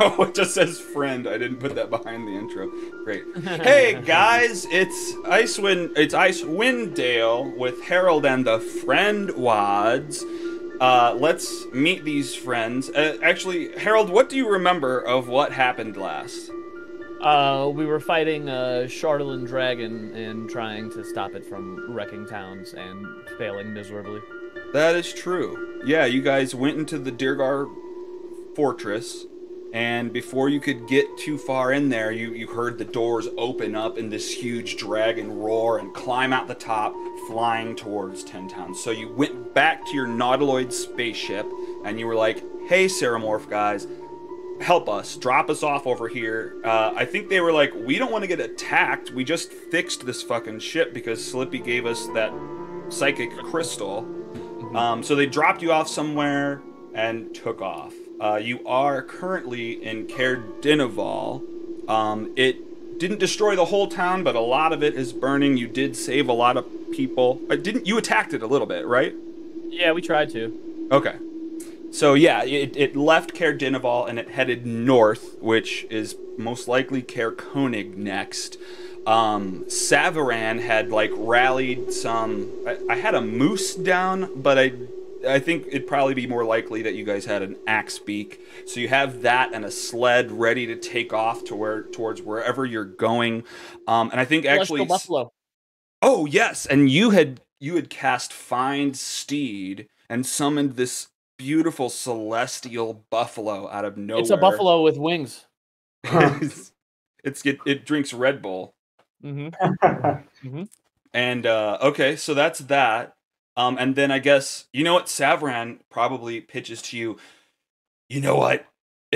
Oh, it just says friend. I didn't put that behind the intro. Great. Hey guys, it's Ice Wind Dale with Herald and the FriendWads. Let's meet these friends. Actually, Herald, what do you remember of what happened last? We were fighting a Chardalyn Dragon and trying to stop it from wrecking towns and failing miserably. That is true. Yeah, you guys went into the Duergar fortress, and before you could get too far in there, you heard the doors open up and this huge dragon roar and climb out the top, flying towards 10 towns. So you went back to your Nautiloid spaceship, and you were like, hey, Ceramorph guys, help us, drop us off over here. I think they were like, we don't want to get attacked, we just fixed this fucking ship because Slippy gave us that psychic crystal. So they dropped you off somewhere and took off. You are currently in Caer Dineval. It didn't destroy the whole town, but a lot of it is burning. You did save a lot of people. You attacked it a little bit, right? Yeah, we tried to. Okay. So yeah, it left Caer Dineval and it headed north, which is most likely Caer Konig next. Savran had like rallied some... I had a moose down, but I think it'd probably be more likely that you guys had an axe beak. So you have that and a sled ready to take off to towards wherever you're going. And I think actually... Buffalo. Oh, yes. And you had cast Find Steed and summoned this beautiful celestial buffalo out of nowhere. It's a buffalo with wings. It drinks Red Bull. Mm-hmm. And, okay, so that's that. And then I guess, you know what, Savran probably pitches to you, you know what,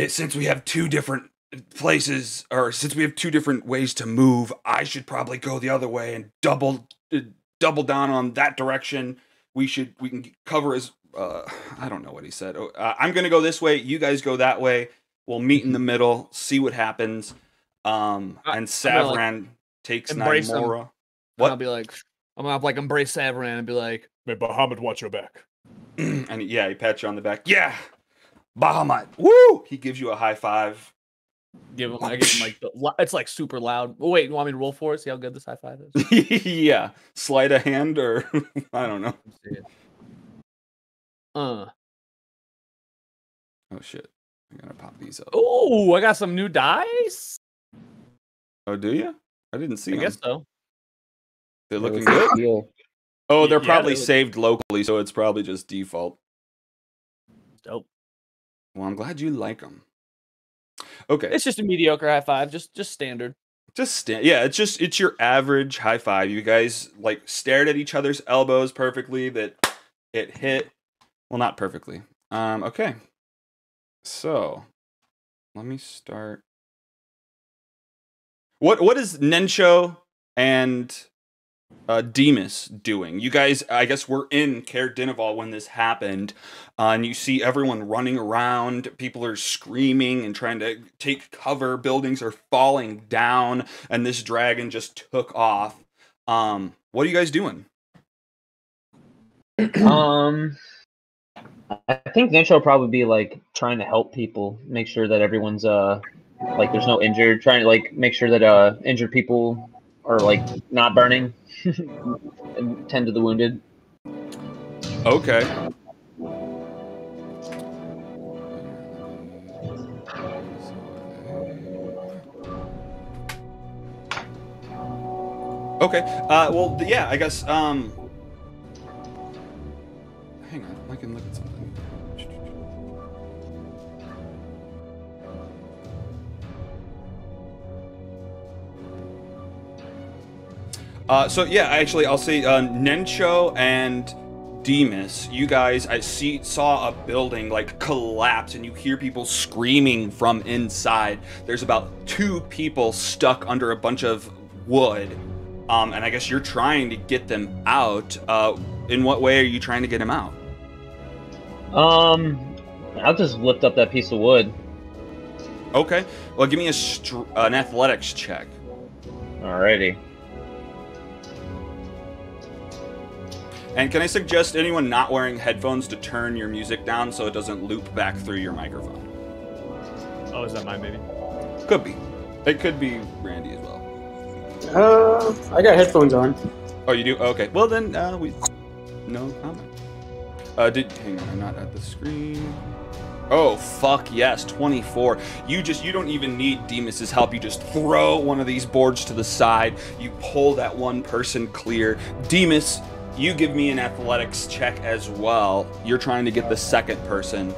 since we have two different places, or since we have two different ways to move, I should probably go the other way and double down on that direction. We can cover as, I don't know what he said. I'm going to go this way. You guys go that way. We'll meet in the middle, see what happens. And Savran takes Nymora. What? I'll be like, I'm going to embrace Savran and be like, may Bahamut watch your back. And yeah, he pats you on the back. Yeah, Bahamut. Woo! He gives you a high five. I give him like the, it's like super loud. Oh, wait, you want me to roll for it? See how good this high five is? Yeah. Slide a hand or I don't know. Oh shit. I'm gonna pop these up. Oh, I got some new dice. Oh, do you? I didn't see them. I guess so. They're looking good. Cool. Oh, they're probably saved locally, so it's probably just default. Dope. Well, I'm glad you like them. Okay. It's just a mediocre high five, just standard. Yeah, it's your average high five. You guys like stared at each other's elbows perfectly. That it hit. Well, not perfectly. Okay. So, let me start. What is Nencho and Demas doing? You guys, I guess, were in Caer Dineval when this happened, and you see everyone running around. People are screaming and trying to take cover. Buildings are falling down, and this dragon just took off. What are you guys doing? I think Nencho will probably be like trying to help people, make sure that everyone's like there's no injured, trying to like make sure that injured people are like not burning. And tend to the wounded. Okay. Okay. Well, yeah, I guess. Hang on, I can look at something. So yeah, actually, I'll say Nencho and Demas, you guys, I saw a building like collapse, and you hear people screaming from inside. There's about 2 people stuck under a bunch of wood, and I guess you're trying to get them out. In what way are you trying to get them out? I'll just lift up that piece of wood. Okay. Well, give me an athletics check. Alrighty. And can I suggest anyone not wearing headphones to turn your music down so it doesn't loop back through your microphone? Oh, is that mine, maybe? Could be. It could be Randy as well. I got headphones on. Oh, you do? Oh, okay. Well, then, we... No comment. Hang on, I'm not at the screen. Oh, fuck yes, 24. You don't even need Demas's help. You just throw one of these boards to the side. You pull that one person clear. Demas, you give me an athletics check as well. You're trying to get the second person.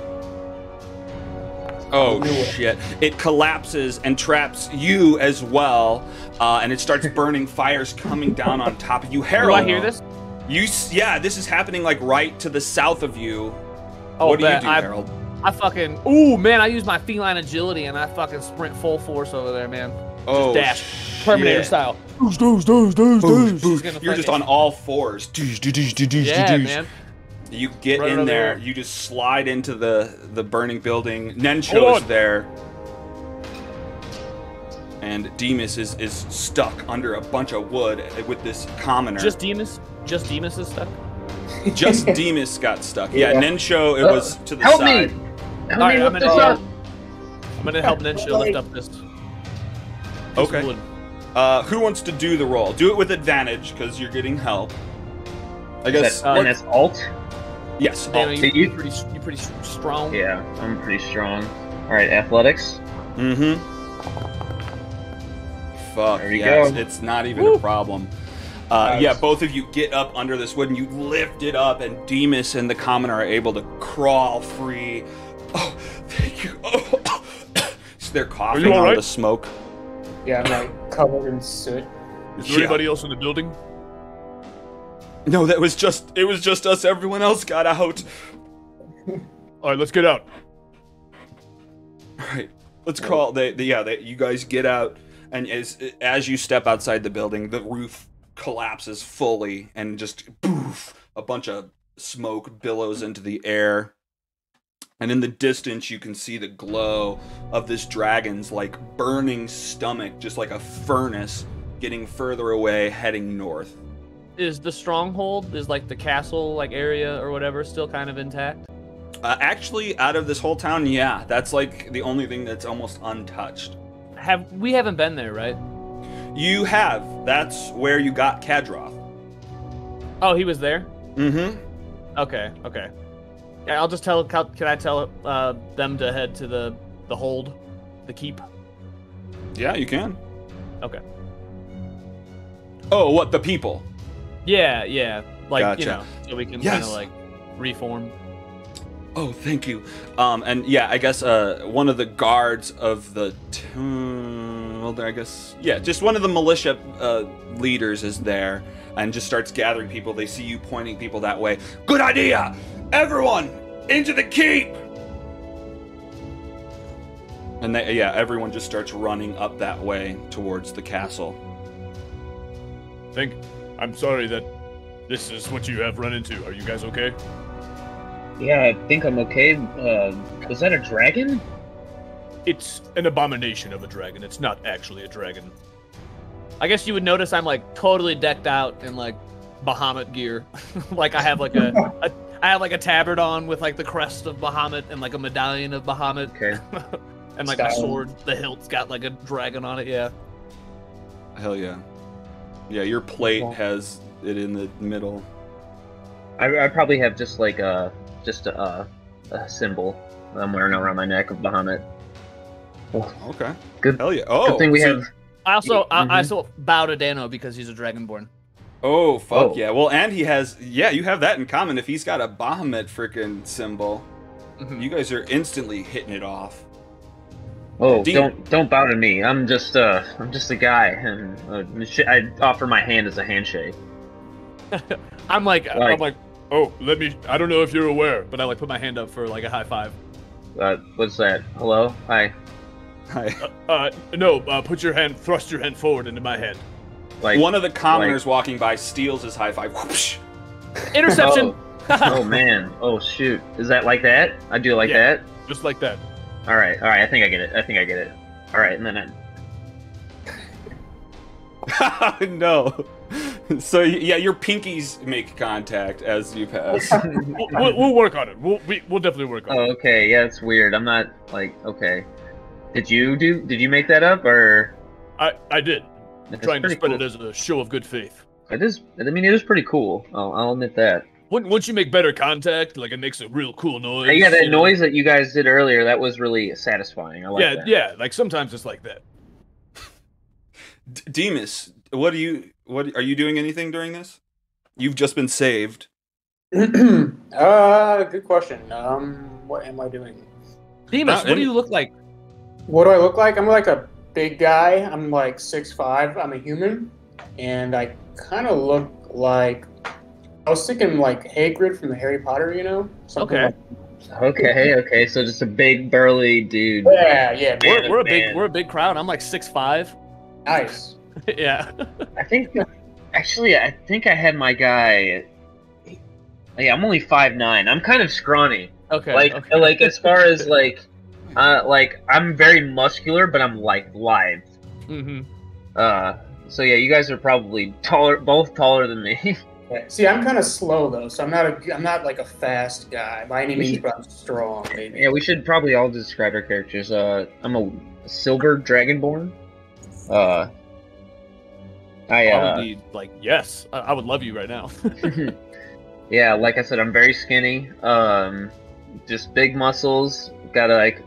Oh, shit. It collapses and traps you as well, and it starts burning fires coming down on top of you. Harold, do I hear this? Yeah, this is happening, like, right to the south of you. Oh, what do you do, Harold? I fucking... Ooh, man, I use my feline agility, and I fucking sprint full force over there, man. Oh, just dash. Terminator style. You're just on all fours. Yeah, man. You get in there, you just slide into the burning building. Nencho is there. And Demas is stuck under a bunch of wood with this commoner. Just Demas? Just Demas is stuck? Just Demas got stuck. Yeah, yeah. Nencho, it was to the side. Help me! Alright, I'm gonna help Nencho lift up this. Okay. Wood. Who wants to do the roll? Do it with advantage, because you're getting help. I guess. And that's alt? Yes, alt. You're pretty strong. Yeah, I'm pretty strong. Alright, athletics. Mm-hmm. Fuck, yes. It's not even a problem. Yeah, both of you get up under this wood and you lift it up, and Demas and the commoner are able to crawl free. Oh, thank you. Oh. So they're coughing on the smoke. Yeah, I'm like covered in soot. Is there anybody else in the building? No, it was just us. Everyone else got out. All right, let's get out. All right, let's crawl. You guys get out, and as you step outside the building, the roof collapses fully, and just poof, a bunch of smoke billows into the air. And in the distance, you can see the glow of this dragon's like burning stomach, just like a furnace, getting further away, heading north. Is the stronghold, like the castle, like area or whatever, still kind of intact? Actually, out of this whole town, yeah, that's like the only thing that's almost untouched. We haven't been there, right? You have. That's where you got Kadroth. Oh, he was there? Mm-hmm. Okay. Okay. Yeah, I'll just tell. Can I tell them to head to the hold, the keep? Yeah, you can. Okay. Oh, what, the people? Yeah, yeah. Like, gotcha. You know, so we can kind of like reform. Oh, thank you. And yeah, I guess one of the guards of the well, I guess, yeah, just one of the militia leaders is there and just starts gathering people. They see you pointing people that way. Good idea! Everyone, into the keep! And they, everyone just starts running up that way towards the castle. I'm sorry that this is what you have run into. Are you guys okay? Yeah, I think I'm okay. Was that a dragon? It's an abomination of a dragon. It's not actually a dragon. I guess you would notice I'm like totally decked out in like Bahamut gear. Like I have like I have like a tabard on with like the crest of Bahamut and like a medallion of Bahamut. Okay. And like my sword, the hilt's got like a dragon on it. Yeah. Hell yeah. Yeah, your plate has it in the middle. I probably have just like a symbol that I'm wearing around my neck of Bahamut. Okay. Good. Hell yeah. Oh, good thing we have. I also bow to Dano because he's a dragonborn. Oh fuck yeah! Well, and he has you have that in common. If he's got a Bahamut freaking symbol, you guys are instantly hitting it off. Oh, don't bow to me. I'm just a guy, and I offer my hand as a handshake. I'm like, oh, let me. I don't know if you're aware, but I like put my hand up for like a high five. What's that? Hello, hi, hi. No, thrust your hand forward into my hand. Like one of the commoners walking by steals his high five. Whoosh. Interception. Oh. Oh man. Oh shoot. Is that like that? I do like that. Just like that. All right, I think I get it. I think I get it. All right, and then I... No. So, yeah, your pinkies make contact as you pass. We'll work on it. We'll definitely work on it. Oh, okay. Yeah, it's weird. I'm not, like, okay. Did you make that up, or? I did. I'm trying to spread it as a show of good faith. It is. I mean, it is pretty cool. I'll admit that. Once you make better contact, like, it makes a real cool noise. Yeah, that noise that you guys did earlier, that was really satisfying. I like that. Yeah, like, sometimes it's like that. Demas, are you doing anything during this? You've just been saved. Good question. What am I doing? Demas, what do you look like? What do I look like? I'm like a big guy. I'm like 6'5". I'm a human. And I kind of look like... I was thinking like Hagrid from the Harry Potter, you know? Something okay. Like okay, so just a big burly dude. Yeah. We're a big crowd. I'm like 6'5". Nice. Yeah. I think I had my guy. Yeah, I'm only 5'9". I'm kind of scrawny. Okay. Like as far as like I'm very muscular, but I'm like lithe. Mm-hmm. So yeah, you guys are probably both taller than me. See, I'm kind of slow though, so I'm not like a fast guy by any means, but I'm strong. Maybe. Yeah, we should probably all describe our characters. I'm a silver dragonborn. I would be like, yes, I would love you right now. Yeah, like I said, I'm very skinny. Just big muscles. Got like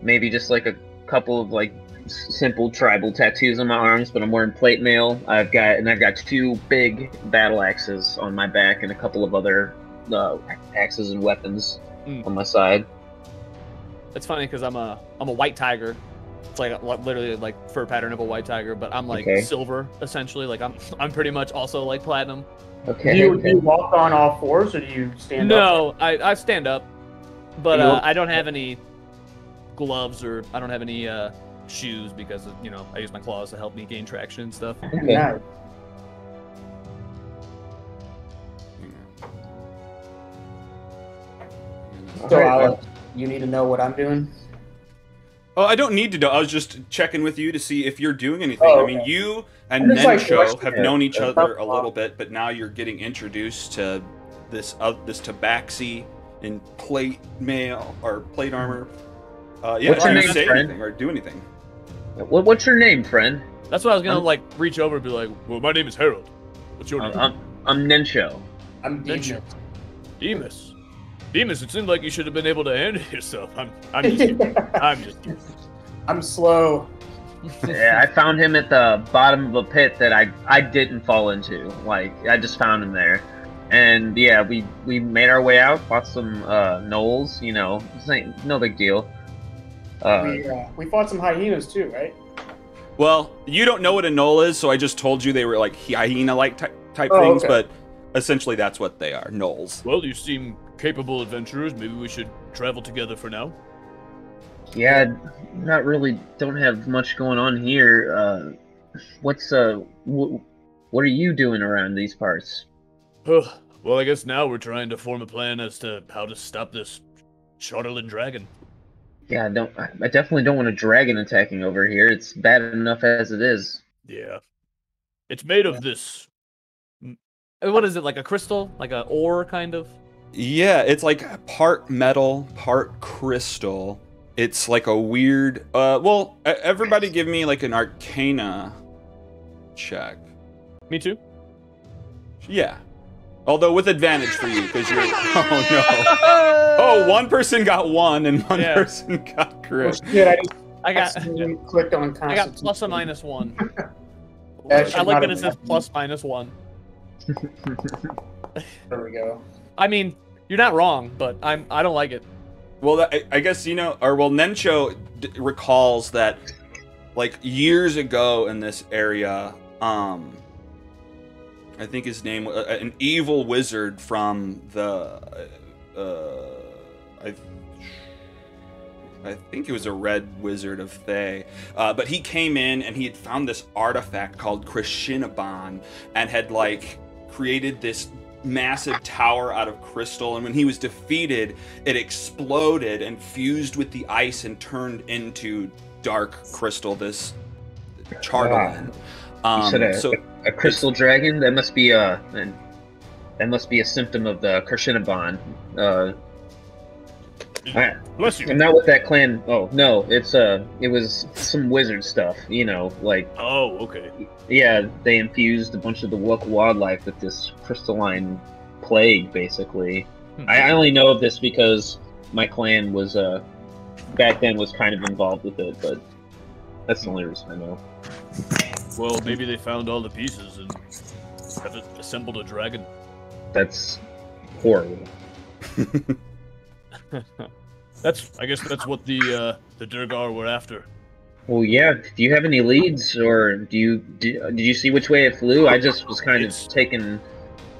maybe just like a couple of like simple tribal tattoos on my arms, but I'm wearing plate mail. I've got two big battle axes on my back and a couple of other axes and weapons on my side. That's funny because I'm a white tiger. It's like literally like fur pattern of a white tiger, but I'm like silver essentially. Like I'm pretty much also like platinum. Okay. Do you walk on all fours or do you stand up? No, I stand up, but I don't have any gloves or I don't have any shoes because, you know, I use my claws to help me gain traction and stuff. Okay. So, Alex, you need to know what I'm doing? Oh, I don't need to know. I was just checking with you to see if you're doing anything. Oh, okay. I mean, you and Nensho have known each other a little bit, but now you're getting introduced to this tabaxi in plate mail or plate armor. Yeah, what's your name, say friend? Anything or do anything. What's your name, friend? That's what I was gonna like reach over and be like, well, my name is Herald. What's your name? I'm Nensho. I'm Nensho. Demas, it seemed like you should have been able to handle yourself. I'm just kidding. I'm just kidding. I'm slow. Yeah, I found him at the bottom of a pit that I didn't fall into. Like I just found him there. And yeah, we made our way out, bought some gnolls, you know. No big deal. We fought some hyenas too, right? Well, you don't know what a gnoll is, so I just told you they were like hyena-like type things, but essentially that's what they are, gnolls. Well, you seem capable adventurers. Maybe we should travel together for now. Yeah, not really. Don't have much going on here. What are you doing around these parts? Well, I guess now we're trying to form a plan as to how to stop this Chardalyn Dragon. Yeah, I definitely don't want a dragon attacking over here. It's bad enough as it is. Yeah. It's made of this... What is it, like a crystal? Like an ore, kind of? Yeah, it's like part metal, part crystal. It's like a weird... well, everybody give me like an arcana check. Me too? Yeah. Although with advantage for you, because you're... Oh, no. Oh, one person got one, and one person got crit. Yeah, I got plus or minus one. I like that it says plus minus one. There we go. I mean, you're not wrong, but I don't like it. Well, I guess, you know... Or, well, Nensho recalls that, like, years ago in this area, I think his name, an evil wizard from the, I think it was a red wizard of Thay, but he came in and he had found this artifact called Krishinaban and had like created this massive tower out of crystal, and when he was defeated, it exploded and fused with the ice and turned into dark crystal, this Chardalyn. Wow. A crystal dragon? That must be a symptom of the Krishinaban. Okay. Bless you. I'm not with that clan. Oh no, it's it was some wizard stuff, you know, like. Oh, okay. Yeah, they infused a bunch of the Wook wildlife with this crystalline plague, basically. Hmm. I only know of this because my clan was back then was kind of involved with it, but that's the only reason I know. Well, maybe they found all the pieces and have assembled a dragon. That's horrible. I guess that's what the Duergar were after. Well, yeah. Do you have any leads, or did you see which way it flew? I just was kind of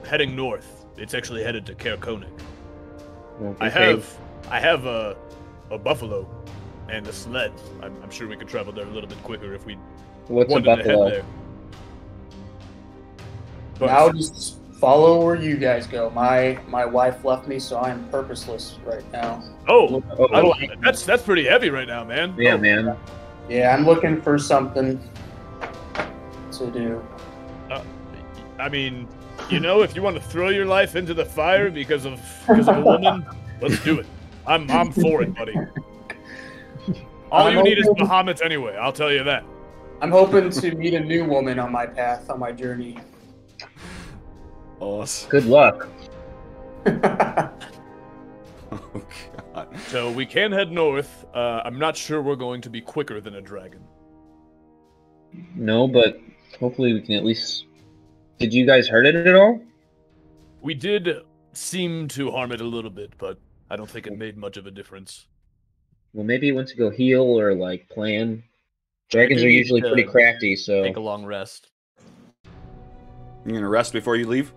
heading north. It's actually headed to Caer Konig. Okay. I have a buffalo and a sled. I'm sure we could travel there a little bit quicker if we wanted to head there. But now just follow where you guys go. My wife left me, so I am purposeless right now. Oh, that's pretty heavy right now, man. Yeah, man. Yeah, I'm looking for something to do. I mean, you know, if you want to throw your life into the fire because of a woman, let's do it. I'm for it, buddy. All you need is Bahamut anyway. I'll tell you that. I'm hoping to meet a new woman on my path, on my journey. Awesome. Good luck. Oh, God. So we can head north. I'm not sure we're going to be quicker than a dragon. No, but hopefully we can at least... Did you guys hurt it at all? We did seem to harm it a little bit, but I don't think it made much of a difference. Well, maybe it went to go heal or, like, plan. Dragons are usually pretty crafty, so... Take a long rest. You're gonna rest before you leave?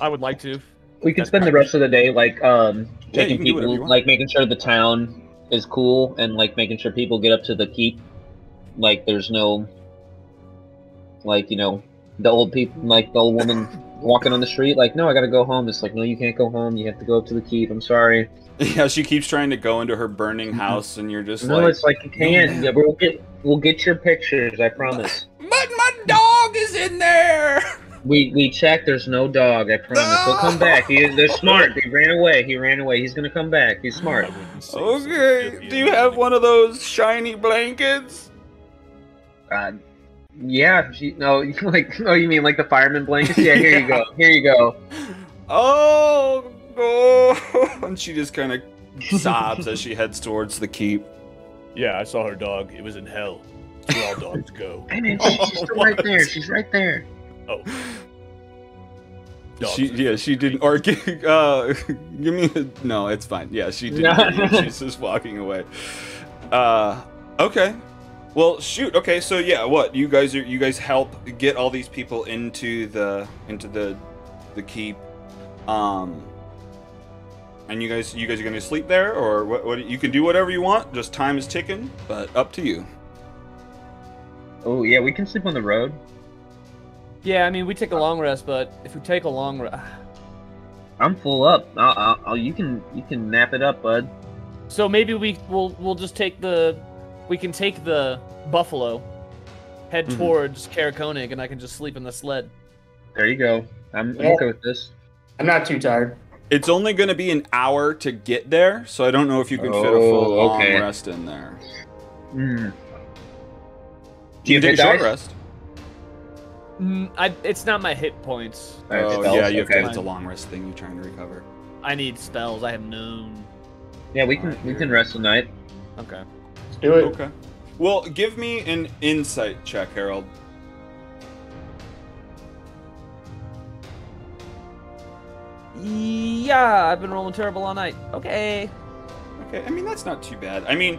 I would like to. We could spend the rest of the day, like, taking people, like, making sure the town is cool, and, like, making sure people get up to the keep. Like, there's no, like, you know, the old people, like, the old woman walking on the street, like, no, I gotta go home. It's like, no, you can't go home. You have to go up to the keep. I'm sorry. Yeah, she keeps trying to go into her burning house, and you're just like... No, it's like, you can't. Yeah, we'll get your pictures, I promise. But my dog is in there! We checked, there's no dog, I promise. No! He'll come back. They're smart. They ran away. He ran away. He's gonna come back. He's smart. Okay, do you have one of those shiny blankets? Yeah. You mean like the fireman blankets? Yeah, here you go. Here you go. Oh... Oh, and she just kind of sobs as she heads towards the keep. Yeah, I saw her dog. It was in hell. Where all dogs go. I mean, she's still right there. She's right there. Oh. She didn't. Or give me. No, it's fine. Yeah, she didn't. She's just walking away. Okay. Well, shoot. Okay, so yeah, what you guys help get all these people into the keep. And you guys are gonna sleep there, or what? You can do whatever you want. Just time is ticking, but up to you. Oh yeah, we can sleep on the road. Yeah, I mean we take a long rest, but if we take a long rest, I'm full up. You can nap it up, bud. So maybe we'll just take the buffalo, head towards Caer Konig, and I can just sleep in the sled. There you go. I'm okay with this. I'm not too tired. It's only going to be an hour to get there, so I don't know if you can fit a full long rest in there. Mm. You take a short rest. It's not my hit points. Oh, spells, yeah, you have to. It's a long rest thing you're trying to recover. I need spells. I have none. Yeah, we can rest tonight. Okay. Let's do it. Okay. Well, give me an insight check, Herald. Yeah, I've been rolling terrible all night. Okay, I mean, that's not too bad. I mean,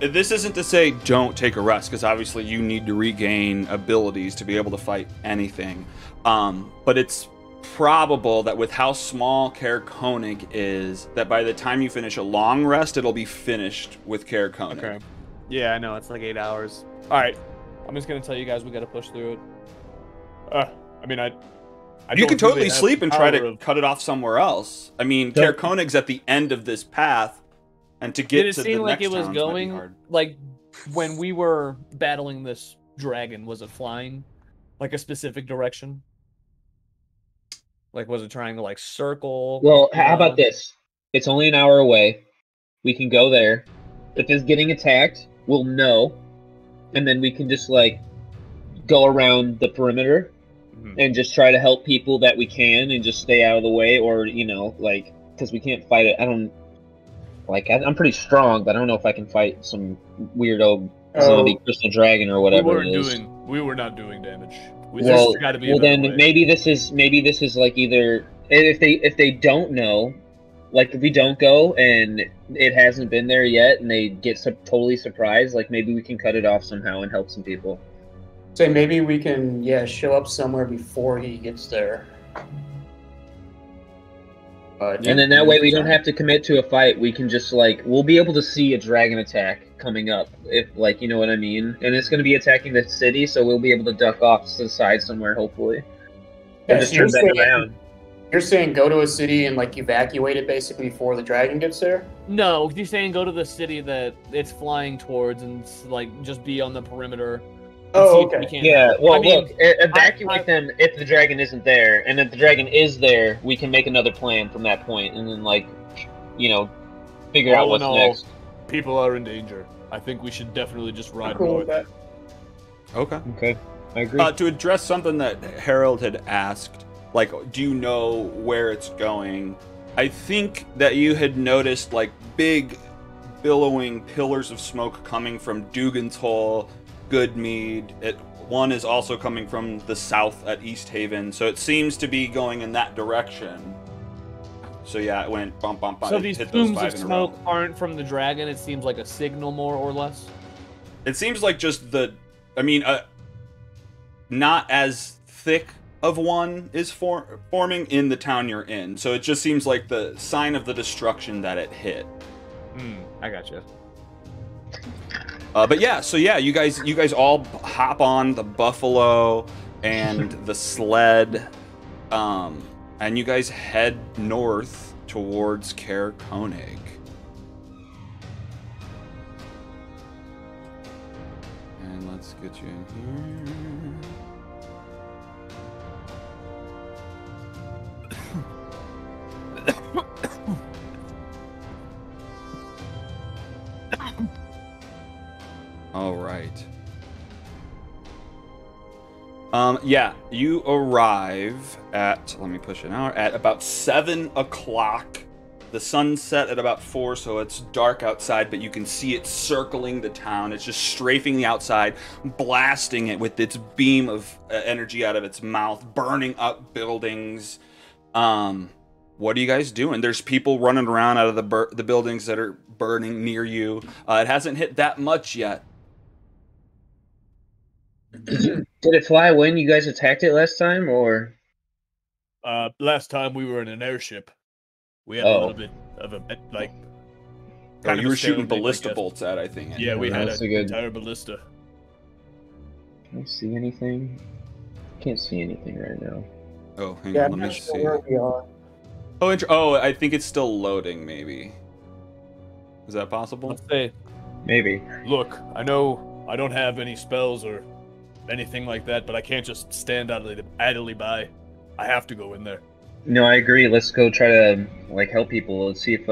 this isn't to say don't take a rest, because obviously you need to regain abilities to be able to fight anything. But it's probable that with how small Caer Konig is, that by the time you finish a long rest, it'll be finished with Caer Konig. Okay. Yeah, I know, it's like 8 hours. All right, I'm just going to tell you guys we got to push through it. I mean, you can totally sleep and try to cut it off somewhere else. I mean, Caer Konig's at the end of this path, and to get to the next town might be hard. Did it seem like it was going, like, when we were battling this dragon, was it flying, like, a specific direction? Like, was it trying to, like, circle? Well, how about this? It's only an hour away. We can go there. If it's getting attacked, we'll know. And then we can just, like, go around the perimeter and just try to help people that we can and just stay out of the way. Or, you know, like, because we can't fight it. I don't, like, I'm pretty strong, but I don't know if I can fight some weirdo zombie crystal dragon or whatever it is. We were not doing damage. We just got to be well, then maybe this is like either if they don't know, like if we don't go and it hasn't been there yet and they get totally surprised, like maybe we can cut it off somehow and help some people. So maybe we can show up somewhere before he gets there. And then that way we don't have to commit to a fight. We can just like we'll be able to see a dragon attack coming up, if like you know what I mean. And it's going to be attacking the city, so we'll be able to duck off to the side somewhere, hopefully. Yeah, and just turn back around. You're saying go to a city and like evacuate it basically before the dragon gets there? No, you're saying go to the city that it's flying towards and like just be on the perimeter. Oh, okay. Yeah, well, I mean, look, evacuate them if the dragon isn't there, and if the dragon is there, we can make another plan from that point, and then, like, you know, figure out what's next. People are in danger. I think we should definitely just ride north. Okay. Okay, I agree. To address something that Herald had asked, like, do you know where it's going? I think that you had noticed, like, big billowing pillars of smoke coming from Dugan's Hole, Goodmead. One is also coming from the south at East Haven, so it seems to be going in that direction. So yeah, it went bump, bump, bump. So these plumes of smoke aren't from the dragon. It seems like a signal, more or less. It seems like just the, I mean, not as thick of one is forming in the town you're in. So it just seems like the sign of the destruction that it hit. I gotcha. But yeah, so yeah, you guys all hop on the buffalo and the sled, and you guys head north towards Caer Konig. And let's get you in here. All right. Yeah, you arrive at, let me push an hour, at about 7 o'clock. The sun set at about 4, so it's dark outside, but you can see it circling the town. It's just strafing the outside, blasting it with its beam of energy out of its mouth, burning up buildings. What are you guys doing? There's people running around out of the buildings that are burning near you. It hasn't hit that much yet. Did it fly when you guys attacked it last time, or? Last time we were in an airship. We had a little bit of a like. You were shooting ballista bolts at, I think. Yeah, we had an entire ballista. Can I see anything? Can't see anything right now. Oh, hang on, let me see. Where we are. Oh, I think it's still loading. Maybe. Is that possible? Let's see. Maybe. Look, I know. I don't have any spells or anything like that, but I can't just stand idly by. I have to go in there. No, I agree. Let's go try to like help people. Let's see if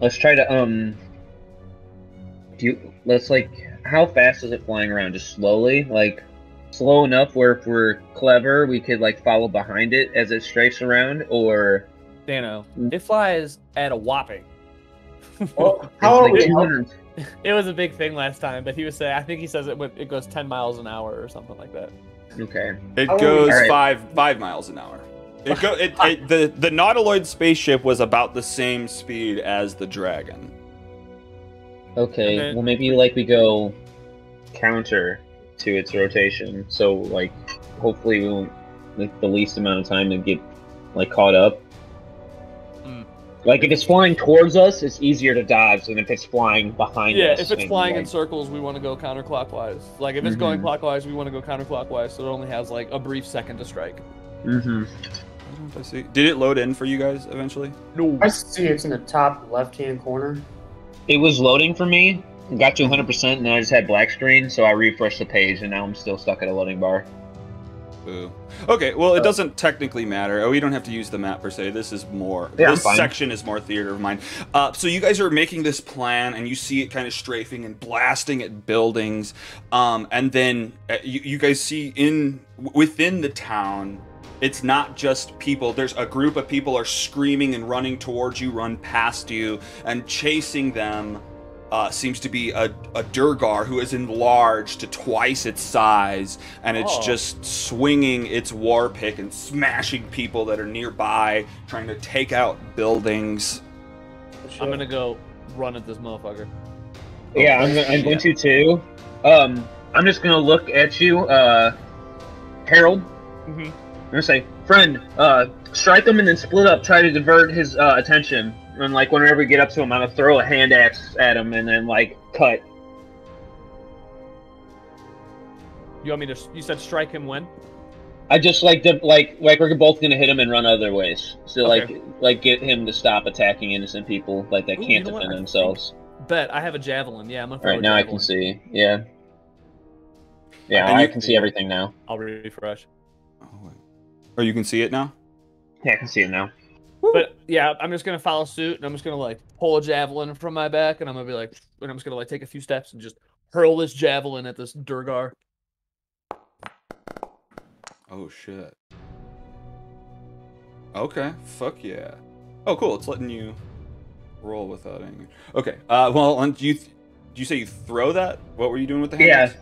let's try to let's like, how fast is it flying around? Just slowly, like slow enough where if we're clever, we could like follow behind it as it strafes around, or Dano, it flies at a whopping. Well, how are we? It was a big thing last time, but he was saying, I think he says it goes 10 miles an hour or something like that. Okay. It goes five miles an hour. It go the Nautiloid spaceship was about the same speed as the dragon. Okay. Then, well, maybe like we go counter to its rotation, so like hopefully we won't like the least amount of time to get like caught up. Like, if it's flying towards us, it's easier to dodge than if it's flying behind us. Yeah, if it's flying in circles, we want to go counterclockwise. Like, if it's going clockwise, we want to go counterclockwise, so it only has, like, a brief second to strike. Did it load in for you guys eventually? No. I see it's in the top left-hand corner. It was loading for me. Got to 100%, and then I just had black screen, so I refreshed the page, and now I'm still stuck at a loading bar. Ooh. Okay, well, it doesn't technically matter. Oh, we don't have to use the map per se. This is more... Yeah, this section is more theater of mind. So you guys are making this plan, and you see it kind of strafing and blasting at buildings. And then you guys see within the town... It's not just people. There's a group of people are screaming and running towards you, run past you, and chasing them seems to be a Duergar who is enlarged to twice its size, and it's just swinging its war pick and smashing people that are nearby, trying to take out buildings. I'm gonna go run at this motherfucker. Yeah, I'm going to too. I'm just gonna look at you, Harold. Mm-hmm. I'm gonna say, friend, strike him and then split up. Try to divert his attention. And like whenever we get up to him, I'm gonna throw a hand axe at him and then like cut. You want me to? You said strike him when? I just like we're both gonna hit him and run other ways. So okay. like get him to stop attacking innocent people like that can't defend themselves. Bet I have a javelin. Yeah, I'm gonna throw a javelin. All right, now I can see. Yeah. Yeah, I can see everything now. I'll refresh. Oh wait. Oh, you can see it now? Yeah, I can see it now. But, yeah, I'm just going to follow suit, and I'm just going to, like, pull a javelin from my back, and I'm going to be like, and I'm just going to, like, take a few steps and just hurl this javelin at this Duergar. Oh, shit. Okay, fuck yeah. Oh, cool, it's letting you roll without anger. Okay, well, and do you say you throw that? What were you doing with the hand? Yeah,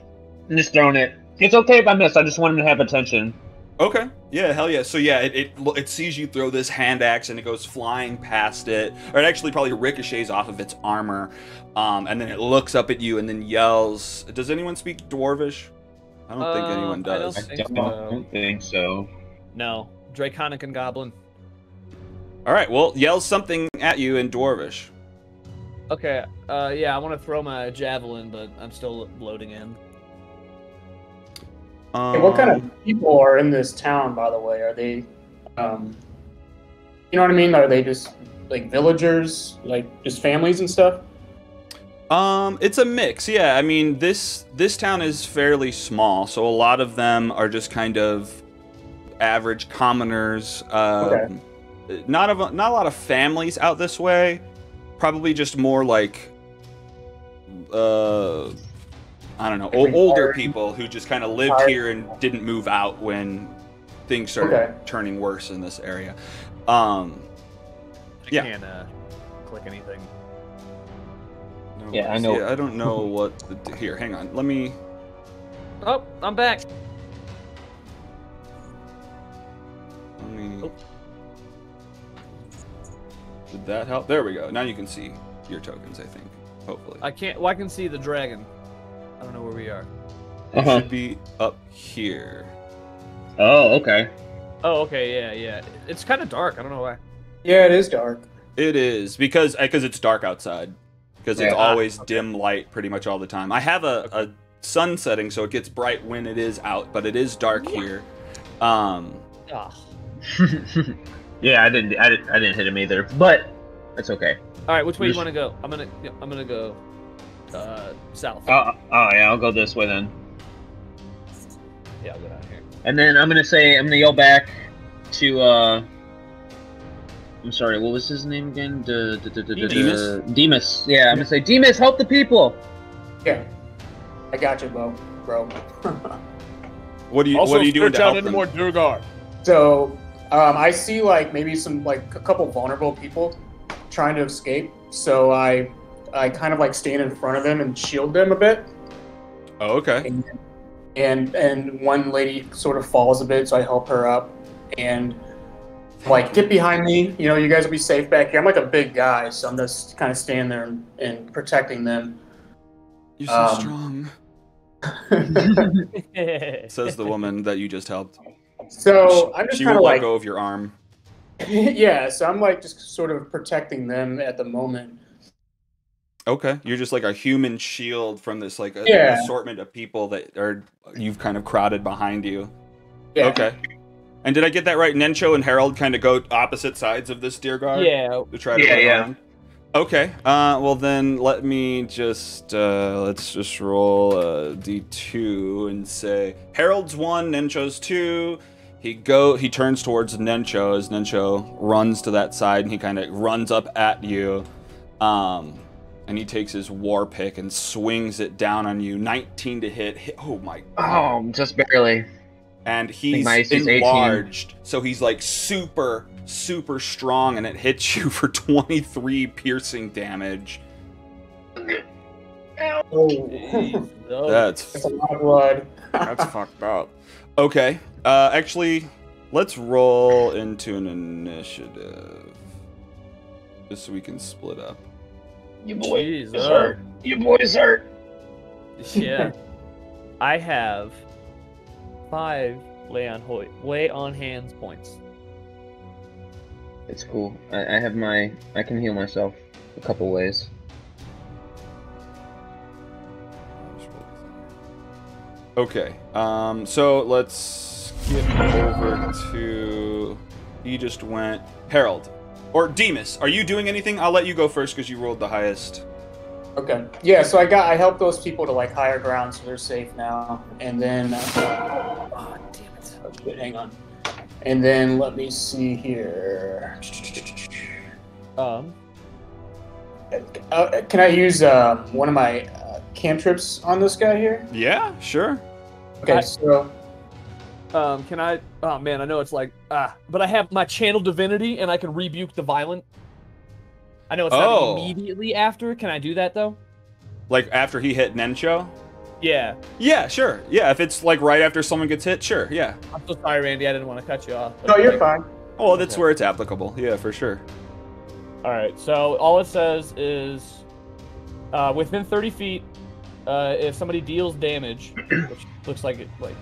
I'm just throwing it. It's okay if I miss, I just want him to have attention. Okay. Yeah, hell yeah. So yeah, it sees you throw this hand axe and it goes flying past it. Or it actually probably ricochets off of its armor. And then it looks up at you and then yells. Does anyone speak Dwarvish? I don't think anyone does. I don't think so. No. Draconic and Goblin. Alright, well, yells something at you in Dwarvish. Okay. Yeah, I want to throw my javelin, but I'm still loading in. Hey, what kind of people are in this town, by the way? Are they, you know what I mean? Are they just, like, villagers? Like, just families and stuff? It's a mix, yeah. I mean, this town is fairly small, so a lot of them are just kind of average commoners. Okay. Not a lot of families out this way. Probably just more, like, I don't know, older people who just kind of lived here and didn't move out when things started turning worse in this area. Yeah. I can't click anything. No, yeah, I know. Yeah, I don't know what... Here, hang on. Let me... Oh, I'm back. Let me... Oh. Did that help? There we go. Now you can see your tokens, I think. Hopefully. I can't... Well, I can see the dragon. I don't know where we are. It should be up here. Oh, okay. Oh, okay, yeah, yeah. It's kind of dark. I don't know why. Yeah, it is dark. It is, because it's dark outside. Because it's always dim light pretty much all the time. I have a sun setting, so it gets bright when it is out, but it is dark here. Yeah, I didn't hit him either, but that's okay. All right, which way you want to go? I'm gonna go. South. Oh, yeah, I'll go this way then. Yeah, I'll go down here. And then I'm gonna yell back to, I'm sorry, what was his name again? Demas. Yeah, I'm gonna say, Demas, help the people! Yeah. I got you, bro. What are you doing to help them? Also, search out any more Duergar. So, I see, like, maybe some, like, a couple vulnerable people trying to escape, so I kind of like stand in front of them and shield them a bit. Oh, okay. And one lady sort of falls a bit, so I help her up and like get behind me. You know, you guys will be safe back here. I'm like a big guy, so I'm just kind of standing there and protecting them. You're so strong. Says the woman that you just helped. So I'm just she kind of like let go of your arm. Yeah, so I'm like just sort of protecting them at the moment. Okay, you're just like a human shield from this like assortment of people that are you've kind of crowded behind you. Yeah. Okay. And did I get that right? Nencho and Herald kind of go opposite sides of this Duergar? Yeah. To try to run around? Okay, well then let me just, let's just roll a d2 and say, Herald's 1, Nencho's 2. He turns towards Nencho as Nencho runs to that side and he kind of runs up at you. And he takes his war pick and swings it down on you. 19 to hit. Oh my God. Oh, just barely. And he's enlarged, so he's like super, super strong, and it hits you for 23 piercing damage. Oh, that's a lot of blood. That's fucked up. Okay, actually, let's roll into an initiative, just so we can split up. You boys hurt. You boys hurt. Yeah, I have 5 lay on hands points. It's cool. I have my. I can heal myself a couple ways. Okay. So let's skip over to. He just went Herald, or Demas. Are you doing anything? I'll let you go first because you rolled the highest. Okay. Yeah, so I helped those people to like higher ground, so they're safe now. And then, oh damn it! Okay, hang on. And then let me see here. Can I use one of my cantrips on this guy here? Yeah, sure. Okay, so. Can I? Oh man, I know it's like but I have my channel divinity and I can rebuke the violent. I know it's not immediately after. Can I do that, though? Like, after he hit Nencho? Yeah. Yeah, sure. Yeah, if it's, like, right after someone gets hit, sure, yeah. I'm so sorry, Randy. I didn't want to cut you off. No, you're fine. Oh, that's where it's applicable. Yeah, for sure. All right, so all it says is within 30 feet, if somebody deals damage, which looks like it, like...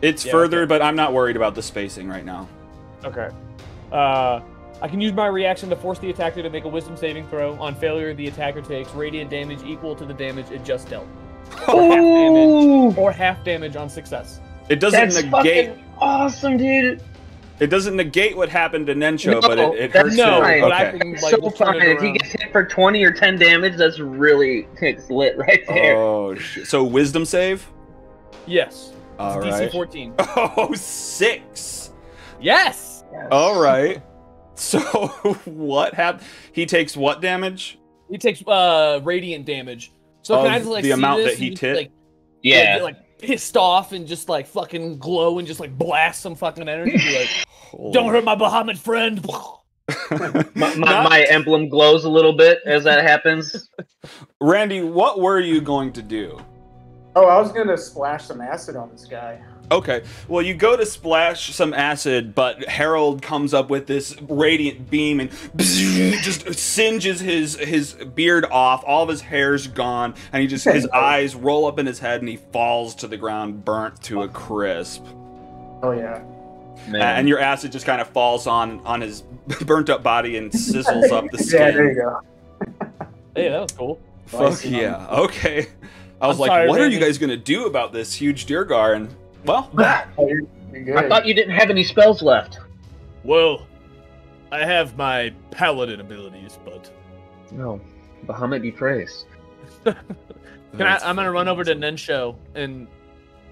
It's further, but I'm not worried about the spacing right now. Okay. I can use my reaction to force the attacker to make a wisdom saving throw. On failure, the attacker takes radiant damage equal to the damage it just dealt. Or half damage on success. It doesn't negate. That's fucking awesome, dude. It doesn't negate what happened to Nencho, but it hurts him. No, but I can, like, so fine. If he gets hit for 20 or 10 damage, that's really lit right there. Oh, shit. So wisdom save? Yes. All right. DC 14. Oh, 6. Yes. All right. So what happened? He takes what damage? He takes radiant damage. So can I just like the amount that he took? Like, yeah, get, like pissed off and just like fucking glow and just like blast some fucking energy. Like, don't hurt my Bahamut friend. my emblem glows a little bit as that happens. Randy, what were you going to do? Oh, I was gonna splash some acid on this guy. Okay, well, you go to splash some acid, but Herald comes up with this radiant beam and just singes his beard off, all of his hair's gone, and he just, his eyes roll up in his head and he falls to the ground, burnt to a crisp. Oh, yeah. Man. And your acid just kind of falls on his burnt up body and sizzles up the skin. Yeah, there you go. Hey, that was cool. Fuck yeah, okay. I was like, what are you guys going to do about this huge Duergar? And... Well, I thought you didn't have any spells left. Well, I have my paladin abilities, but... No, Bahamut be praised. I'm going to run over to Nencho and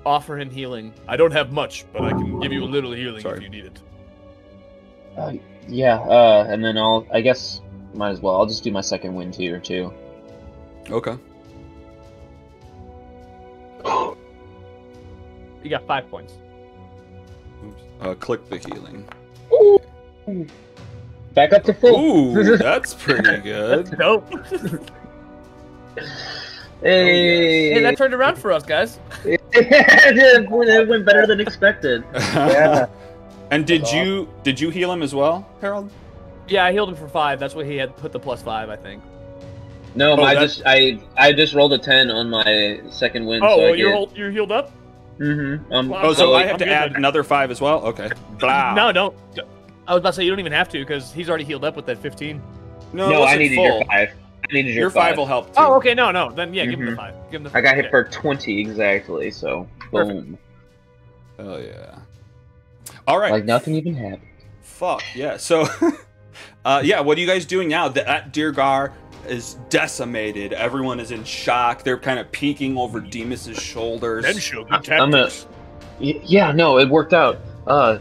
offer him healing. I don't have much, but I can give you a little healing if you need it. Yeah, and then I guess, might as well. I'll just do my second wind tier, too. Okay. You got 5 points. Oops. Click the healing. Ooh. Back up to full. Ooh, that's pretty good. That's dope. Hey. Hey, that turned around for us, guys. Yeah, it went better than expected. Yeah. And did you heal him as well, Harold? Yeah, I healed him for 5. That's what he had put the +5, I think. No, I just rolled a 10 on my second win. Oh, so you're healed up. Mm-hmm. So I have to add another 5 as well? Okay. Blah. No, don't. I was about to say, you don't even have to, because he's already healed up with that 15. No, I needed your 5. I needed your 5. Your 5 will help, too. Oh, okay, no. Then, yeah, give him the 5. Give him the 5. I got hit for 20, exactly, so boom. Perfect. Oh, yeah. All right. Like, nothing even happened. Fuck, yeah. So Yeah, what are you guys doing now? That Duergar is decimated. Everyone is in shock. They're kind of peeking over Demas's shoulders. Yeah, no, it worked out. All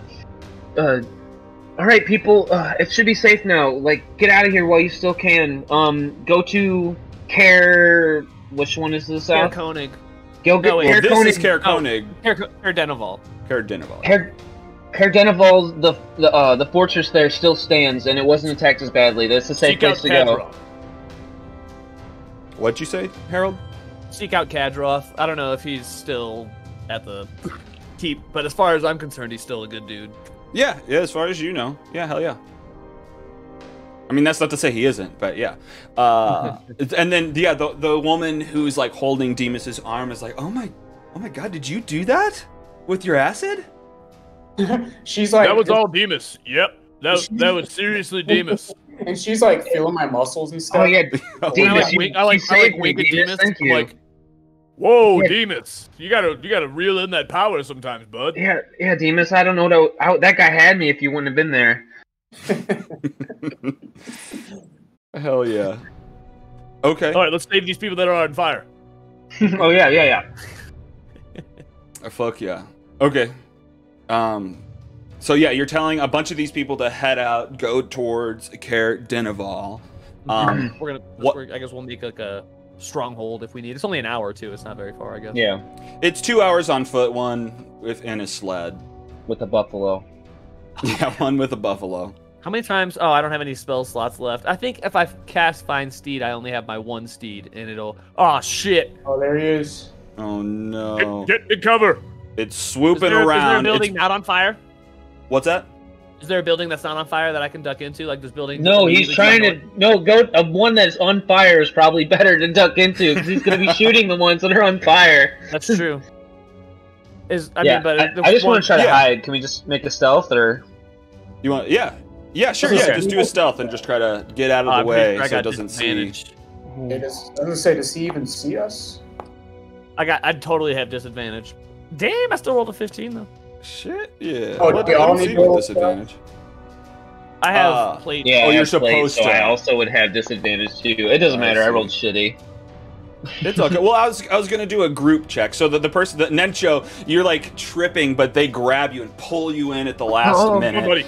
right, people, it should be safe now. Like, get out of here while you still can. Go to Caer... Which one is this? Caer Konig. Go get Caer Konig. This is Caer Konig. Caer Dineval. Caer Dineval. Caer Dineval, the fortress there still stands, and it wasn't attacked as badly. That's the safe place to go. What'd you say, Harold? Seek out Kadroth. I don't know if he's still at the keep, but as far as I'm concerned, he's still a good dude. Yeah, yeah, as far as you know. Yeah, hell yeah. I mean, that's not to say he isn't, but yeah. And then, yeah, the woman who's like holding Demas's arm is like, oh my God, did you do that with your acid? She's like, that was all Demas. Yep, that was seriously Demas. And she's like feeling my muscles and stuff. Oh yeah, Demas. I like wink at Demas. I'm like, whoa, yeah. Demas, you gotta reel in that power sometimes, bud. Yeah, yeah, Demas. I don't know that guy had me if you wouldn't have been there. Hell yeah. Okay. All right, let's save these people that are on fire. Oh yeah, yeah, yeah. Oh, fuck yeah. Okay. So yeah, you're telling a bunch of these people to head out, go towards Caer Dineval. I guess we'll make like a stronghold if we need. It's only an hour or two. It's not very far, I guess. Yeah. It's 2 hours on foot, one in a sled with a buffalo. Yeah, one with a buffalo. How many times? Oh, I don't have any spell slots left. I think if I cast Find Steed, I only have my one steed, and it'll... Oh, shit. Oh, there he is. Oh, no. Get in cover. It's swooping around. Is there a building not on fire? What's that? Is there a building that's not on fire that I can duck into? Like this building? No, he's trying to... No, one that's on fire is probably better to duck into, because he's going to be shooting the ones that are on fire. That's true. I just want to try to hide. Can we just make a stealth, or you want? Yeah, yeah, sure. Yeah, just do a stealth and just try to get out of the way so it doesn't see. It doesn't say, does he even see us? I'd totally have disadvantage. Damn, I still rolled a 15 though. Shit, yeah. Oh, I don't see with disadvantage. I have played. Yeah, oh, you're supposed to. I also would have disadvantage too. It doesn't matter. I rolled shitty. It's okay. Well, I was gonna do a group check so that the person that Nencho, you're like tripping, but they grab you and pull you in at the last minute. Buddy.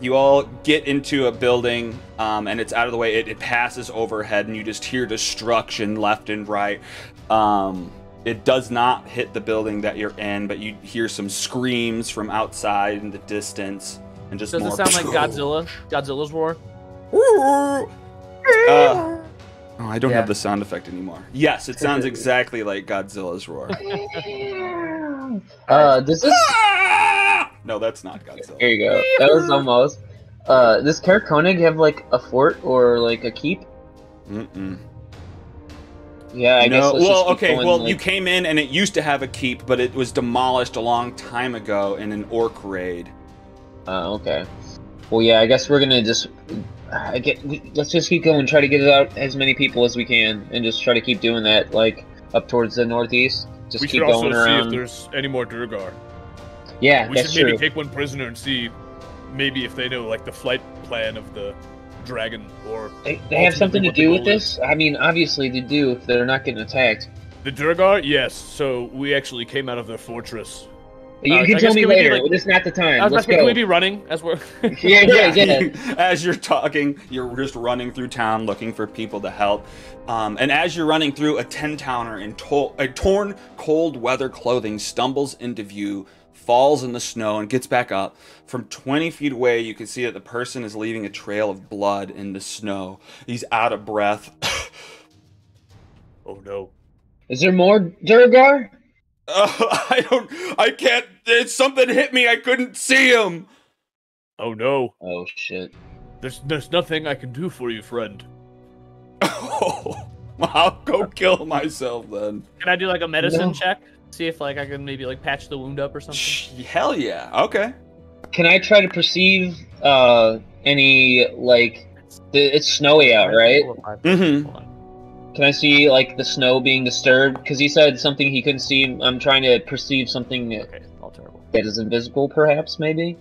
You all get into a building, and it's out of the way. It passes overhead, and you just hear destruction left and right. It does not hit the building that you're in, but you hear some screams from outside in the distance, and just. Does it sound like Godzilla? Godzilla's roar. Oh, I don't have the sound effect anymore. Yes, it sounds exactly like Godzilla's roar. No, that's not Godzilla. There you go. That was almost. Does Caer Konig have like a fort or like a keep? Yeah, I guess. Well, okay. Well, you came in and it used to have a keep, but it was demolished a long time ago in an orc raid. Oh, okay. Well, yeah, I guess we're gonna just. Let's just keep going, try to get it out as many people as we can, and just try to keep doing that, like up towards the northeast. Just keep going around. We should also see if there's any more Duergar. Yeah, that's true. We should maybe take one prisoner and see, maybe if they know like the flight plan of the dragon or. They have something to do with this. I mean, obviously they do if they're not getting attacked. The Duergar, yes. So we actually came out of their fortress. You can tell me later. This is not the time. I was about to say, can we be running as we're? Yeah. As you're talking, you're just running through town looking for people to help. And as you're running through, a 10-towner in torn, cold weather clothing stumbles into view, falls in the snow, and gets back up. From 20 feet away, you can see that the person is leaving a trail of blood in the snow. He's out of breath. Oh no! Is there more Duergar? I can't. Something hit me. I couldn't see him. Oh no. Oh shit. There's nothing I can do for you, friend. Oh, I'll go kill myself then. Can I do like a medicine check? See if like I can maybe like patch the wound up or something. Hell yeah. Okay. Can I try to perceive any like it's snowy out, right? Mm-hmm. Can I see, like, the snow being disturbed? Because he said something he couldn't see. I'm trying to perceive something that is invisible, perhaps, maybe?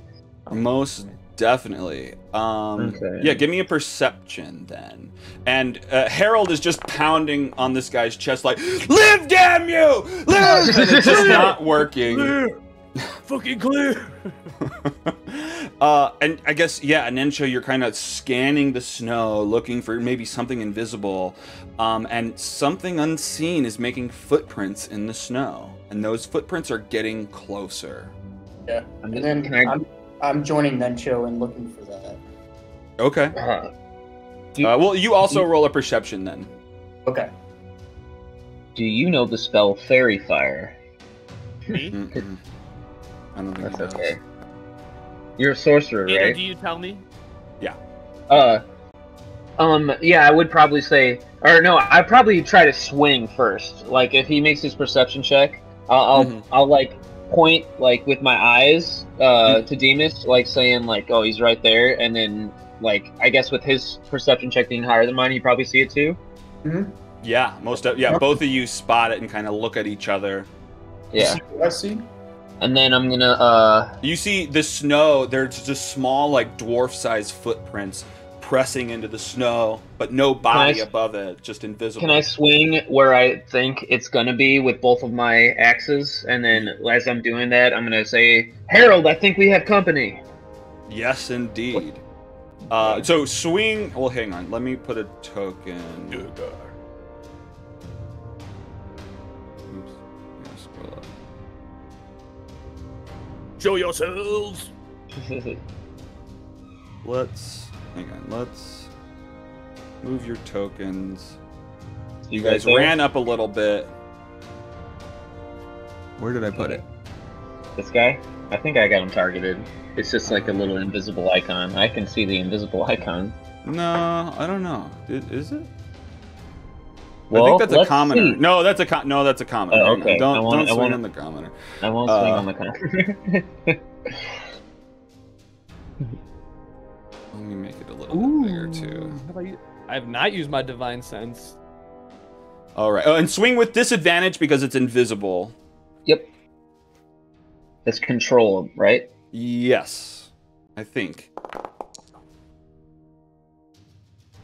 Most Definitely. Okay. Yeah, give me a perception then. And Herald is just pounding on this guy's chest like, "Live, damn you! Live!" And it's just not working. Clear. Fucking clear. And I guess, yeah, Anensha, you're kind of scanning the snow, looking for maybe something invisible. And something unseen is making footprints in the snow. And those footprints are getting closer. Yeah. And then I'm joining Nencho and looking for that. Okay. Well, you also roll a perception then. Okay. Do you know the spell Fairy Fire? Mm-hmm. I don't think that's okay. You're a sorcerer, right? Either do you tell me? Yeah. Yeah, I would probably say, or no, I'd probably try to swing first. Like, if he makes his perception check, I'll like point like with my eyes to Demas, like saying like, "Oh, he's right there," and then like I guess with his perception check being higher than mine, you probably see it too. Mm-hmm. Yeah, both of you spot it and kind of look at each other. Yeah, I see. And then I'm gonna. You see the snow? There's just small, like dwarf-sized footprints pressing into the snow, but no body above it, just invisible. Can I swing where I think it's gonna be with both of my axes? And then as I'm doing that, I'm gonna say, "Herald, I think we have company." Yes, indeed. So swing. Well, hang on. Let me put a token. Duergar. Show yourselves! Let's move your tokens. You guys ran up a little bit. Where did I put it? This guy? I think I got him targeted. It's just like a little invisible icon. I can see the invisible icon. No, I don't know. Is it? Well, I think that's a commoner. No, that's a commoner. Oh, okay. Don't swing on the commoner. I won't swing on the commoner. Let me make it a little bit bigger too. I have not used my divine sense. All right. Oh, and swing with disadvantage because it's invisible. Yep. It's control, right? Yes, I think.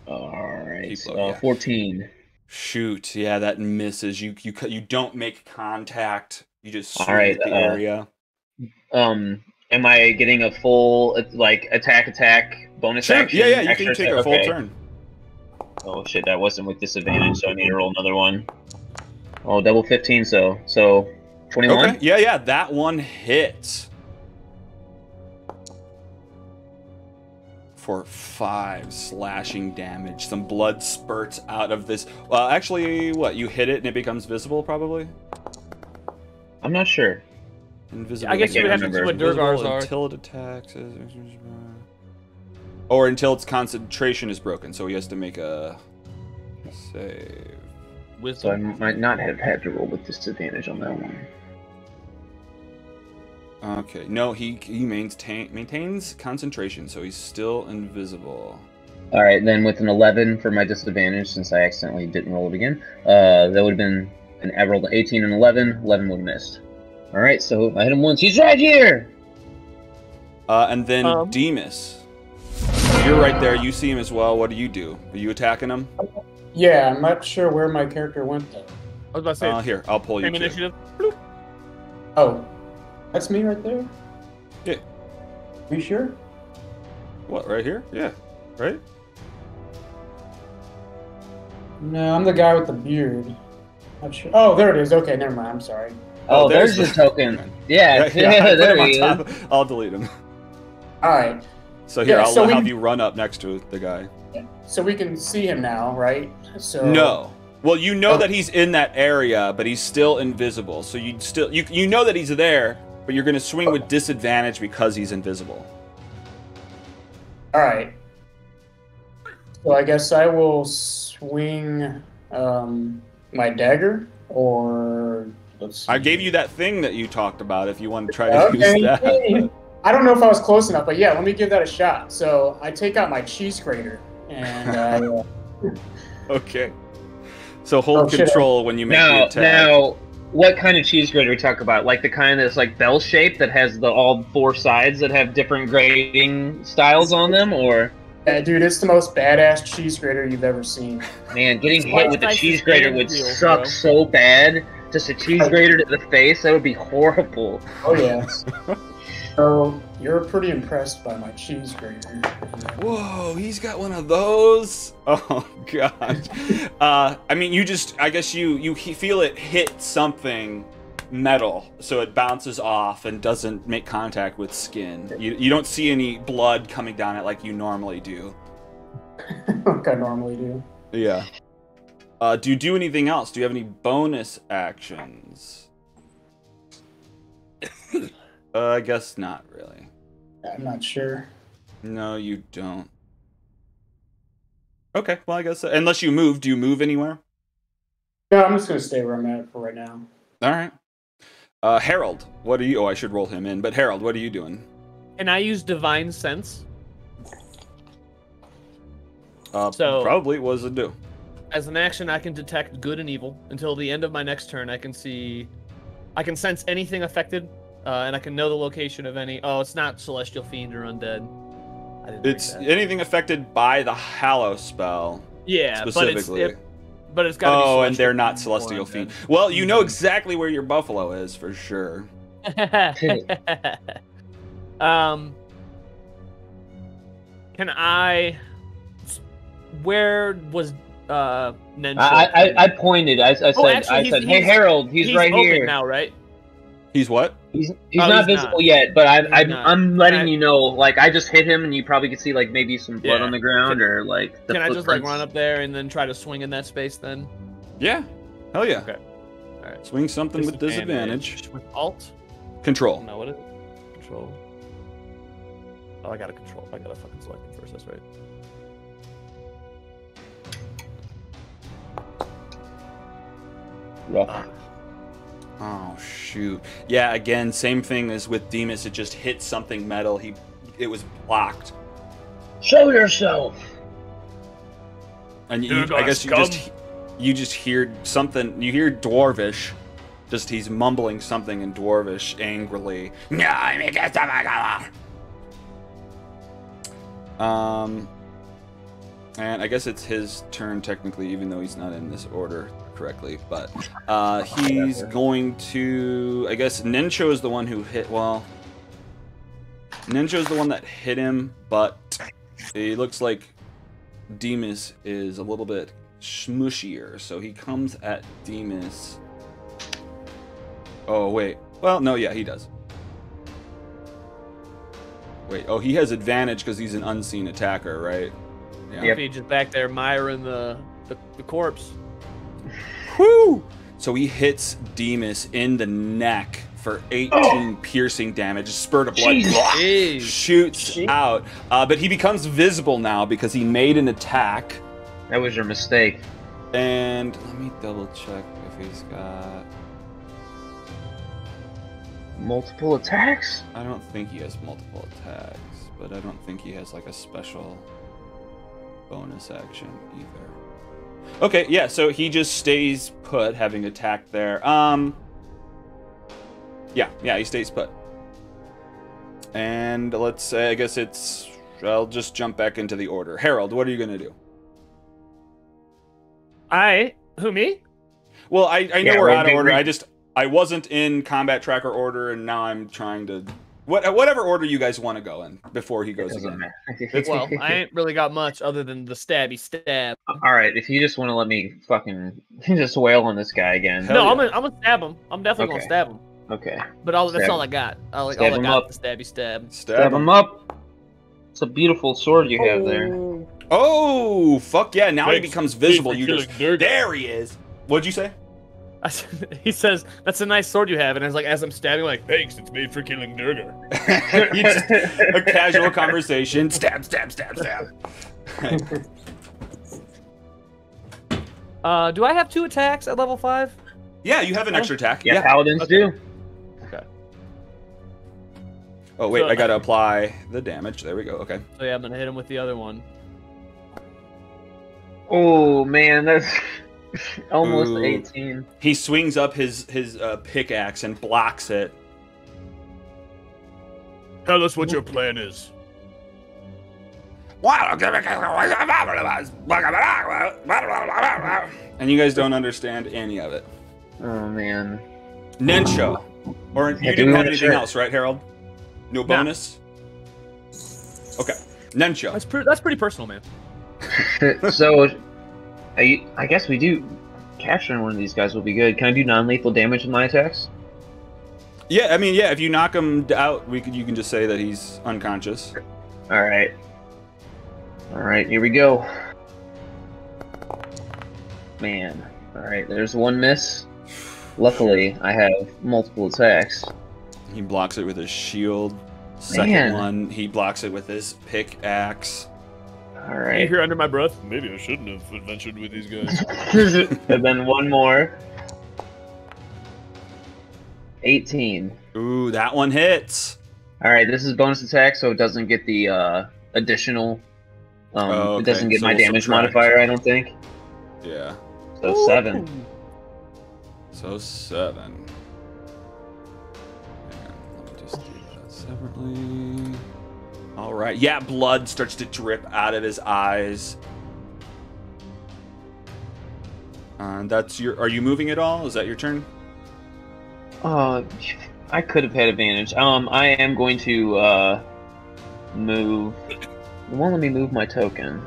All right. 14. Shoot! Yeah, that misses. You don't make contact. You just swing at the area. Am I getting a full like attack bonus action? Yeah. You can take a full turn. Oh shit! That wasn't with disadvantage, so I need to roll another one. Oh, double 15, so 21. Okay. Yeah. That one hits for 5 slashing damage. Some blood spurts out of this. Well, actually, what? You hit it and it becomes visible, probably? I'm not sure. Invisible. Yeah, I guess you would have to do what Duergar's are. Until it attacks. Or until its concentration is broken, so he has to make a save. So I might not have had to roll with disadvantage on that one. Okay, no, he maintains concentration, so he's still invisible. Alright, then with an 11 for my disadvantage, since I accidentally didn't roll it again, that would have been an rolled 18 and 11. 11 would have missed. Alright, so I hit him once. He's right here! And then Demas. You're right there, you see him as well. What do you do? Are you attacking him? Yeah, I'm not sure where my character went, though. I was about to say... here, I'll pull you initiative. Oh. That's me right there? Yeah. Are you sure? What, right here? Yeah. Right? No, I'm the guy with the beard. Not sure. Oh, there it is. Okay, never mind. I'm sorry. Oh, there's your token. Yeah, yeah there he is. I'll delete him. All right. So here, I'll have you run up next to the guy. So we can see him now, right? No. Well, you know that he's in that area, but he's still invisible. So you know that he's there, but you're going to swing with disadvantage because he's invisible. All right. So I guess I will swing my dagger, or let's see. I gave you that thing that you talked about if you want to try to use that. I don't know if I was close enough, but yeah, let me give that a shot. So I take out my cheese grater and okay. So hold control when you make the attack. Now, What kind of cheese grater are we talking about? Like the kind that's like bell shaped that has the all four sides that have different grating styles on them, or? Yeah, dude, it's the most badass cheese grater you've ever seen. Man, getting hit with a cheese grater would suck so bad. Just a cheese grater to the face, that would be horrible. Oh yeah. So you're pretty impressed by my cheese grater. Whoa, he's got one of those. Oh god. I mean, you just—I guess you feel it hit something metal, so it bounces off and doesn't make contact with skin. You don't see any blood coming down it like you normally do. Like I normally do. Yeah. Do you do anything else? Do you have any bonus actions? I guess not really. I'm not sure. No, you don't. Okay, well, I guess unless you move, do you move anywhere? No, I'm just gonna stay where I'm at for right now. All right. Herald, what are you? Oh, I should roll him in. But Herald, what are you doing? Can I use Divine Sense? So probably was a do. As an action, I can detect good and evil. Until the end of my next turn, I can sense anything affected, and I can know the location of any. Oh, it's not Celestial Fiend or Undead. I didn't it's anything affected by the Hallow spell. Yeah, specifically. But it's got to be. Oh, and they're not Celestial Fiend. Well, you know exactly where your buffalo is for sure. Can I? Where was? I pointed. I said, "Hey, Herald, he's right open here now, right?" He's what? He's not visible yet, but I'm letting you know. Like I just hit him, and you probably could see like maybe some blood on the ground or like. Can I just like run up there and then try to swing in that space then? Yeah, hell yeah. Okay, all right. Swing something with disadvantage. With alt. Control. No, what is it? Control. Oh, I gotta control. I gotta fucking select it first. That's right. Oh shoot. Yeah, again, same thing as with Demas, it just hit something metal. It was blocked. Show yourself. And I guess you just hear something, you hear Dwarvish. Just he's mumbling something in Dwarvish angrily. And I guess it's his turn technically, even though he's not in this order correctly, but he's going to, I guess Nencho is the one who hit, well, Nencho is the one that hit him, but it looks like Demas is a little bit smushier, so he comes at Demas. Oh wait, well no, yeah, he does. Wait, oh, he has advantage because he's an unseen attacker, right? Yeah. Yep. He's just back there miring the corpse. Woo! So he hits Demas in the neck for 18 piercing damage. A spurt of blood shoots out. But he becomes visible now because he made an attack. That was your mistake. And let me double check if he's got... multiple attacks? I don't think he has multiple attacks. But I don't think he has like a special bonus action either. Okay, yeah, so he just stays put, having attacked there. Yeah, he stays put. And let's say, I guess it's... I'll just jump back into the order. Herald, what are you going to do? Who, me? Well, I know we're out of order. I wasn't in combat tracker order, and now I'm trying to... Whatever order you guys want to go in before he goes again. Well, I ain't really got much other than the stabby stab. All right, if you just want to let me fucking just wail on this guy again. No, yeah. I'm gonna stab him. I'm definitely gonna stab him. Okay. But that's all I got. All I got is the stabby stab. Stab him up. It's a beautiful sword you have there. Oh fuck yeah! Now he becomes visible. You just there he is. What'd you say? He says, "That's a nice sword you have," and I was like, as I'm stabbing, like, "Thanks, it's made for killing Duergar." A casual conversation, stab, stab, stab, stab. Do I have two attacks at level 5? Yeah, you have an extra attack. Yeah, paladins do. Okay. Oh wait, so, I gotta apply the damage. There we go. Okay. So yeah, I'm gonna hit him with the other one. Oh man, that's. Almost 18. He swings up his pickaxe and blocks it. Tell us what your plan is. And you guys don't understand any of it. Oh, man. Nensho. Or you didn't have anything else, right, Harold? No bonus? No. Okay. Nensho. That's pretty personal, man. So, I guess we do... Capturing one of these guys will be good. Can I do non-lethal damage with my attacks? Yeah, I mean, yeah, if you knock him out, you can just say that he's unconscious. Alright. Alright, here we go. Man. Alright, there's one miss. Luckily, I have multiple attacks. He blocks it with his shield. Second one, he blocks it with his pickaxe. Alright. You hear under my breath? Maybe I shouldn't have adventured with these guys. And then one more. 18. Ooh, that one hits. Alright, this is bonus attack, so it doesn't get the additional... it doesn't get my damage modifier, I don't think. Yeah. So 7. So 7. Hang on, let me just do that separately. Alright, yeah, blood starts to drip out of his eyes. And that's your... Are you moving at all? Is that your turn? I could have had advantage. I am going to move. It won't let me move my token.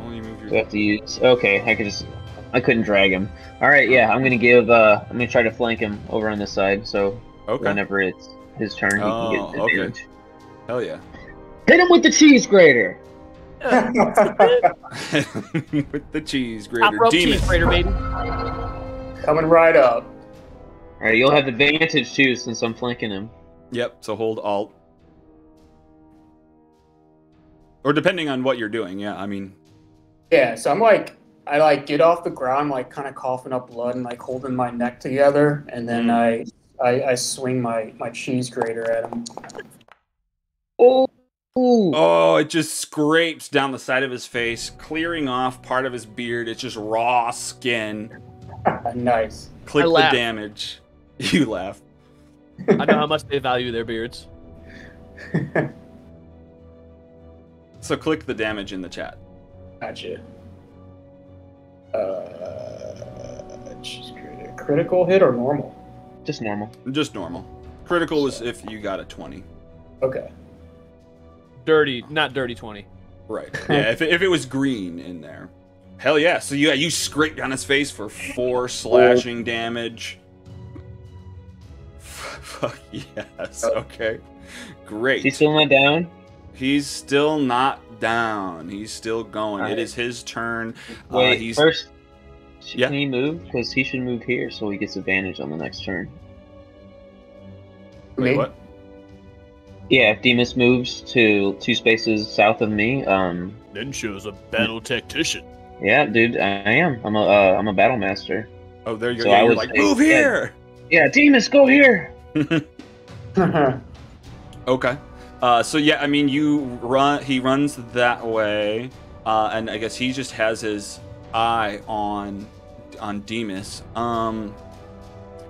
Only move your... Do I have to use? Okay, I couldn't drag him. All right, yeah, I'm gonna give. I'm gonna try to flank him over on this side. So whenever it's his turn, he can get advantage. Okay. Hell yeah! Hit him with the cheese grater. With the cheese grater. Top rope cheese grater, baby. Coming right up. All right, you'll have advantage too since I'm flanking him. Yep. So hold alt. Or depending on what you're doing, yeah. I mean. Yeah. So I'm like, I like get off the ground, like kind of coughing up blood and like holding my neck together, and then I swing my cheese grater at him. Oh. Ooh. Oh, it just scrapes down the side of his face, clearing off part of his beard. It's just raw skin. Nice. Click the damage. You laugh. I know how much they value their beards. So click the damage in the chat. Gotcha. Critical hit or normal? Just normal. Just normal. Critical was if you got a 20. Okay. Dirty, not dirty 20. Right. Yeah, if it was green in there. Hell yeah! So yeah, you scraped down his face for 4 slashing damage. Fuck yes. Okay. Great. He's still not down. He's still not down. He's still going. Right. It is his turn. Wait, he's... first. Can he move? Because he should move here, so he gets advantage on the next turn. Wait, what? Yeah, if Demas moves to 2 spaces south of me, Nensho's a battle tactician. Yeah, dude, I am. I'm a battle master. Oh, there you go. So I was like, move here. Yeah, Demas, go here. Okay. So yeah, I mean, you run. He runs that way, and I guess he just has his eye on Demas.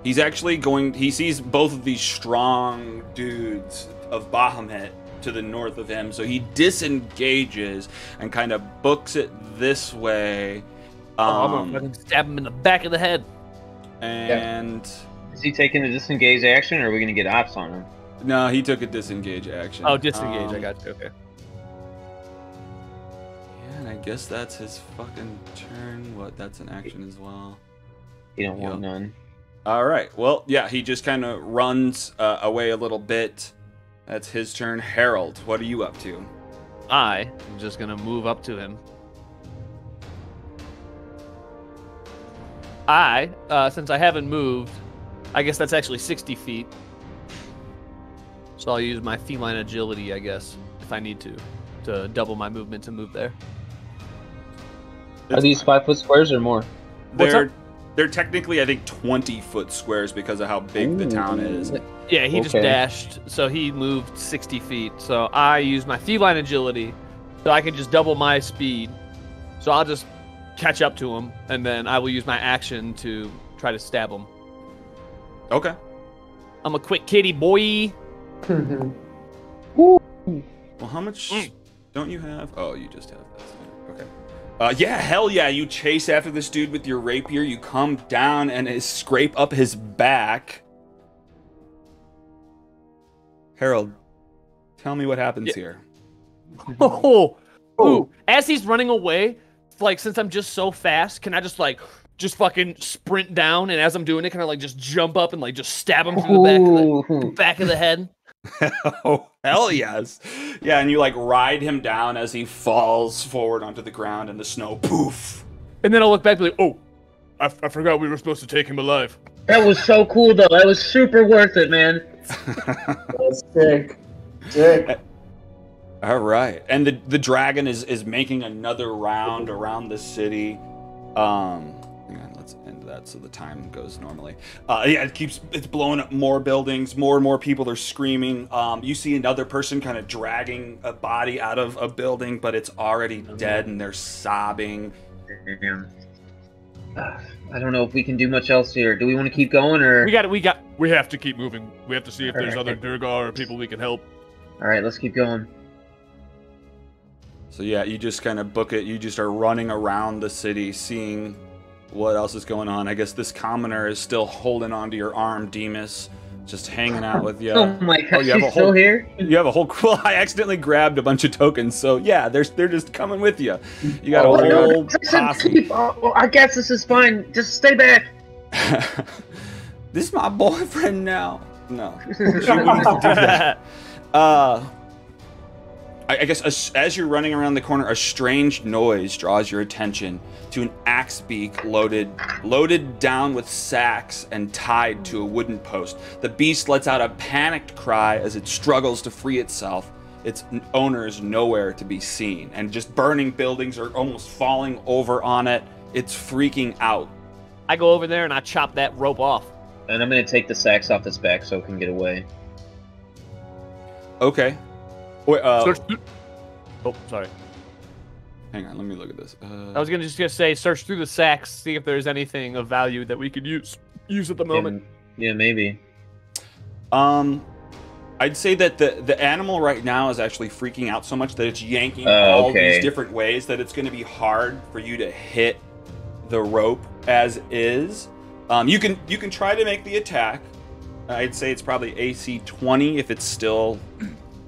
He's actually going. He sees both of these strong dudes of Bahamut to the north of him, so he disengages and kind of books it this way. I'm gonna stab him in the back of the head. And is he taking the disengage action, or are we gonna get ops on him? No, he took a disengage action. Oh, disengage! I got you. Okay. Yeah, and I guess that's his fucking turn. What? That's an action as well. You don't want none. All right. Well, yeah, he just kind of runs away a little bit. That's his turn. Harold, what are you up to? I am just going to move up to him. Since I haven't moved, I guess that's actually 60 feet. So I'll use my feline agility, I guess, if I need to double my movement to move there. Are these 5-foot squares or more? They're technically, I think, 20-foot squares because of how big the town is. Yeah, he just dashed, so he moved 60 feet. So I used my feline agility, so I could just double my speed. So I'll just catch up to him, and then I will use my action to try to stab him. Okay. I'm a quick kitty boy. Well, how much don't you have? Oh, you just have this. Okay. Yeah, hell yeah. You chase after this dude with your rapier. You come down and scrape up his back. Herald, tell me what happens here. Oh, ooh. As he's running away, like, since I'm just so fast, can I just, like, just fucking sprint down? And as I'm doing it, can I, like, just jump up and, like, just stab him through the back of the head? Oh, hell yes. Yeah, and you, like, ride him down as he falls forward onto the ground in the snow. Poof. And then I'll look back and be like, oh, I forgot we were supposed to take him alive. That was so cool, though. That was super worth it, man. That was sick. Sick. All right. And the dragon is making another round around the city. Hang on, let's end that so the time goes normally. Yeah, it's blowing up more buildings. More and more people are screaming. You see another person kind of dragging a body out of a building, but it's already dead and they're sobbing. Damn. I don't know if we can do much else here. Do we want to keep going, or we have to keep moving. We have to see if there's other Duergar or people we can help. All right, let's keep going. So yeah, you just kind of book it. You just are running around the city, seeing what else is going on. I guess this commoner is still holding onto your arm, Demas, just hanging out with you. Oh my god, she's still here? You have a whole. Well, I accidentally grabbed a bunch of tokens, so yeah, they're just coming with you. You got a whole posse. Oh, I guess this is fine. Just stay back. This is my boyfriend now. No, she wouldn't do that. I guess as you're running around the corner, a strange noise draws your attention to an axe beak loaded down with sacks and tied to a wooden post. The beast lets out a panicked cry as it struggles to free itself. Its owner is nowhere to be seen, and just burning buildings are almost falling over on it. It's freaking out. I go over there and I chop that rope off. And I'm going to take the sacks off its back so it can get away. Okay. Wait, oh, sorry. Hang on, let me look at this. I was just gonna say, search through the sacks, see if there's anything of value that we could use at the moment. Yeah, maybe. I'd say that the animal right now is actually freaking out so much that it's yanking all these different ways that it's gonna be hard for you to hit the rope as is. You can try to make the attack. I'd say it's probably AC 20 if it's still.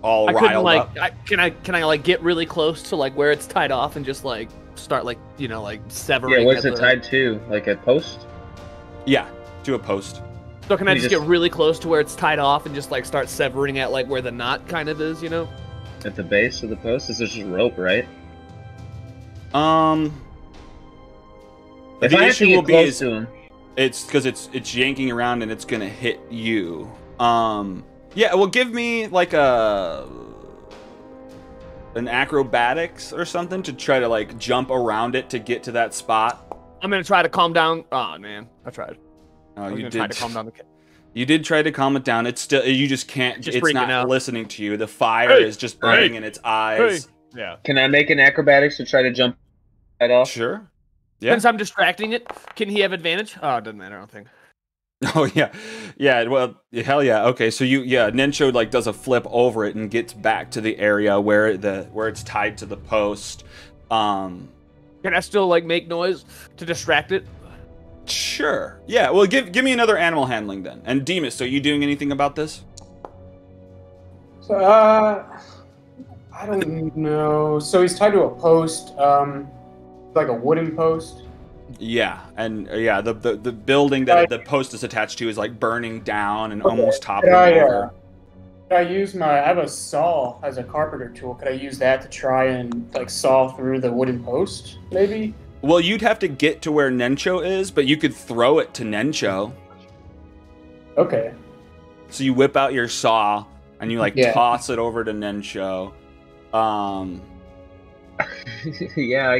All riled up. Can I like get really close to like where it's tied off and just like start like, you know, like severing? Yeah, what's it tied to? Like a post? Yeah, to a post. So can I just get really close to where it's tied off and just like start severing at like where the knot kind of is, you know? At the base of the post? This is just rope, right? The issue will be is it's because it's yanking around and it's gonna hit you. Yeah, well, give me like an acrobatics or something to try to like jump around it to get to that spot. I'm gonna try to calm down. Oh man, I tried. Oh, you did try to calm down the kid. You did try to calm it down. It's still you just can't. Just it's not out. Listening to you. The fire is just burning in its eyes. Yeah. Can I make an acrobatics to try to jump that off? Sure. Yeah. Since I'm distracting it, can he have advantage? Oh, it doesn't matter. I don't think. Oh yeah, yeah. Well, hell yeah. Okay, so Nencho like does a flip over it and gets back to the area where it's tied to the post. Can I still like make noise to distract it? Sure. Yeah. Well, give me another animal handling then. And Demas, are you doing anything about this? I don't know. So he's tied to a post, like a wooden post. Yeah, and yeah, the building that the post is attached to is like burning down and almost toppling over. Could I use I have a saw as a carpenter tool. Could I use that to try and like saw through the wooden post, maybe? Well, you'd have to get to where Nencho is, but you could throw it to Nencho. Okay. So you whip out your saw and you like toss it over to Nencho. Yeah,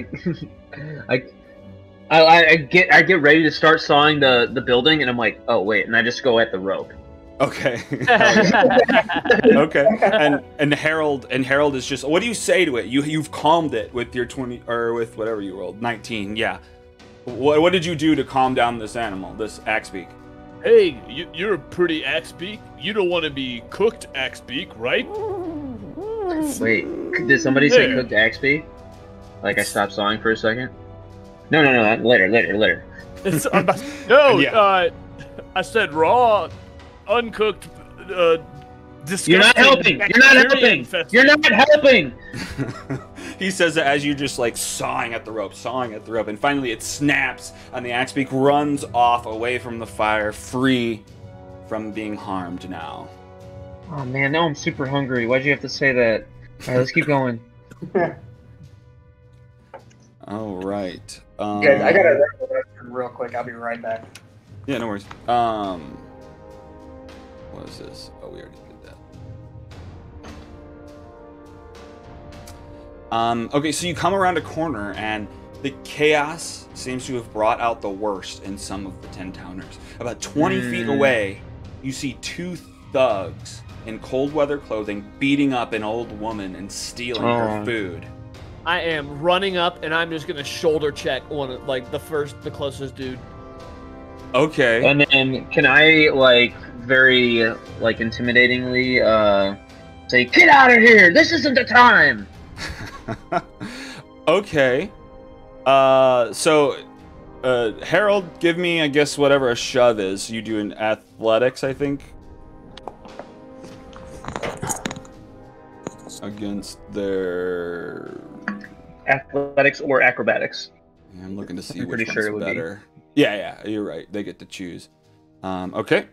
I get ready to start sawing the building, and I'm like, oh wait, and I just go at the rope. Okay. Okay. And Herald is just. What do you say to it? You've calmed it with your 20 or with whatever you rolled, 19. Yeah. What did you do to calm down this animal, this Axebeak? Hey, you're a pretty Axebeak. You don't want to be cooked Axebeak, right? Wait, did somebody say cooked Axebeak? Like I stopped sawing for a second. No. Later. I said raw. Uncooked, disgusting. You're not helping! He says that as you just like sawing at the rope, and finally it snaps, and the Axebeak runs off away from the fire, free from being harmed now. Oh man, now I'm super hungry. Why'd you have to say that? Alright, let's keep going. Alright. Guys, I gotta run real quick. I'll be right back. Yeah, no worries. What is this? Oh, we already did that. Okay, so you come around a corner, and the chaos seems to have brought out the worst in some of the 10-towners. About 20 feet away, you see two thugs in cold weather clothing beating up an old woman and stealing her food. I am running up, and I'm just gonna shoulder check on like the closest dude. Okay. And then can I very intimidatingly say, "Get out of here! This isn't the time!" Okay. So Herald, give me, I guess, whatever a shove is. You do in athletics, I think. Against their... Athletics or acrobatics. I'm looking to see which one's better. Yeah, you're right. They get to choose. Okay.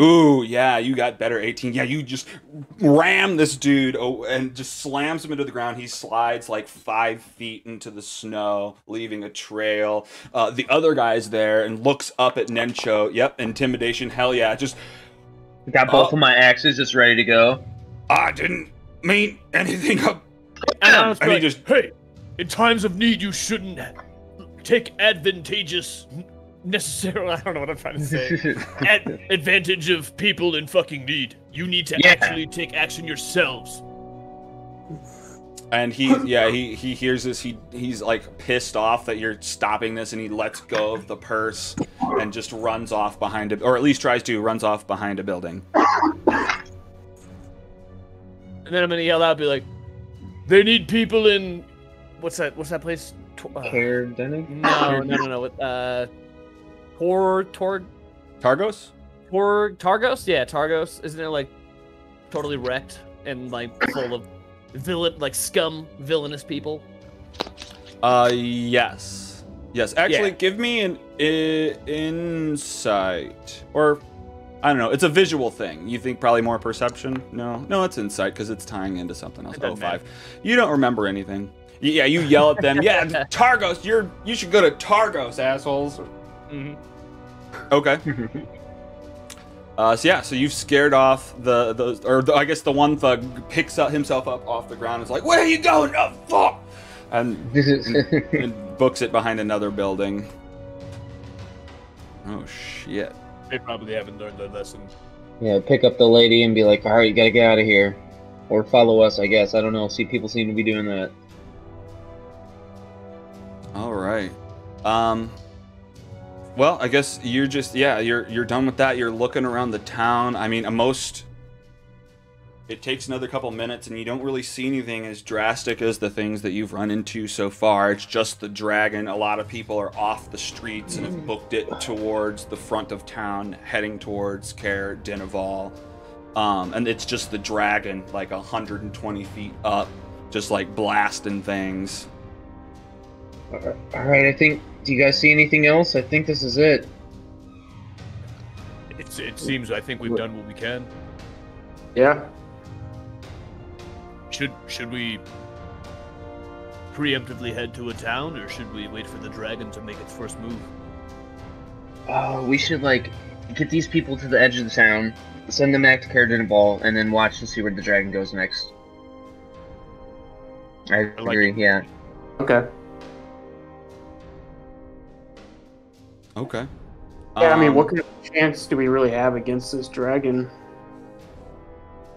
Ooh, yeah, you got better. 18. Yeah, you just ram this dude and just slams him into the ground. He slides like 5 feet into the snow, leaving a trail. The other guy's there and looks up at Nencho. Yep, intimidation. Hell yeah. Just got both of my axes just ready to go. I didn't mean anything. And he just, hey, in times of need, you shouldn't take advantageous. Necessarily, I don't know what I'm trying to say. Advantage of people in fucking need. You need to actually take action yourselves. And he hears this. He's like pissed off that you're stopping this, and he lets go of the purse and just runs off behind a, or at least tries to, runs off behind a building. And then I'm gonna yell out, be like, "They need people in what's that place? Caer Dineval? No. Targos? Targos? Yeah, Targos. Isn't it like totally wrecked and like full of villainous people? Yes. Yes. Actually, give me an insight. Or, I don't know, it's a visual thing. You think probably more perception? No, it's insight because it's tying into something else. Oh, 5. You don't remember anything. Yeah, you yell at them. Yeah, Targos, you should go to Targos, assholes. Mm-hmm. Okay. So you've scared off the one thug picks up himself up off the ground and is like, "Where are you going? Oh, fuck!" And books it behind another building. Oh, shit. They probably haven't learned their lesson. Yeah, pick up the lady and be like, "All right, you gotta get out of here." Or follow us, I guess. I don't know. See, people seem to be doing that. All right. Well, I guess you're just, you're done with that. You're looking around the town. I mean, it takes another couple minutes, and you don't really see anything as drastic as the things that you've run into so far. It's just the dragon. A lot of people are off the streets and have booked it towards the front of town, heading towards Caer Dineval. And it's just the dragon, like 120 feet up, just like blasting things. Alright, I think... Do you guys see anything else? I think this is it. It seems, I think we've done what we can. Yeah. Should we preemptively head to a town, or should we wait for the dragon to make its first move? We should, get these people to the edge of the town, send them back to Caer Dineval, and then watch and see where the dragon goes next. I agree. Okay. Yeah, I mean, what kind of chance do we really have against this dragon?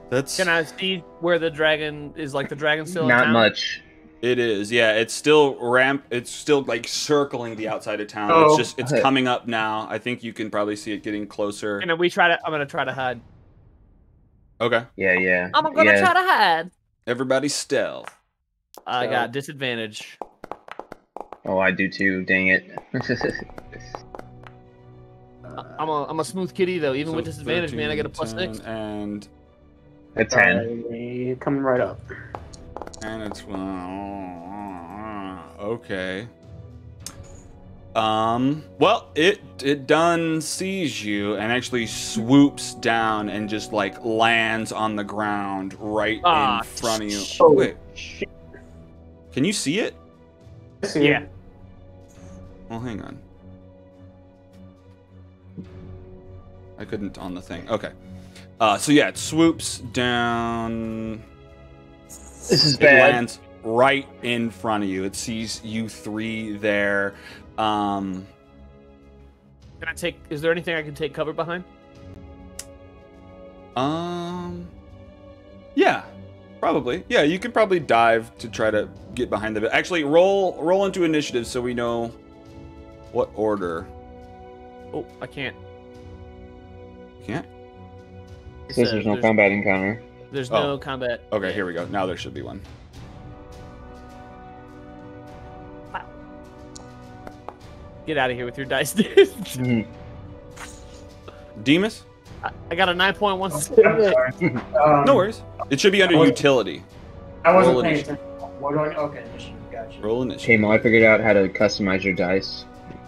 That's... Can I see where the dragon is? Like the dragon still in town? Not much. It is. Yeah, it's still It's still like circling the outside of town. Oh. It's just it's coming up now. I think you can probably see it getting closer. And then we try to. I'm gonna try to hide. Okay. Yeah, yeah. I'm gonna try to hide. Everybody stealth. I got disadvantage. Oh, I do too. Dang it. I'm a smooth kitty though. Even so with disadvantage, 13, man, I get a +6 and. A 10. Coming right up. And it's... Okay. Well, it done sees you and actually swoops down and just, like, lands on the ground right in front of you. Oh, wait. Shit. Can you see it? Yeah. Well, hang on. I couldn't on the thing. Okay. So yeah, it swoops down. This is bad. It lands right in front of you. It sees you three there. Can I take? Is there anything I can take cover behind? Yeah, probably. Yeah, you could probably dive to try to get behind the. Actually, roll into initiative so we know what order. Oh, I can't. You can't. Says there's no combat encounter. There's no combat. Okay, here we go. Now there should be one. Wow. Get out of here with your dice, dude. Demas? I got a 9.1. No worries. It should be under utility. I wasn't paying attention. Okay, gotcha. Roll initiative. Hey, Mo, I figured out how to customize your dice.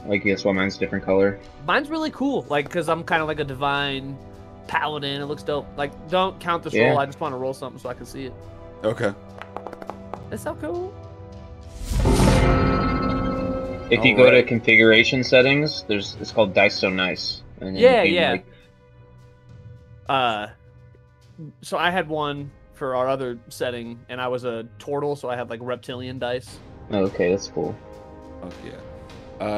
Like, guess why mine's a different color. Mine's really cool. Like, because I'm kind of like a divine... paladin. It looks dope. Like, don't count this roll. I just want to roll something so I can see it. Okay. That's so cool. If you go to configuration settings, there's it's called Dice So Nice. And yeah. Like... So I had one for our other setting, and I was a turtle, so I had like reptilian dice. Okay, that's cool. Okay.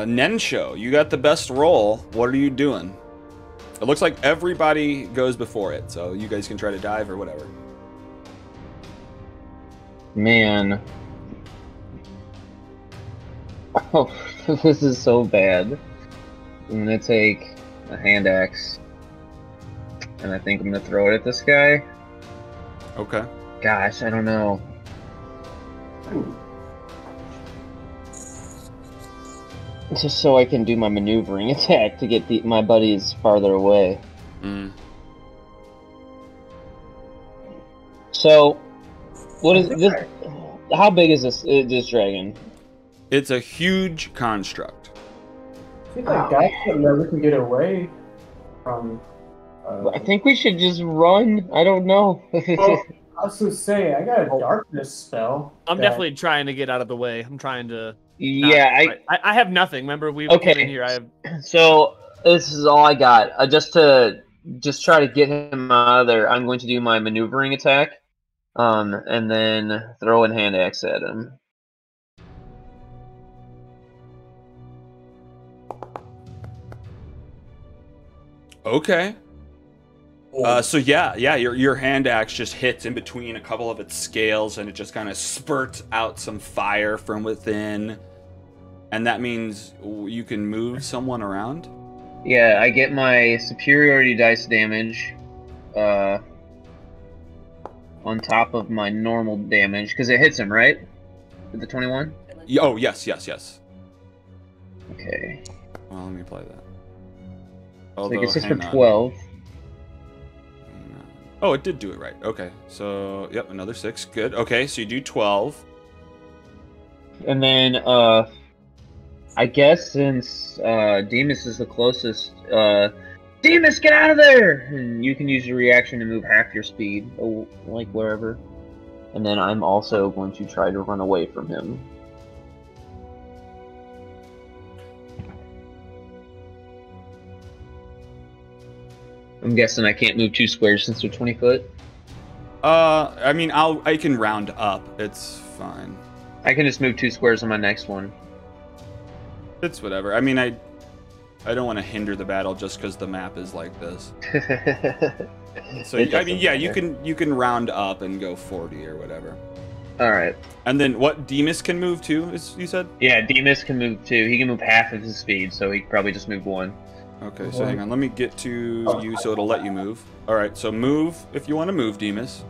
Nensho, you got the best roll. What are you doing? It looks like everybody goes before it, so you guys can try to dive or whatever. Man. Oh, this is so bad. I'm going to take a hand axe, and I think I'm going to throw it at this guy. Okay. Gosh, I don't know. Just so I can do my maneuvering attack to get my buddies farther away. Mm. So, what is this? How big is this dragon? It's a huge construct. I think that guy never can get away from. I think we should just run. I don't know. Well, I was gonna say I got a darkness spell. I'm definitely trying to get out of the way. I'm trying to. Yeah, I have nothing. Remember, we came in here. I have. So this is all I got. Just to try to get him out of there. I'm going to do my maneuvering attack, and then throw in hand axe at him. Okay. So yeah, your hand axe just hits in between a couple of its scales, and it just kind of spurts out some fire from within, and that means you can move someone around. Yeah, I get my superiority dice damage on top of my normal damage because it hits him right with the 21. Oh yes. Okay. Well, let me apply that. Although, so it's just for 12. Oh, it did do it right. Okay, so yep, another 6. Good. Okay, so you do 12. And then, I guess since Demas is the closest, Demas, get out of there! And you can use your reaction to move half your speed, like wherever. And then I'm also going to try to run away from him. I'm guessing I can't move 2 squares since they're 20 foot. I mean, I can round up. It's fine. I can just move 2 squares on my next one. It's whatever. I mean, I don't want to hinder the battle just because the map is like this. So I mean, yeah, you can round up and go 40 or whatever. All right. And then what? Demas can move too, as you said. Yeah, Demas can move too. He can move half of his speed, so he could probably just move one. Okay, so hang on. Let me get to you, so it'll let you move. All right, so move if you want to move, Demas.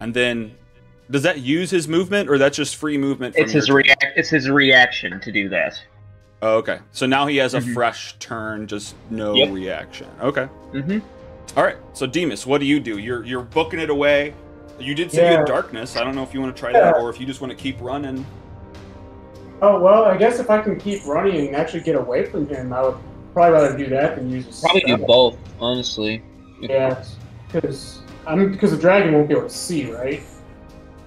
And then, does that use his movement, or that's just free movement? From it's his reaction to do that. Oh, okay. So now he has a fresh turn, just no reaction. Okay. All right. So Demas, what do you do? You're booking it away. You did say you had darkness. I don't know if you want to try that, or if you just want to keep running. Oh well, I guess if I can keep running and actually get away from him, I would probably rather do that than use. Do both, honestly. Yeah, because. Because the dragon won't be able to see, right?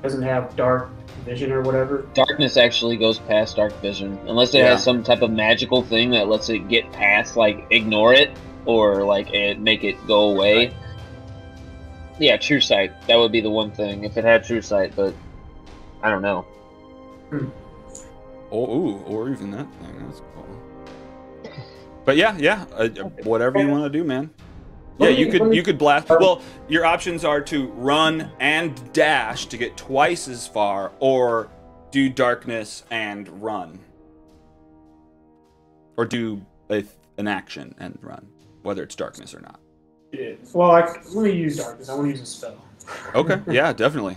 Doesn't have dark vision or whatever. Darkness actually goes past dark vision, unless it has some type of magical thing that lets it get past, like ignore it or like it make it go away. Right. Yeah, true sight. That would be the one thing if it had true sight, but I don't know. Or even that thing. That's cool. But yeah, whatever you want to do, man. Yeah, you could blast. Well, your options are to run and dash to get twice as far, or do darkness and run, or do an action and run, whether it's darkness or not. Yeah. Well, let me use darkness. I want to use a spell. Okay. Yeah, definitely.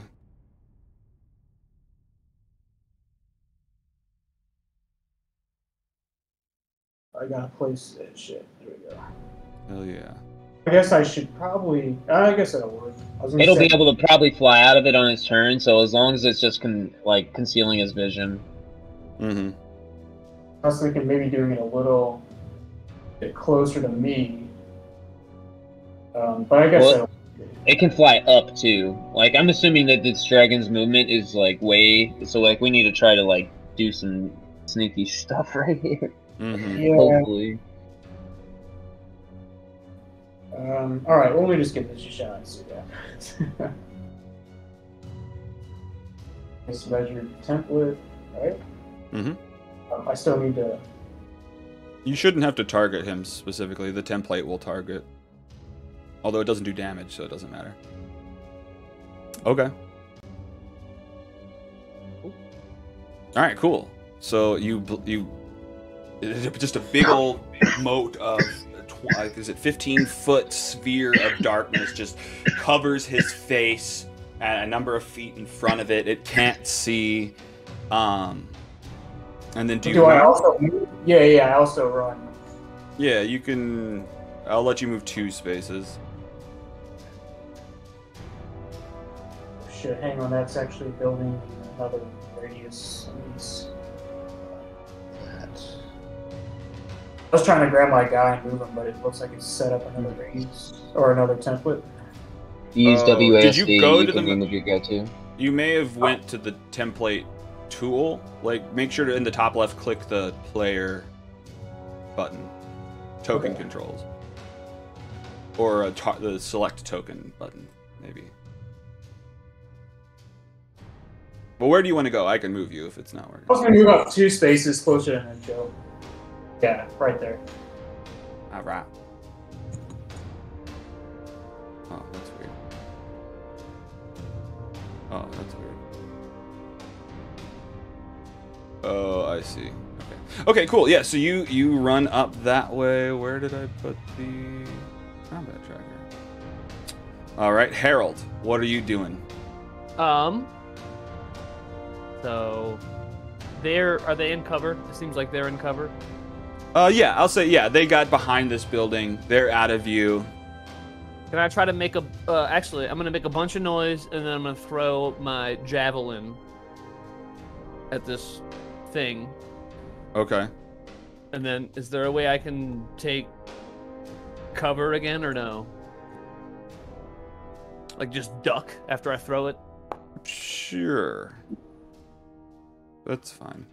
I gotta place that shit. There we go. Hell yeah. I guess I should probably. I guess that'll work. It'll be able to probably fly out of it on its turn, so as long as it's just concealing his vision. I was thinking maybe doing it a little bit closer to me, but I guess it can fly up too. Like I'm assuming that this dragon's movement is like way. So like we need to try to do some sneaky stuff right here. Yeah. Hopefully. All right, well, let me just give this a shot and see what happens. This measured template, right? I still need to... You shouldn't have to target him specifically. The template will target. Although it doesn't do damage, so it doesn't matter. Okay. All right, cool. So you just a big old moat of... Is it 15-foot sphere of darkness just covers his face at a number of feet in front of it. It can't see. And then do I also move? Yeah, I also run. Yeah, you can. I'll let you move 2 spaces. Shit, hang on. That's actually building another radius. I was trying to grab my guy and move him, but it looks like it's set up another range or another template. You use WASD. Did you go to the name of your guy too? You may have went to the template tool. Like, make sure to in the top left click the player button, token controls, or the select token button, maybe. But where do you want to go? I can move you if it's not working. I was gonna move up 2 spaces closer to him, Joe. Yeah, right there. All right. Oh, that's weird. Oh, that's weird. Oh, I see. Okay, cool. Yeah, so you run up that way. Where did I put the combat tracker? All right, Herald, what are you doing? So, are they in cover? It seems like they're in cover. Yeah, I'll say, yeah, they got behind this building. They're out of view. Can I try to make actually, I'm going to make a bunch of noise, and then I'm going to throw my javelin at this thing. Okay. And then, is there a way I can take cover again, or no? Like, just duck after I throw it? Sure. That's fine.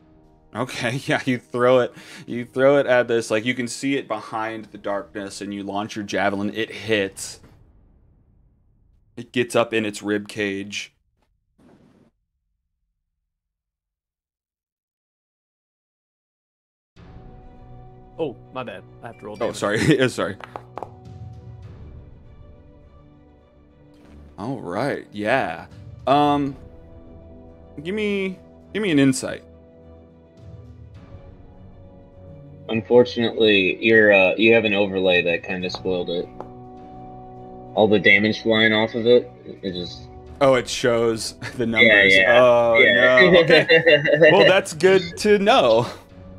Okay, yeah, you throw it at this, like you can see it behind the darkness, and you launch your javelin. It hits. It gets up in its rib cage. Oh, my bad. I have to roll damage. Oh, sorry. Sorry. All right. Yeah. Give me an insight. Unfortunately, you have an overlay that kind of spoiled it. All the damage flying off of it, it just... Oh, it shows the numbers. Yeah, yeah. Oh, yeah. No. Okay. Well, that's good to know.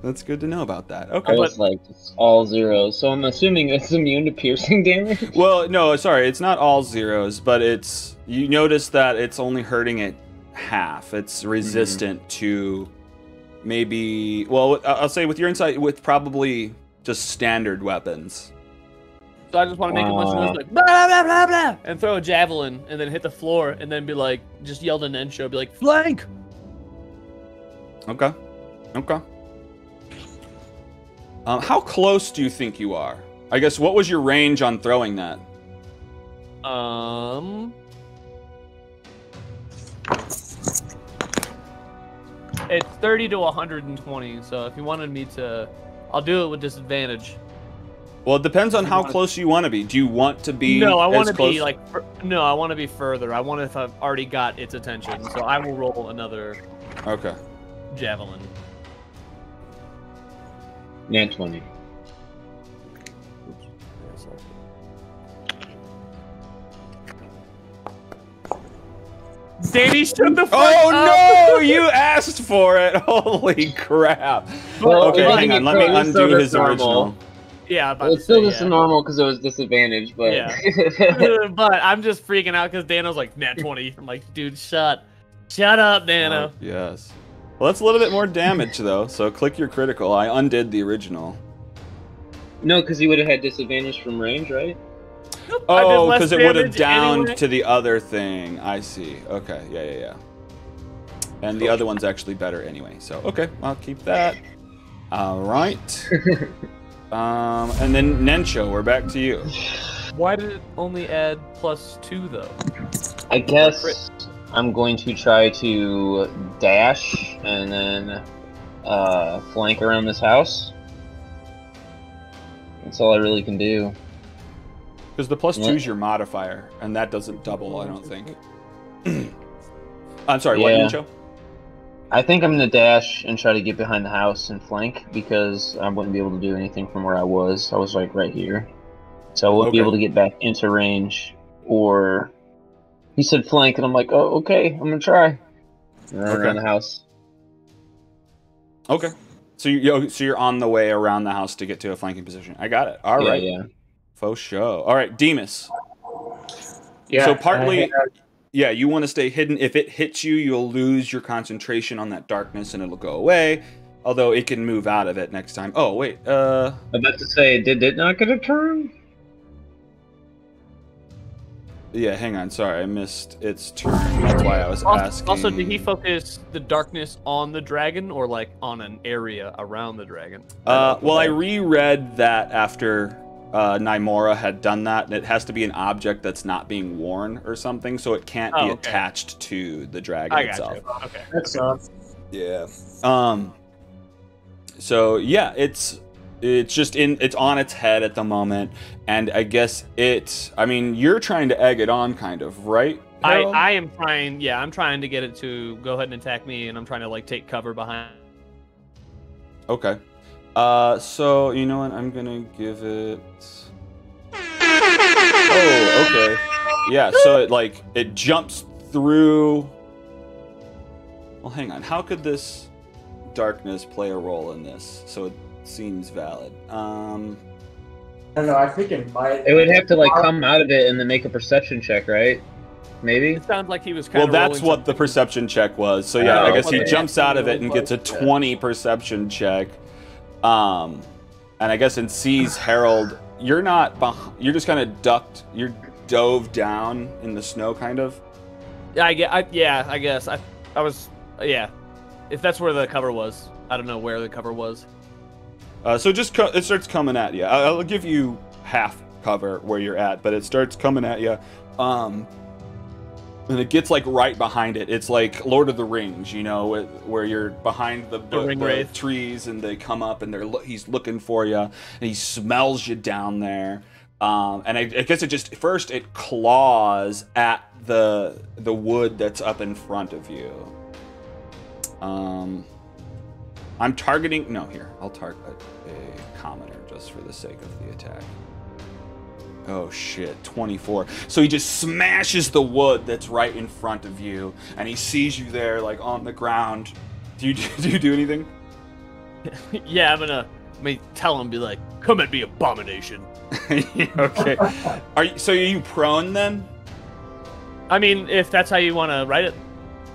That's good to know about that. Okay. I was like, it's all zeros, so I'm assuming it's immune to piercing damage? Well, no, sorry, it's not all zeros, but it's... You notice that it's only hurting it half. It's resistant to... Maybe, well, I'll say with your insight, with probably just standard weapons. So I just want to make a bunch of noise like, blah, blah, blah, blah, and throw a javelin, and then hit the floor, and then be like, just yell to Nensho, be like, flank! Okay. Okay. How close do you think you are? I guess, what was your range on throwing that? It's 30 to 120, so if you wanted me to... I'll do it with disadvantage. Well, it depends on how close you want to be. Do you want to be No, I want to be further. I want if I've already got its attention, so I will roll another... Okay. Javelin. Nat 20. Danny, shut the fuck up! Oh no! You asked for it! Holy crap! Well, okay, hang on. Let me undo his original. Yeah, but it's still just normal because it was disadvantaged, but... Yeah. But I'm just freaking out because Dano's like, Nat 20. I'm like, dude, shut up, Dano. Oh, yes. Well, that's a little bit more damage, though, so click your critical. I undid the original. No, because you would have had disadvantage from range, right? Nope. Oh, because it would have downed to the other thing. I see. Okay, yeah. And the other one's actually better anyway. So, okay, I'll keep that. All right. And then Nensho, we're back to you. Why did it only add +2, though? I guess I'm going to try to dash and then flank around this house. That's all I really can do. Because the +2 is your modifier, and that doesn't double, I don't think. I'm sorry, what, Nensho? I think I'm going to dash and try to get behind the house and flank, because I wouldn't be able to do anything from where I was. I was, like, right here. So I wouldn't be able to get back into range, or... He said flank, and I'm like, oh, okay, I'm going to try. And run around the house. Okay. So you're on the way around the house to get to a flanking position. I got it. All right. Yeah. Faux show. All right, Demas. Yeah. So partly, you want to stay hidden. If it hits you, you'll lose your concentration on that darkness and it'll go away. Although it can move out of it next time. Oh, wait. I'm about to say, did it not get a turn? Yeah, hang on. Sorry, I missed its turn. That's why I was asking. Also, did he focus the darkness on the dragon or like on an area around the dragon? Well, I reread that after... Nymora had done that, and it has to be an object that's not being worn or something, so it can't be attached to the dragon itself. You. Okay. That's yeah. So yeah, it's just it's on its head at the moment, and I guess you're trying to egg it on, kind of, right? Harold? I am trying. Yeah, I'm trying to get it to go ahead and attack me, and I'm trying to like take cover behind. Okay. So, you know what, I'm gonna give it... Oh, okay. Yeah, so it, like, it jumps through... Well, hang on, how could this darkness play a role in this? So it seems valid. I don't know, I think it might... It would have to, like, come out of it and then make a perception check, right? Maybe? It sounds like he was kind of... Well, that's what the perception check was. So, yeah, I guess he jumps out of it and gets a 20 perception check. And I guess in C's Herald, you're not behind, you're just kind of ducked, you're dove down in the snow, kind of. Yeah, I guess. I was, yeah. If that's where the cover was, I don't know where the cover was. So just, it starts coming at you. I'll give you half cover where you're at, but it starts coming at you. And it gets like right behind it. It's like Lord of the Rings, you know, where you're behind the trees and they come up and he's looking for you and he smells you down there. And I guess it just first it claws at the wood that's up in front of you. I'm targeting here. I'll target a commoner just for the sake of the attack. Oh shit, 24. So he just smashes the wood that's right in front of you, and he sees you there, like on the ground. Do you do anything? Yeah, I'm gonna tell him, be like, "Come at me, abomination." Okay. Are you prone then? I mean, if that's how you want to write it.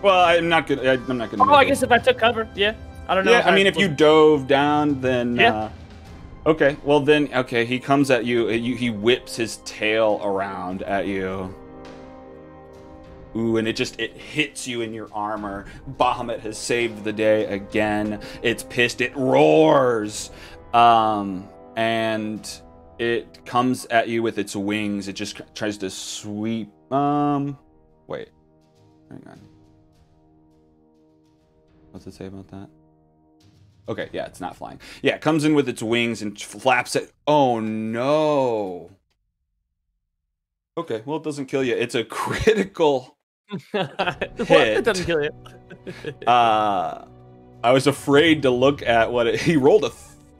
Well, I'm not gonna. Oh, I guess if I took cover, yeah. I don't know. Yeah, I mean, if you dove down, then. Yeah. Okay, well then, okay, he comes at you, he whips his tail around at you. Ooh, and it hits you in your armor. Bahamut has saved the day again. It's pissed, it roars. And it comes at you with its wings. It just tries to sweep, wait, hang on. What's it say about that? Okay, yeah, it's not flying. Yeah, it comes in with its wings and flaps it. Oh, no. Okay, well, it doesn't kill you. It's a critical hit. It doesn't kill you. I was afraid to look at what he rolled. Oh,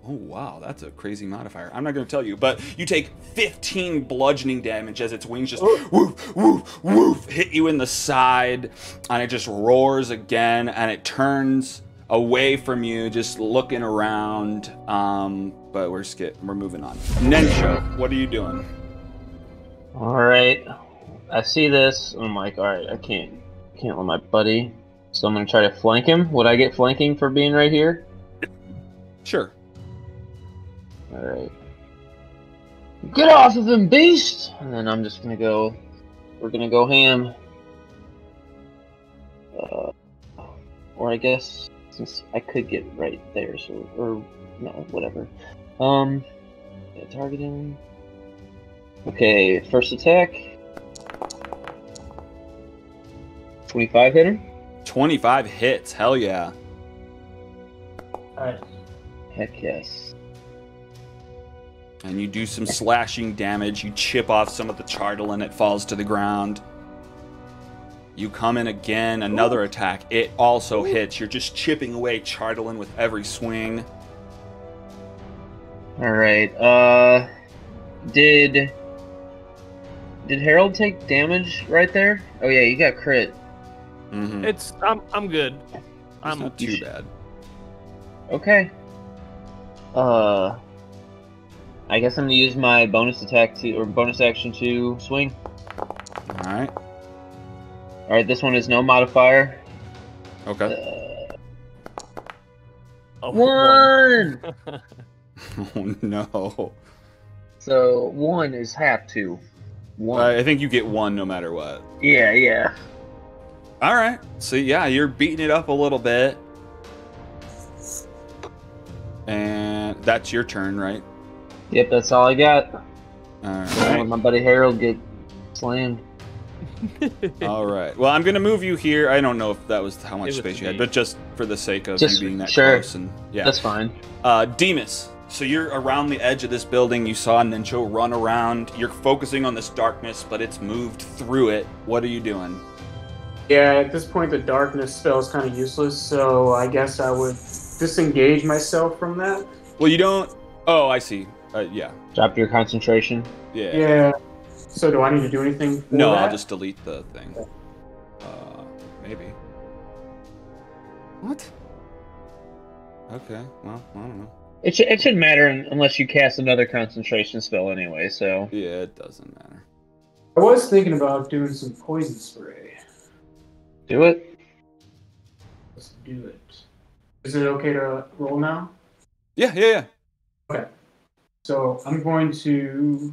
wow, that's a crazy modifier. I'm not going to tell you, but you take 15 bludgeoning damage as its wings just woof, woof, woof, hit you in the side, and it just roars again, and it turns away from you, just looking around, but we're moving on. Nensho, what are you doing? Alright, I see this, I'm like, alright, I can't let my buddy, so I'm gonna try to flank him. Would I get flanking for being right here? Sure. Alright. Get off of him, beast! And then I'm just gonna go, we're gonna go ham. Or I guess, since I could get right there, so, or no, whatever. Targeting. Okay, first attack. 25 hitter. 25 hits, hell yeah. Alright. Heck yes. And you do some slashing damage, you chip off some of the chardalyn and it falls to the ground. You come in again, another attack. It also hits. You're just chipping away Chardalyn with every swing. Alright, Did Herald take damage right there? Oh yeah, you got crit. Mm-hmm. I'm good. I'm not too bad. Okay. I guess I'm gonna use my bonus attack bonus action to swing. Alright. Alright, this one is no modifier. Okay. One! Oh, no. So, one is half two. One. I think you get one no matter what. Yeah, yeah. Alright, so yeah, you're beating it up a little bit. And that's your turn, right? Yep, that's all I got. Alright. Let my buddy Harold get slammed. All right. Well, I'm gonna move you here. I don't know if that was how much space you had, but just for the sake of you being that close, and yeah, that's fine. Demas, so you're around the edge of this building. You saw Nincho run around. You're focusing on this darkness, but it's moved through it. What are you doing? Yeah, at this point, the darkness spell is kind of useless, so I guess I would disengage myself from that. Well, you don't. Oh, I see. Yeah. Drop your concentration. Yeah. Yeah. So do I need to do anything? No, that? I'll just delete the thing. Maybe. What? Okay. Well, I don't know. It shouldn't matter unless you cast another concentration spell anyway. So. Yeah, it doesn't matter. I was thinking about doing some poison spray. Do it. Let's do it. Is it okay to roll now? Yeah. Yeah. Yeah. Okay. So I'm going to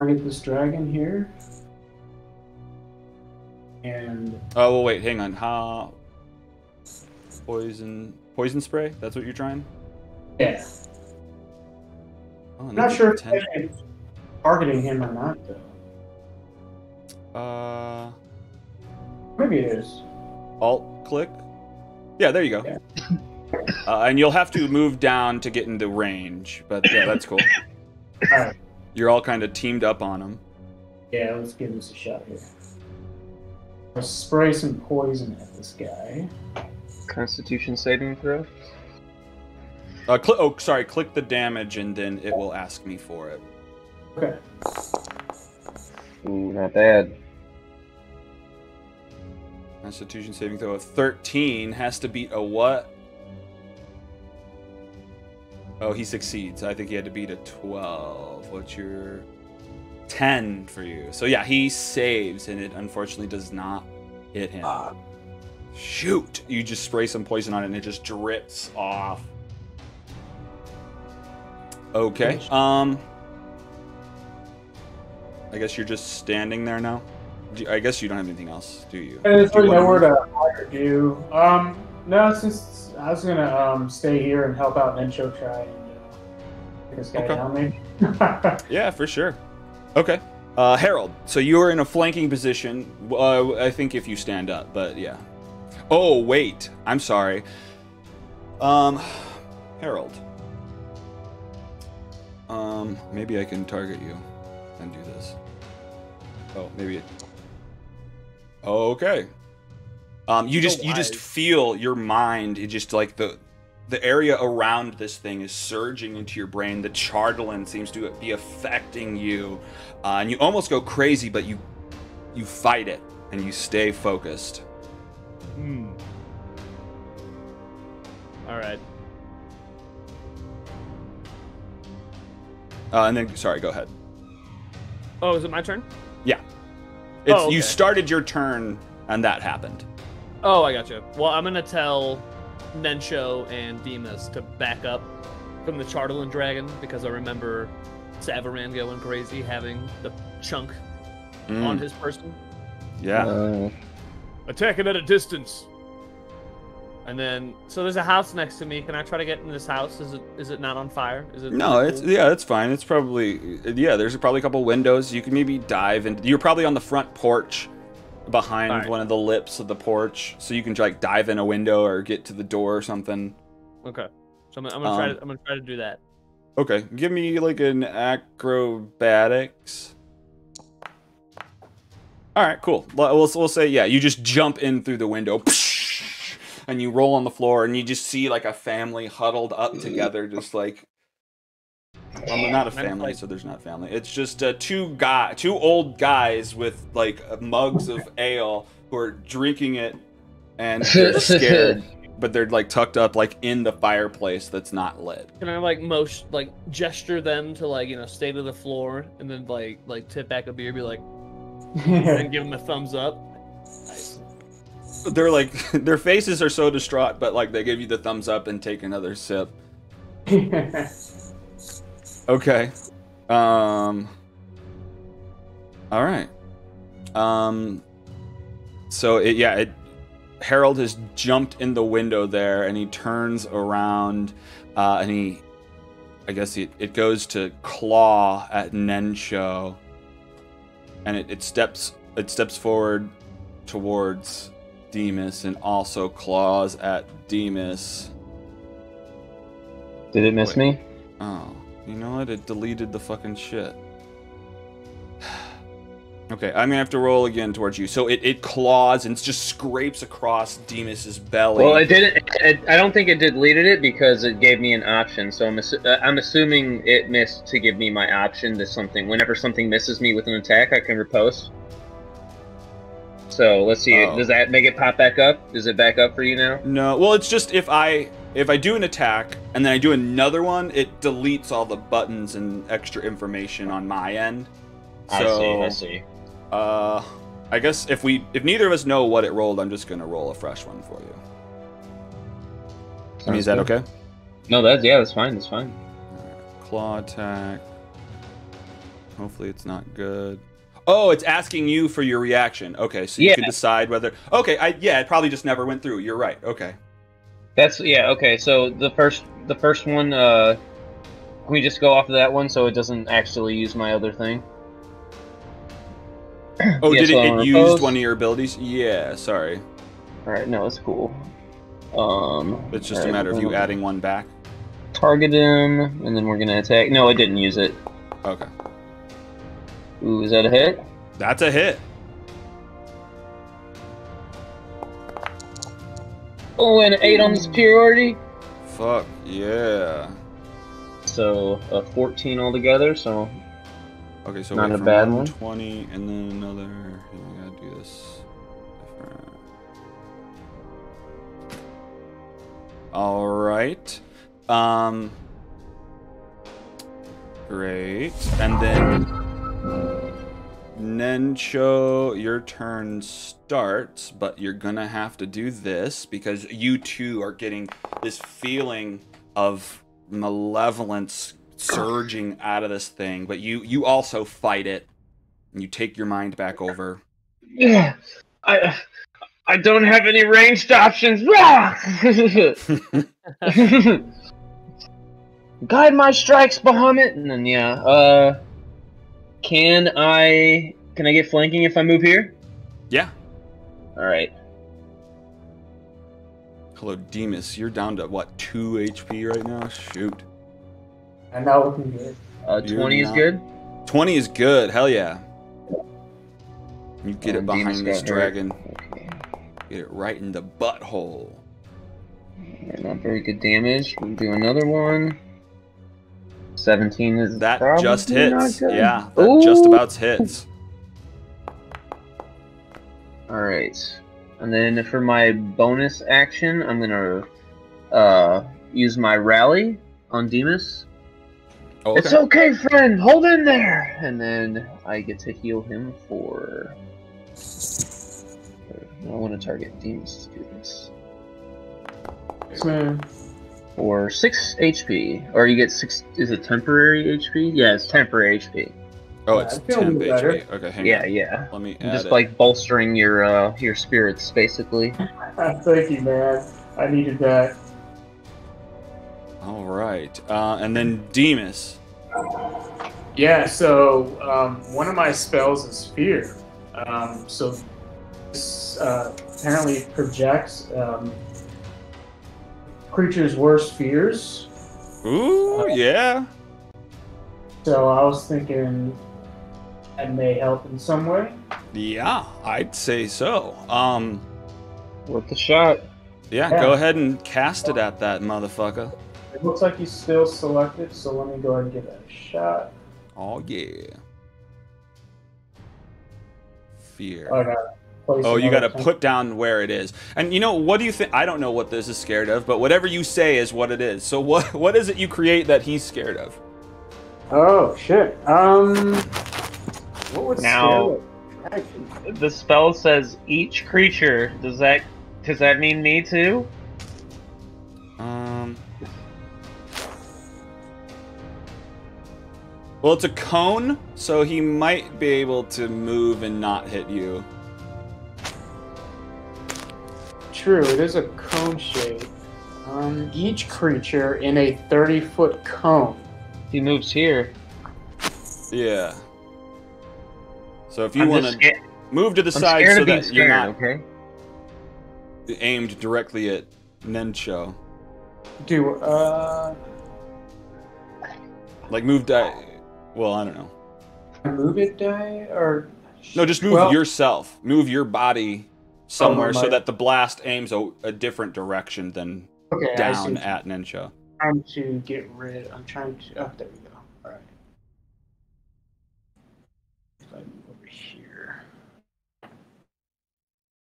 target this dragon here, and oh well, wait, hang on. How poison spray? That's what you're trying? Yeah. Oh, I'm not sure if I'm targeting him or not, though. Maybe it is. Alt click. Yeah, there you go. Yeah. And you'll have to move down to get into range, but yeah, that's cool. All right. You're all kind of teamed up on him. Yeah, let's give this a shot here. I'll spray some poison at this guy. Constitution saving throw? Oh, sorry, click the damage and then it will ask me for it. Okay. Ooh, not bad. Constitution saving throw of 13 has to beat a what? Oh, he succeeds. I think he had to beat a 12. What's your 10 for you? So yeah, he saves, and it unfortunately does not hit him. Shoot! You just spray some poison on it, and it just drips off. Okay. I guess you're just standing there now. I guess you don't have anything else, do you? There's nowhere to do. No, since I was gonna stay here and help out Nencho try and take this guy down, maybe. Yeah, for sure. Okay, Herald. So you are in a flanking position. I think if you stand up, but yeah. Oh wait, I'm sorry. Herald. Maybe I can target you and do this. Oh, maybe it. Okay. You just feel your mind. It just like the area around this thing is surging into your brain. The Chardalyn seems to be affecting you, and you almost go crazy. But you fight it and you stay focused. Hmm. All right. And then sorry, go ahead. Oh, is it my turn? Yeah. It's, oh, okay. You started your turn and that happened. Oh, I got you. Well, I'm going to tell Nencho and Demas to back up from the Chardalyn Dragon because I remember Savran going crazy having the chunk on his person. Yeah. Attack him at a distance. And then, so there's a house next to me. Can I try to get in this house? Is it not on fire? Is it? No, it's yeah, it's fine. It's probably, yeah, there's probably a couple windows. You can maybe dive into, you're probably on the front porch. Behind one of the lips of the porch, so you can like dive in a window or get to the door or something. Okay, so I'm gonna try to do that. Okay, give me like an acrobatics. All right, cool. We'll say yeah. You just jump in through the window, and you roll on the floor, and you just see like a family huddled up together, just like. Well, not a family, so there's not family. It's just two old guys with like mugs of ale who are drinking it, and they're scared, but they're like tucked up like in the fireplace that's not lit. Can I like gesture them to like, you know, stay to the floor and then like tip back a beer, be like, and give them a thumbs up? Nice. They're like their faces are so distraught, but like they give you the thumbs up and take another sip. Okay. All right. So it, yeah, Harold has jumped in the window there, and he turns around, and he, I guess it goes to claw at Nencho, and it steps forward towards Demas, and also claws at Demas. Did it miss me? Oh. You know what? It deleted the fucking shit. Okay, I'm gonna have to roll again towards you. So it claws and just scrapes across Demas's belly. Well, it didn't. I don't think it deleted it because it gave me an option. So I'm assuming it missed to give me my option to something. Whenever something misses me with an attack, I can riposte. So let's see. Oh. Does that make it pop back up? Is it back up for you now? No. Well, it's just if I do an attack and then I do another one, it deletes all the buttons and extra information on my end. So, I see. I guess if neither of us know what it rolled, I'm just gonna roll a fresh one for you. Is that okay? No, that's fine. That's fine. All right. Claw attack. Hopefully, it's not good. Oh, it's asking you for your reaction. Okay, so you can decide whether. Okay, it probably just never went through. You're right. Okay. That's okay. So the first one, can we just go off of that one so it doesn't actually use my other thing? Oh, did it use one of your abilities? Yeah, sorry. Alright, no, it's cool. It's just a matter of you adding one back. Target him, and then we're gonna attack. No, I didn't use it. Okay. Ooh, is that a hit? That's a hit. Oh, and 8 on the superiority. Fuck yeah. So 14 altogether. So okay, so not a bad one. 20, and then another. I gotta do this. All right. Great. And then Nencho, your turn starts, but you're gonna have to do this because you too are getting this feeling of malevolence surging out of this thing, but you also fight it and you take your mind back over. Yeah, I don't have any ranged options. Guide my strikes, Bahamut. And then yeah, can I get flanking if I move here? Yeah. All right. Hello, Demas. You're down to what, 2 HP right now? Shoot. I'm not looking good. 20 is good. 20 is good. Hell yeah. You get it behind this dragon. Okay. Get it right in the butthole. Not very good damage. We'll do another one. 17 is that just hits? Yeah, that just about hits. All right, and then for my bonus action, I'm gonna use my rally on Demas. Oh, okay. It's okay, friend. Hold in there, and then I get to heal him for. I want to target Demas to do this. So. Or 6 HP, or you get 6. Is it temporary HP? Yeah, it's temporary HP. Oh, it's temp HP. Okay, hang on. Yeah, yeah. Let me just like bolstering your spirits, basically. Thank you, man. I needed that. All right, and then Demas. Yeah. So one of my spells is fear. So this apparently projects. Creature's worst fears. Ooh, yeah. So I was thinking that may help in some way. Yeah, I'd say so. Worth the shot. Yeah, go ahead and cast it at that motherfucker. It looks like he's still selected, so let me go ahead and give that a shot. Oh yeah. Fear. Oh, no. Oh, you got to put down where it is. And you know, what do you think? I don't know what this is scared of, but whatever you say is what it is. So what is it you create that he's scared of? Oh, shit. What would now, scare it? The spell says each creature. Does that mean me too? Well, it's a cone, so he might be able to move and not hit you. True, it is a cone shape. Each creature in a 30-foot cone. He moves here. Yeah. So if you want to move to the side so that you're not aimed directly at Nencho. Do like move die? Well, I don't know. Move it die or no? Just move yourself. Move your body. Somewhere so that the blast aims a different direction than down at Nencho. I'm trying to get rid. I'm trying to. Oh, there we go. All right. If I move over here.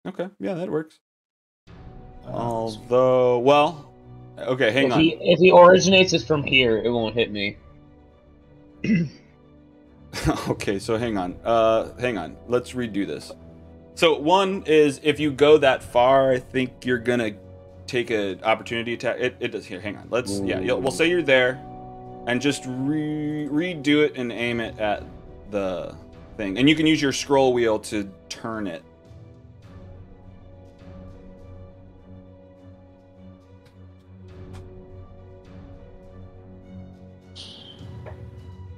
Okay. Yeah, that works. Although, well, okay. Hang on. If he originates it from here, it won't hit me. Okay. So hang on. Hang on. Let's redo this. So one is if you go that far, I think you're gonna take an opportunity attack. It does here. Hang on. Let's we'll say you're there, and just redo it and aim it at the thing. And you can use your scroll wheel to turn it.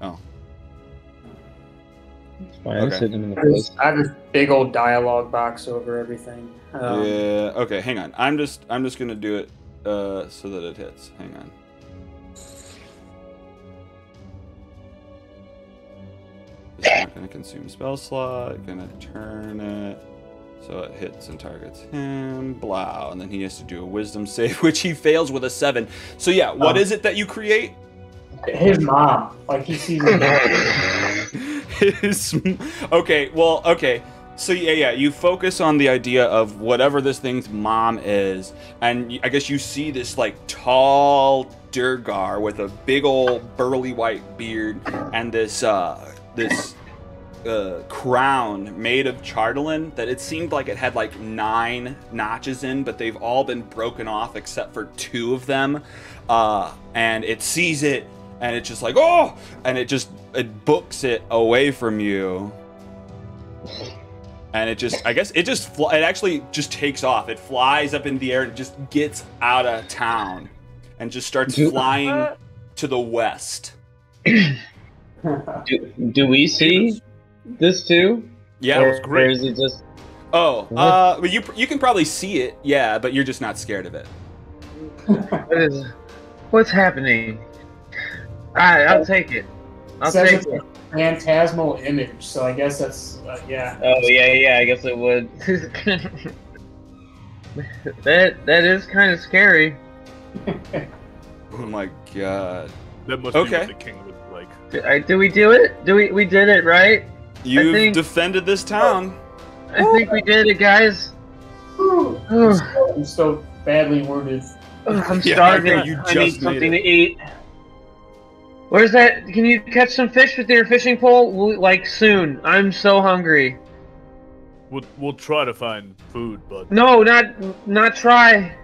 Oh. I have this big old dialogue box over everything. Yeah. Okay. Hang on. I'm just gonna do it so that it hits. Hang on. It's not gonna consume spell slot. Gonna turn it so it hits and targets him. Blah. And then he has to do a Wisdom save, which he fails with a 7. So yeah, what is it that you create? His mom. Like he sees his mom. Okay, well, okay. So yeah, you focus on the idea of whatever this thing's mom is, and I guess you see this like tall Duergar with a big old burly white beard and this crown made of Chardalyn that it seemed like it had like 9 notches in, but they've all been broken off except for 2 of them. And it sees it, and it's just like, oh, and it just books it away from you, and it just, I guess it just it actually just takes off. It flies up in the air and just gets out of town and just starts flying to the west. do we see this too? Yeah, or, it was great. Or is it just? Oh, but you can probably see it, yeah, but you're just not scared of it. What's happening? All right, I'll take it. I'll take it. Phantasmal image, so I guess that's yeah. Oh yeah, I guess it would. that is kind of scary. Oh my god. That must be what the king would like. Do we do it? We did it, right? You defended this town. I think we did it, guys. I'm so badly wounded. I'm starving. Yeah, I need something to eat. Where's that? Can you catch some fish with your fishing pole? Like, soon. I'm so hungry. We'll try to find food, but... No, not try.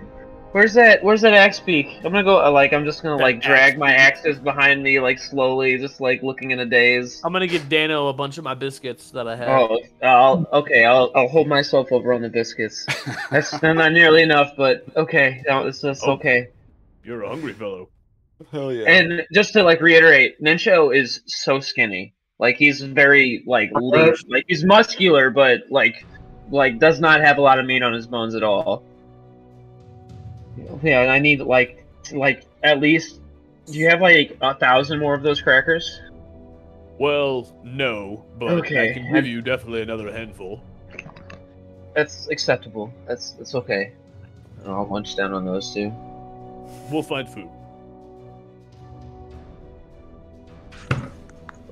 Where's that axe beak? I'm gonna go, I'm just gonna, drag my axes behind me, slowly, just, looking in a daze. I'm gonna give Dano a bunch of my biscuits that I have. Oh, I'll hold myself over on the biscuits. That's not nearly enough, but okay. No, it's okay. You're a hungry fellow. Hell yeah. And just to reiterate, Nincho is so skinny. He's very lean. He's muscular, but like does not have a lot of meat on his bones at all. Yeah, and I need at least. Do you have 1,000 more of those crackers? Well, no, but okay. I can give you definitely another handful. That's acceptable. That's okay. I'll munch down on those too. We'll find food.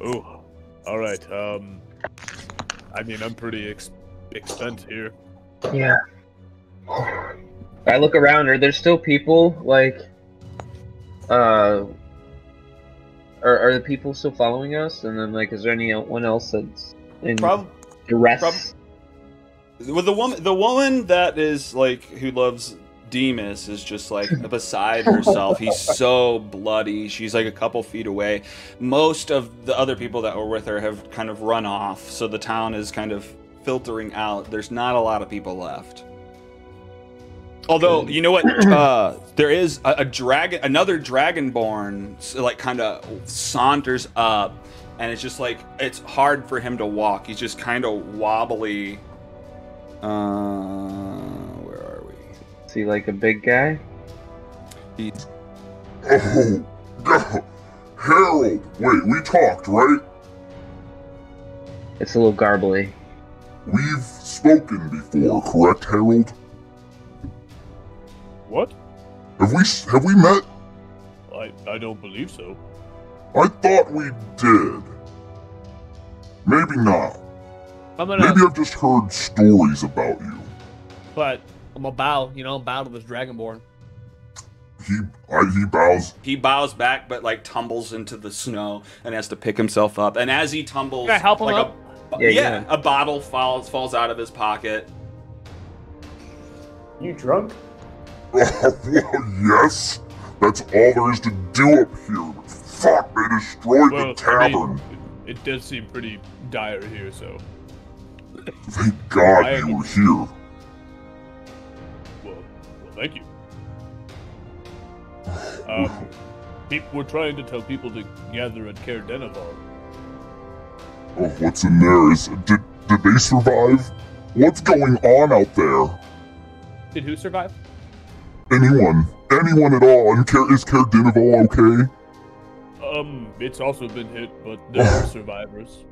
Oh, all right. I mean, I'm pretty expensed here. Yeah. I look around. Are there still people are the people still following us? And then is there anyone else that's in duress? Well, the woman that is who loves Demas is just beside herself. He's so bloody. She's a couple feet away. Most of the other people that were with her have kind of run off, so the town is kind of filtering out. There's not a lot of people left. Although, you know what? There is a dragon, another dragonborn, kind of saunters up, and it's just it's hard for him to walk. He's just kind of wobbly. Is he a big guy? He's... Oh, no. Herald! Wait, we talked, right? It's a little garbly. We've spoken before, correct, Herald? What? Have we met? I don't believe so. I thought we did. Maybe not. Maybe I've just heard stories about you. But... I'm bow, I'm bowed to this dragonborn. He bows. He bows back, but tumbles into the snow and has to pick himself up. And as he tumbles, can I help him up? A bottle falls out of his pocket. You drunk? Yes. That's all there is to do up here. Fuck! They destroyed the tavern. It does seem pretty dire here, so. Thank God you were here. Thank you. We're trying to tell people to gather at Caer Dineval. of what's in there is... Did they survive? What's going on out there? Did who survive? Anyone. Anyone at all. And is Caer Dineval okay? It's also been hit, but there are survivors.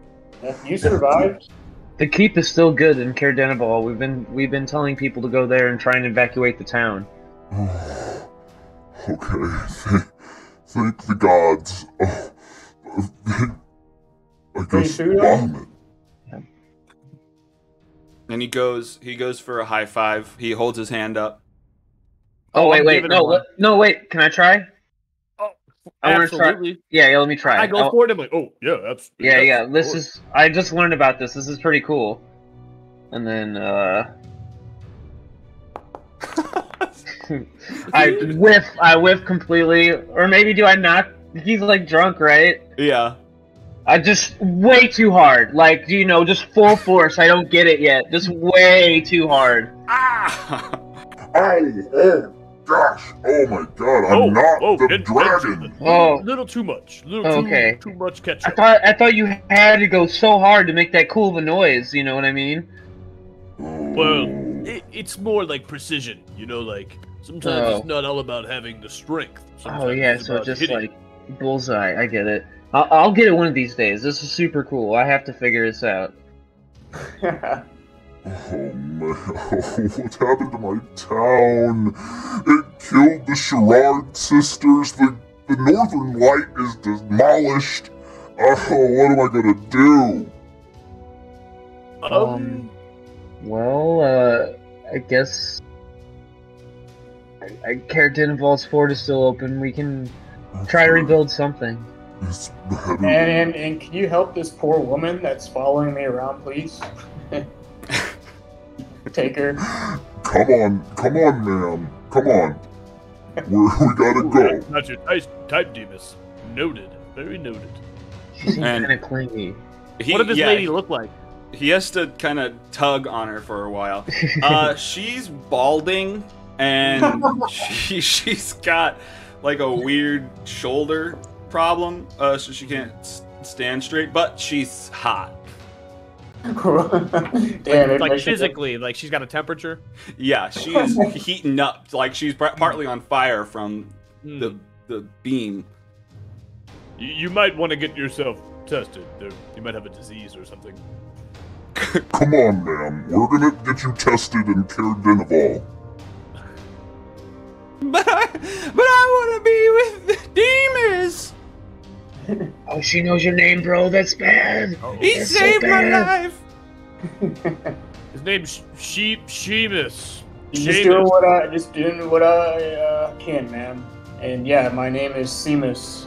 You survived? The keep is still good in Caer Dineval. We've been telling people to go there and try and evacuate the town. Okay. Thank the gods. I guess Bahamut. And he goes for a high five. He holds his hand up. Oh, wait. No, wait. Can I try? Oh, absolutely. Try. Yeah, let me try. I go for it. I'm like, oh, yeah, absolutely. Yeah. This is, I just learned about this. This is pretty cool. And then, I whiff completely. Or maybe do I not? He's like drunk, right? Yeah. I just way too hard, like, you know, just full force. I don't get it yet. Just way too hard. Ah! Oh gosh! Oh my God! I'm not the dragon. Oh, little too much. Little too much ketchup. I thought you had to go so hard to make that cool of a noise. You know what I mean? Well, it's more like precision. You know, like sometimes it's not all about having the strength. Sometimes so just hitting. Like bullseye. I get it. I'll get it one of these days. This is super cool. I have to figure this out. Oh man, what happened to my town? It killed the Sherrard sisters. The Northern Light is demolished. Oh, what am I gonna do? I guess... Caer Dineval's fort is still open. We can try to rebuild something. And can you help this poor woman that's following me around, please? Take her. Come on, ma'am. Come on. We gotta go. That's your nice type, Demas. Noted. Very noted. She seems kind of clingy. What does this lady look like? He has to kind of tug on her for a while. She's balding, and she's got like a weird shoulder problem, so she can't stand straight, but she's hot. like physically, like she's got a temperature. Yeah, she's heating up. Like she's partly on fire from the beam. You might want to get yourself tested. You might have a disease or something. Come on, ma'am. We're gonna get you tested in Caer Dineval. But I want to be with the demons. Oh, she knows your name, bro. That's bad. He saved my life. His name's Sheamus. Just doing what I can, man. And yeah, my name is Seamus.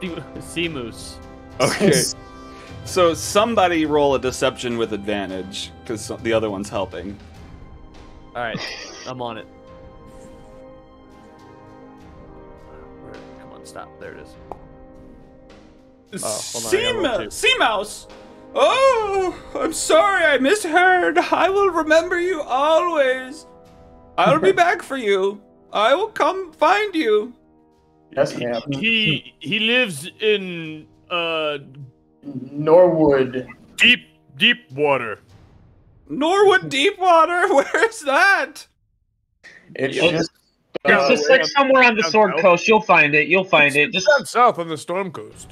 Seamus. Okay. So somebody roll a deception with advantage, because the other one's helping. All right, I'm on it. Come on, stop. There it is. Seamouse! Oh, I'm sorry, I misheard. I will remember you always. I'll be back for you. I will come find you. Yes, ma'am. He lives in Norwood. Deep water. Norwood Deepwater? Where's that? It's just like somewhere on the Sword Coast. You'll find it. Just down south on the Storm Coast.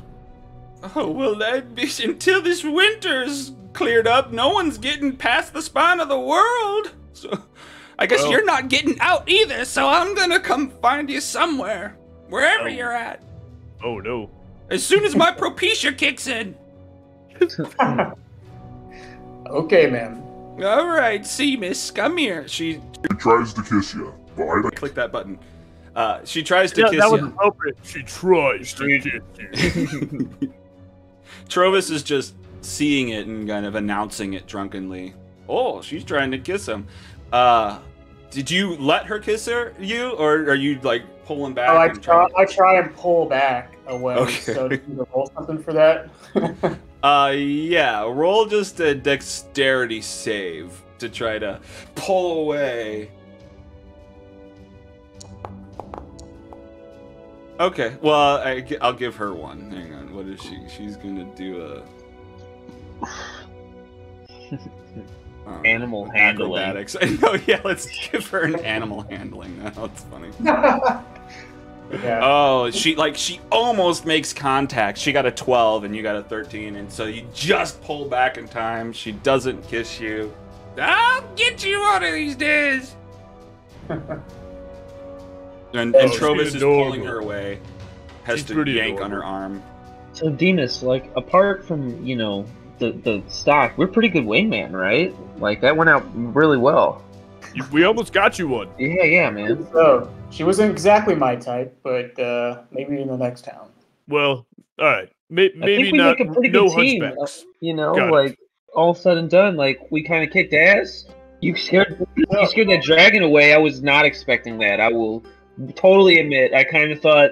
Oh, well, that'd be, until this winter's cleared up, no one's getting past the spine of the world. So, I guess you're not getting out either, so I'm gonna come find you somewhere. Wherever you're at. Oh, no. As soon as my Propecia kicks in. Okay, ma'am. All right, see, miss, come here. She tries to kiss you. Click that button. She tries to kiss you. That was appropriate. She tries to kiss you. Trovis is just seeing it and kind of announcing it drunkenly. Oh, she's trying to kiss him. Did you let her kiss you, or are you like pulling back? Oh, I try and pull back away. Okay. So do you roll something for that? Yeah, roll just a dexterity save to try to pull away. Okay, well, I'll give her one. Hang on, what is she? She's gonna do a... Animal handling. Acrobatics. I know, yeah, let's give her an animal handling now. That's funny. Yeah. Oh, she almost makes contact. She got a 12 and you got a 13, and so you just pull back in time. She doesn't kiss you. I'll get you one of these days. And Trovis is pulling her away. Has she's to yank adorable. On her arm. So Dinas, like, apart from, you know, the stock, we're pretty good wingman, right? Like, that went out really well. We almost got you one. Yeah, man. So, she wasn't exactly my type, but maybe in the next town. Well, all right. Maybe not. No hunchbacks. You know, got like, it. All said and done, like, we kind of kicked ass. You scared that dragon away. I was not expecting that. I will totally admit, I kind of thought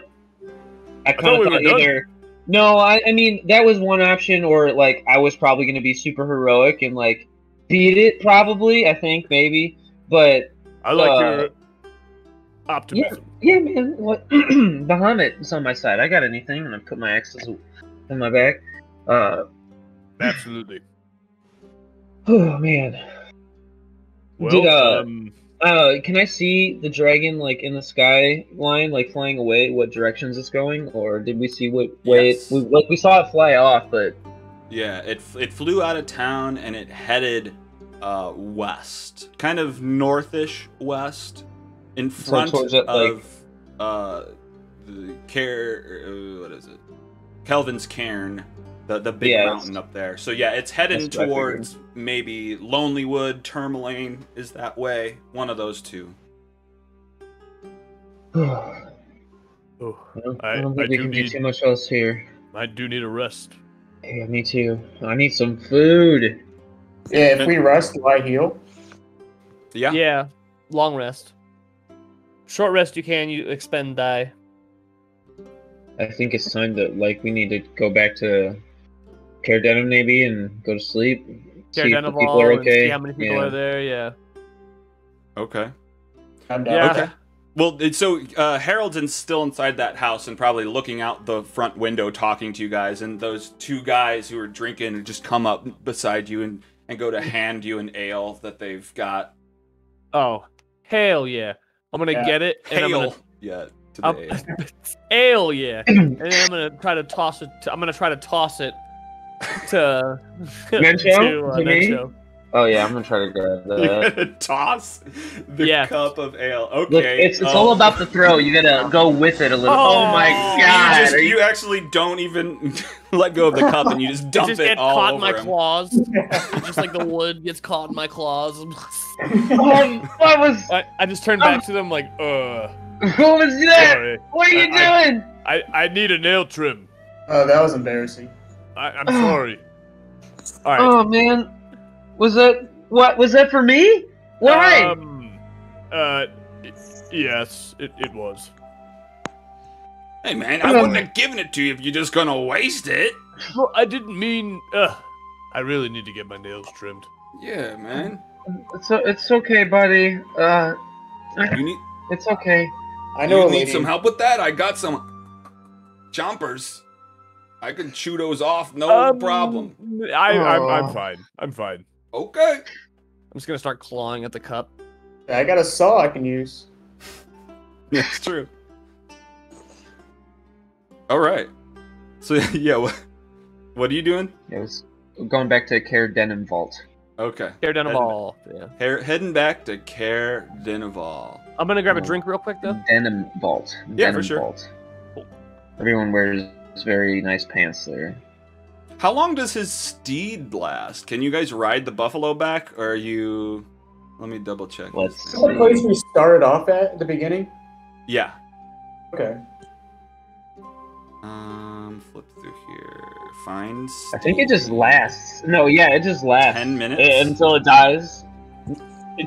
either... No, I mean, that was one option, or, like, I was probably going to be super heroic and, like, beat it, probably, I think, maybe, but... I like your optimism. Yeah, man, what, Bahamut is on my side. I got anything, and I put my axes in my back. Absolutely. Oh, man. Well, can I see the dragon, like, in the sky line, like, flying away, what directions it's going? Or did we see what way we saw it fly off, but... Yeah, it flew out of town, and it headed west. Kind of northish west, in front the Caer... what is it? Kelvin's Cairn, the big mountain up there. So, yeah, it's heading towards... Maybe Lonelywood, Termalane is that way. One of those two. I don't think we can do too much else here. I do need a rest. Yeah, me too. I need some food. Yeah, if we rest, do I heal? Yeah. Yeah, long rest. Short rest, you expend die. I think it's time that, like, we need to go back to Caer Dineval maybe and go to sleep. See if people are okay. See how many people are there, yeah. Okay. I'm down. Yeah. Okay. Well, so Harold's still inside that house and probably looking out the front window talking to you guys, and those two guys who are drinking just come up beside you and go to hand you an ale that they've got. Oh, hell yeah. I'm going to get it. And I'm gonna... Yeah. Ale, yeah. And then I'm going to try to toss it. To Mencho? Oh yeah, I'm gonna try to grab that. You're gonna toss the cup of ale. Okay, look, it's all about the throw. You gotta go with it a little. Oh my god! You actually don't even let go of the cup, and you just dump it all over him. It just gets caught in my claws. It's just like the wood gets caught in my claws. I just turned back to them like, What was that? Sorry. What are you doing? I need a nail trim. Oh, that was embarrassing. I'm sorry. All right. Oh man, was that for me? Why? Yes, it was. Hey man, I wouldn't have given it to you if you're just gonna waste it. Well, I didn't mean. I really need to get my nails trimmed. Yeah, man. So it's okay, buddy. It's okay. I know. You need some help with that? I got some chompers. I can chew those off, no problem. I'm fine. I'm fine. Okay. I'm just gonna start clawing at the cup. I got a saw I can use. That's true. All right. So yeah, what are you doing? It was going back to Caer Dineval. Okay. Caer Dineval. Yeah. Heading back to Caer Dineval. I'm gonna grab a drink real quick though. Dineval. Yeah, for sure. Cool. Everyone wears. It's very nice pants there. How long does his steed last? Can you guys ride the buffalo back, or are you... Let me double check. Is that the place we started off at the beginning? Yeah. Okay. Flip through here. Find steed. I think it just lasts. No, yeah, it just lasts. 10 minutes? Until it dies.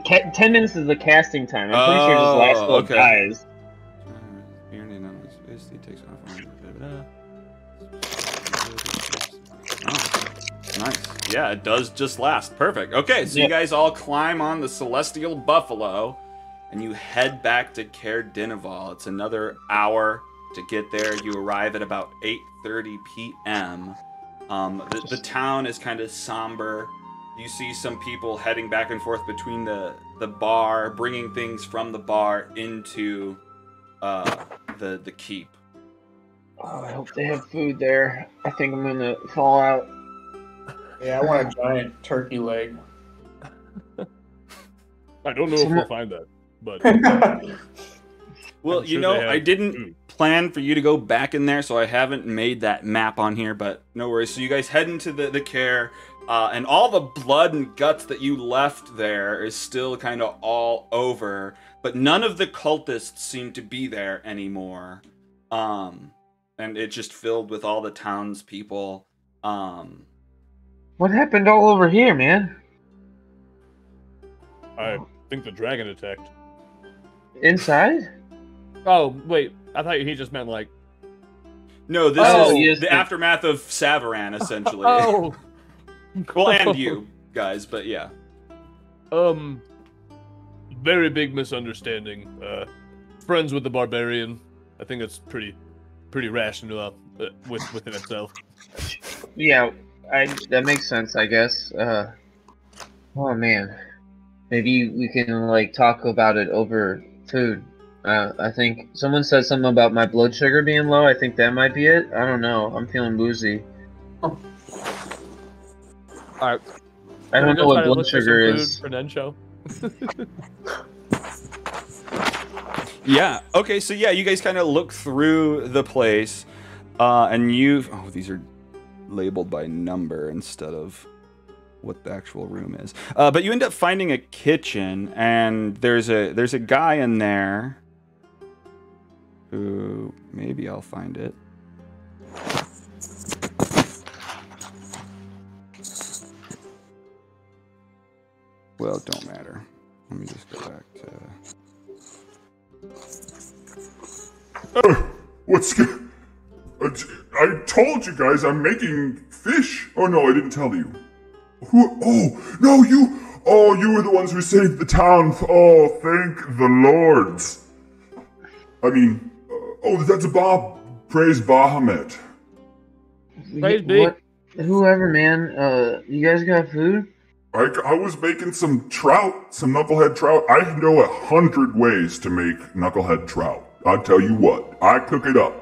10 minutes is the casting time. I'm pretty sure it just lasts until it dies. Nice. Yeah, it does just last. Perfect. Okay, so you guys all climb on the Celestial Buffalo, and you head back to Caer Dineval. It's another hour to get there. You arrive at about 8:30 p.m. The town is kind of somber. You see some people heading back and forth between the bar, bringing things from the bar into the keep. Oh, I hope they have food there. I think I'm gonna fall out. Yeah, I want a giant turkey leg. I don't know if we'll find that, but... Well, sure, you know, I didn't plan for you to go back in there, so I haven't made that map on here, but no worries. So you guys head into the Caer, and all the blood and guts that you left there is still kind of all over, but none of the cultists seem to be there anymore. And it just filled with all the townspeople. What happened all over here, man? I think the dragon attacked. Inside? Oh, wait. I thought he just meant like... No, this is the aftermath of Savran, essentially. Oh! Well, and you guys, but yeah. Very big misunderstanding. Friends with the barbarian. I think that's pretty rational within itself. Yeah, that makes sense, I guess. Oh man, maybe we can like talk about it over food. I think someone said something about my blood sugar being low. I think that might be it. I don't know. I'm feeling woozy. Oh. All right. I don't know what blood sugar is. For Nensho. Yeah, okay, so yeah, you guys kind of look through the place, and you've... Oh, these are labeled by number instead of what the actual room is. But you end up finding a kitchen, and there's a guy in there who... Maybe I'll find it. Well, it don't matter. Let me just go back to... Oh, what's good? I told you guys I'm making fish. Oh no, I didn't tell you. Who? Oh no, you. Oh, you were the ones who saved the town. Oh, thank the lords. I mean, oh, that's a Bob. Praise Bahamut. Praise be. Whoever, man. You guys got food? I was making some trout, some knucklehead trout. I know 100 ways to make knucklehead trout. I'll tell you what, I cook it up.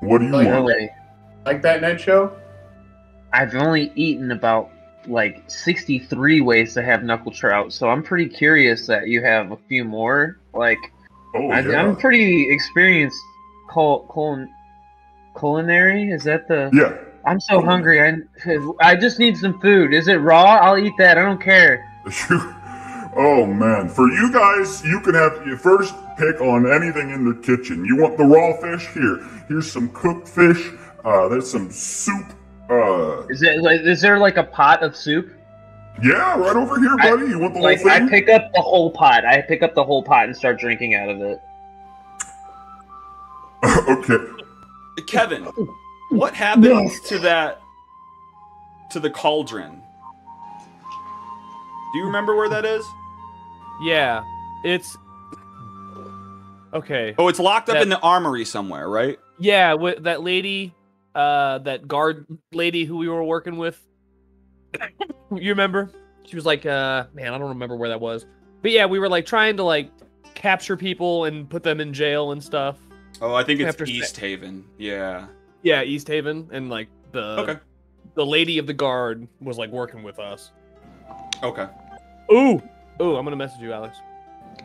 What do you want? Like that Ned show? I've only eaten about, like, 63 ways to have knuckle trout, so I'm pretty curious that you have a few more. Like, I'm pretty experienced culinary, is that the... Yeah. I'm so hungry, I just need some food. Is it raw? I'll eat that, I don't care. Oh man, for you guys, you can have your first pick on anything in the kitchen. You want the raw fish? Here's some cooked fish. There's some soup. Is there like a pot of soup? Yeah, right over here, buddy. You want the whole thing? I pick up the whole pot. I pick up the whole pot and start drinking out of it. Okay. Kevin, what happens to the cauldron? Do you remember where that is? Yeah, it's... Okay. Oh, it's locked up in the armory somewhere, right? Yeah, with that lady, that guard lady who we were working with. You remember? She was like, man, I don't remember where that was. But yeah, we were like trying to like capture people and put them in jail and stuff. Oh, I think it's East Haven. Yeah. Yeah, East Haven, and like the lady of the guard was like working with us. Okay. Ooh, I'm gonna message you, Alex.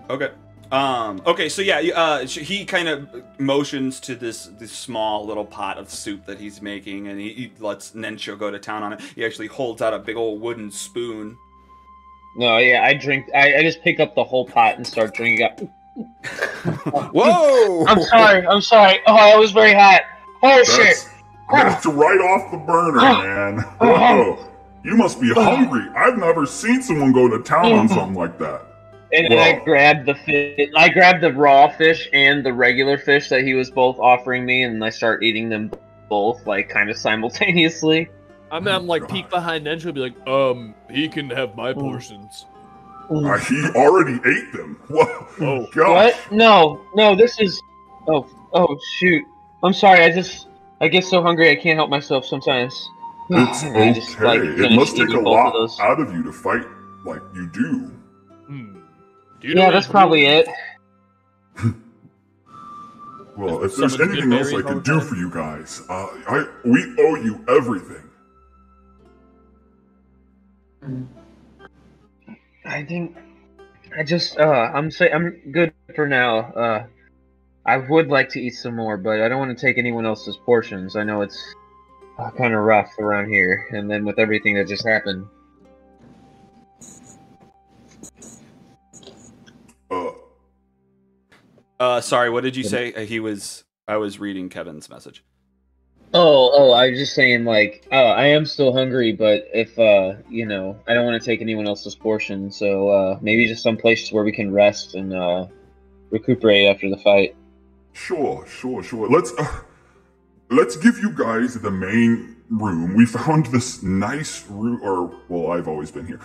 Okay. Okay, so yeah, he kind of motions to this small little pot of soup that he's making, and he lets Nensho go to town on it. He actually holds out a big old wooden spoon. No, yeah, I just pick up the whole pot and start drinking up. Whoa! I'm sorry. Oh, I was very hot. Oh, shit! That's right off the burner, man. Whoa. You must be hungry. I've never seen someone go to town on something like that. And I grabbed the fish. I grabbed the raw fish and the regular fish that he was both offering me, and I start eating them both, like kind of simultaneously. I'm like peek behind Nensho and be like, he can have my portions. He already ate them. Whoa. Oh god. What? No. This is. Oh shoot. I'm sorry. I get so hungry I can't help myself sometimes. It's okay. Just, like, it must take a lot out of you to fight like you do. Yeah, that's probably it. Well, if there's anything else I can do for you guys, we owe you everything. I think I just I'm good for now. I would like to eat some more, but I don't want to take anyone else's portions. I know it's kind of rough around here, and then with everything that just happened. Sorry, what did you say? I was reading Kevin's message. Oh, I was just saying, like, I am still hungry, but if, you know, I don't want to take anyone else's portion, so, maybe just some place where we can rest and, recuperate after the fight. Sure. Let's give you guys the main room. We found this nice room, I've always been here.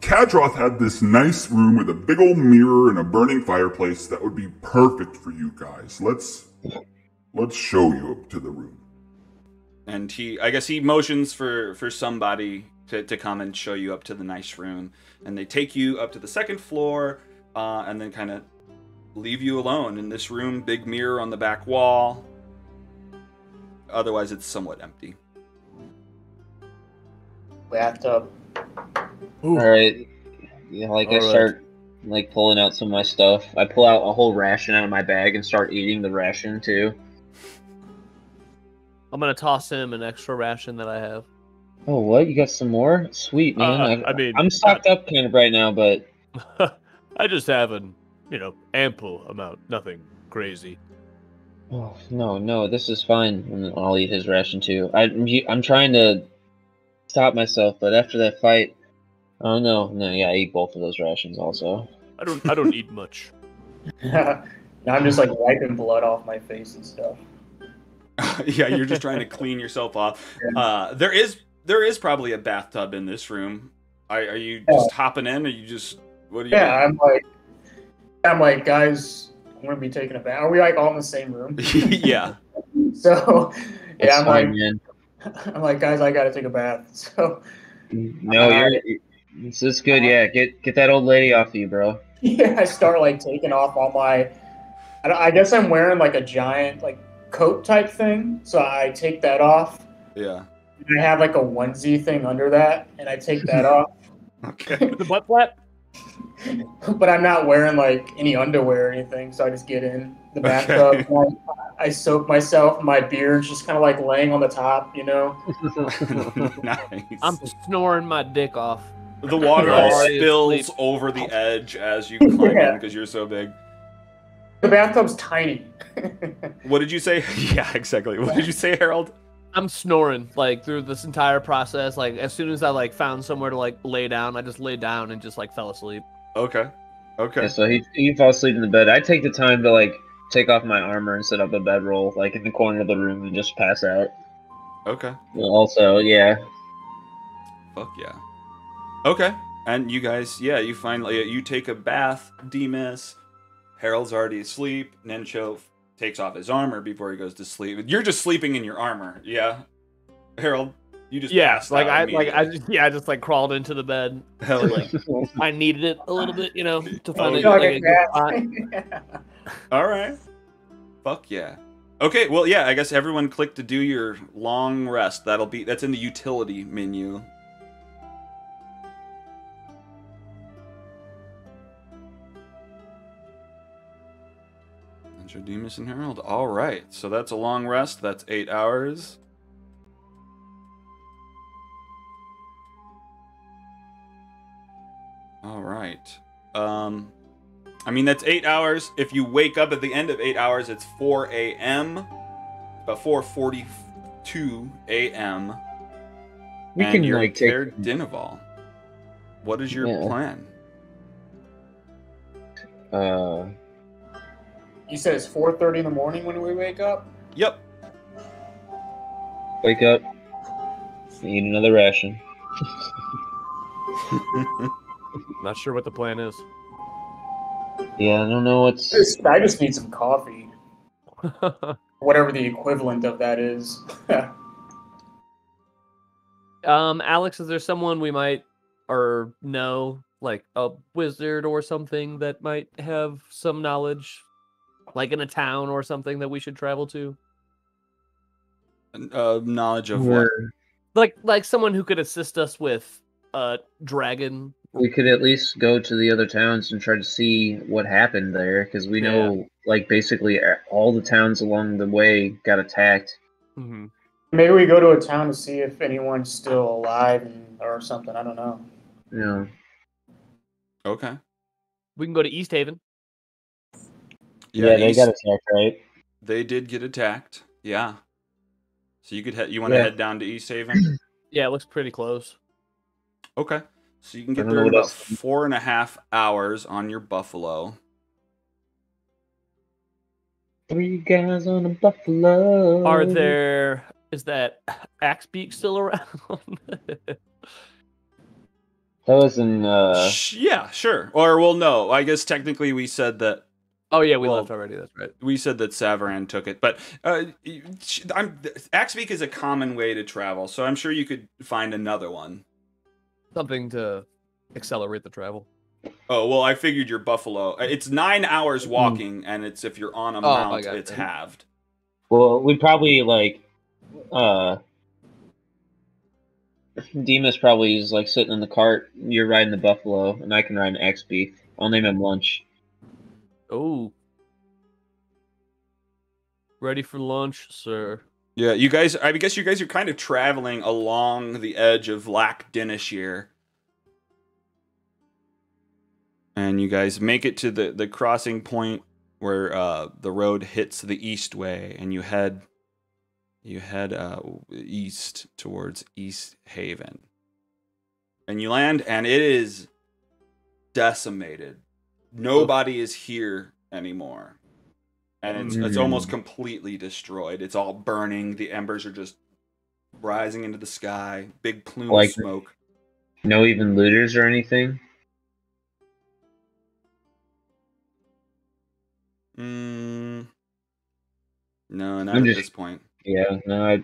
Kadroth had this nice room with a big old mirror and a burning fireplace that would be perfect for you guys. Let's show you up to the room. And I guess he motions for somebody to come and show you up to the nice room. And they take you up to the second floor and then kind of leave you alone in this room. Big mirror on the back wall. Otherwise, it's somewhat empty. Bathtub. Alright. Yeah, I start like pulling out some of my stuff. I pull out a whole ration out of my bag and start eating the ration too. I'm gonna toss him an extra ration that I have. Oh, what? You got some more? Sweet, man. I'm stocked up kind of right now, but I just have an, you know, ample amount. Nothing crazy. Oh, no, this is fine. And I'll eat his ration too. I'm trying to stop myself, but after that fight, oh no, yeah, I eat both of those rations also. I don't eat much. I'm just like wiping blood off my face and stuff. Yeah, you're just trying to clean yourself off. Yeah. There is probably a bathtub in this room. Are you just hopping in? Or you just what are you? Yeah, doing? I'm like, guys, I'm gonna be taking a bath. Are we like all in the same room? Yeah. So yeah, that's I'm like, guys, I gotta take a bath. So no, you're. This is good, yeah. Get that old lady off of you, bro. Yeah, I start like taking off all my. I guess I'm wearing like a giant like coat type thing, so I take that off. Yeah. And I have like a onesie thing under that, and I take that off. Okay. The butt flap. But I'm not wearing like any underwear or anything, so I just get in the bathtub. Okay. I soak myself. My beard's just kind of like laying on the top, you know. Nice. I'm snoring my dick off. The water spills over the edge as you climb in because you're so big. The bathtub's tiny. What did you say? Yeah, exactly. What did you say, Harold? I'm snoring like through this entire process. Like as soon as I like found somewhere to like lay down, I just lay down and just like fell asleep. Okay. Yeah, so he falls asleep in the bed. I take the time to like take off my armor and set up a bedroll like in the corner of the room and just pass out. Okay. Also, yeah. Fuck yeah. Okay, and you guys, yeah, you finally you take a bath. Demas, Harold's already asleep. Nencho takes off his armor before he goes to sleep. You're just sleeping in your armor, yeah. Harold, you just I just like crawled into the bed. Hell yeah. I needed it a little bit, you know, to find a good spot. All right, fuck yeah. Okay, well, yeah, I guess everyone click to do your long rest. That's in the utility menu. Demas and Harold. All right, so that's a long rest. That's 8 hours. All right. I mean, that's 8 hours. If you wake up at the end of 8 hours, it's 4 a.m. About 4:42 a.m. We can like take Caer Dineval. What is your plan? You said it's 4:30 in the morning when we wake up? Yep. Wake up. Eat another ration. Not sure what the plan is. Yeah, I don't know what's... I just need some coffee. Whatever the equivalent of that is. Alex, is there someone we might or know, like a wizard or something that might have some knowledge, like in a town or something that we should travel to? Knowledge of what? Like someone who could assist us with a dragon. We could at least go to the other towns and try to see what happened there, because we know, like, basically all the towns along the way got attacked. Mm-hmm. Maybe we go to a town to see if anyone's still alive or something. I don't know. Yeah. Okay. We can go to East Haven. Yeah, they got attacked, right? They did get attacked. Yeah. So you could you want to head down to East Haven? Yeah, it looks pretty close. Okay. So you can get there in about 4.5 hours on your buffalo. 3 guys on a buffalo. Is that Axebeak still around? That was in... Yeah, sure. Or, well, no. I guess technically we said that... Oh, yeah, we left already. That's right. We said that Savran took it. But Axebeak is a common way to travel, so I'm sure you could find another one. Something to accelerate the travel. Oh, well, I figured your buffalo... It's 9 hours walking, and it's if you're on a mount, it's halved. Well, we'd probably, like... Demas probably is, like, sitting in the cart. You're riding the buffalo, and I can ride an Axebeak. I'll name him Lunch. Oh. Ready for lunch, sir. Yeah, you guys... I guess you guys are kind of traveling along the edge of Lac Denisier. And you guys make it to the crossing point where the road hits the east way, and you head east towards East Haven. And you land, and it is decimated. Nobody is here anymore. And it's almost completely destroyed. It's all burning. The embers are just rising into the sky. Big plume of smoke. No even looters or anything? No, not at this point. Yeah, no.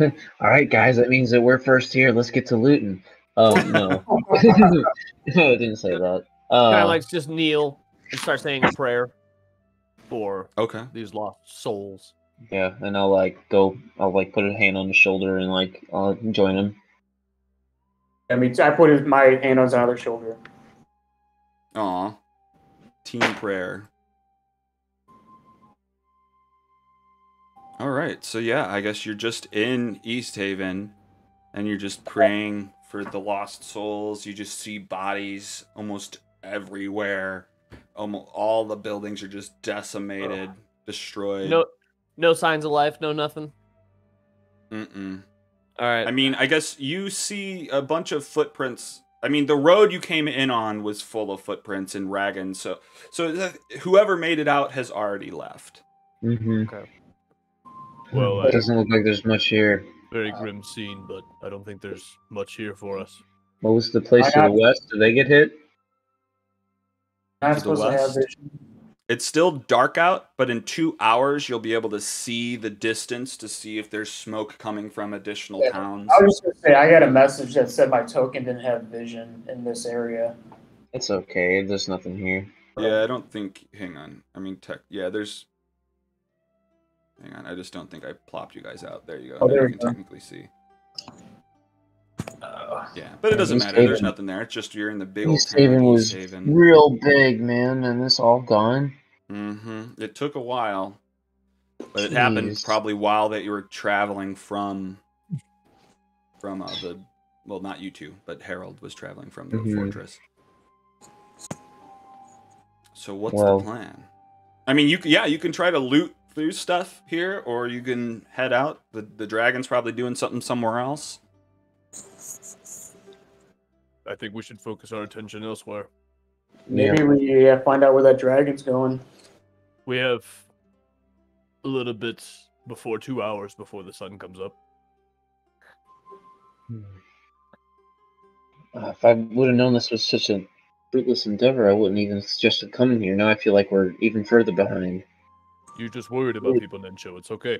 All right, guys, that means that we're first here. Let's get to looting. Oh, no. No, I didn't say that. Alex, just kneel and start saying a prayer for these lost souls. Yeah, and I'll, like, go... I'll, like, put a hand on his shoulder and, like, I'll join him. I mean, I put my hand on his other shoulder. Aw. Team prayer. All right, so yeah, I guess you're just in East Haven, and you're just praying for the lost souls. You just see bodies almost everywhere. Almost all the buildings are just decimated, destroyed. No signs of life, no nothing? Mm-mm. All right. I mean, I guess you see a bunch of footprints. I mean, the road you came in on was full of footprints and ragging, so whoever made it out has already left. Mm-hmm. Okay. Well, it doesn't look like there's much here. Very grim scene, but I don't think there's much here for us. What was the place to the west? Did they get hit? To the west? It's still dark out, but in 2 hours you'll be able to see the distance to see if there's smoke coming from additional towns. I was just going to say, I got a message that said my token didn't have vision in this area. It's okay. There's nothing here. Yeah, I don't think... Hang on. I mean, there's... Hang on, I just don't think I plopped you guys out. There you go. Oh, there you can technically see. Yeah, but it doesn't matter. There's nothing there. It's just you're in the big old town. East Haven was real big, man, and it's all gone. Mm-hmm. It took a while, but it happened probably while that you were traveling from the... Well, not you two, but Herald was traveling from the fortress. So what's the plan? I mean, you can try to loot through stuff here, or you can head out. The dragon's probably doing something somewhere else. I think we should focus our attention elsewhere. Maybe we find out where that dragon's going. We have a little bit before 2 hours before the sun comes up. If I would have known this was such a fruitless endeavor, I wouldn't even suggest it coming here. Now I feel like we're even further behind. You're just worried about people, Nincho. It's okay.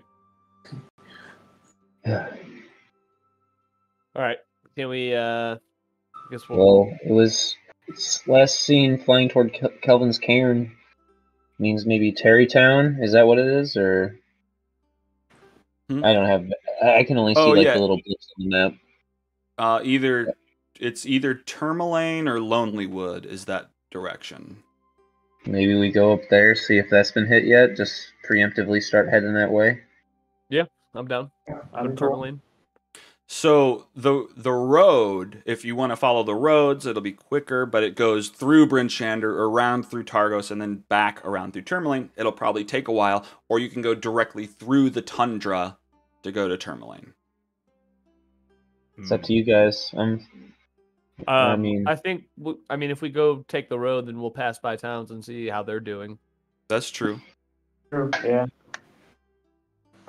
All right. Can we? I guess we'll. Well, it was last seen flying toward Kelvin's Cairn. Means maybe Terrytown. Is that what it is, or? Hmm? I don't have. I can only see the little blips on the map. It's either Termalane or Lonelywood is that direction. Maybe we go up there, see if that's been hit yet. Just preemptively start heading that way. Yeah, I'm down. Out of Termalane. So the road, if you want to follow the roads, it'll be quicker, but it goes through Bryn Shander, around through Targos, and then back around through Termalane. It'll probably take a while, or you can go directly through the tundra to go to Termalane. It's up to you guys. I mean, if we go take the road, then we'll pass by towns and see how they're doing. That's true. True. Yeah.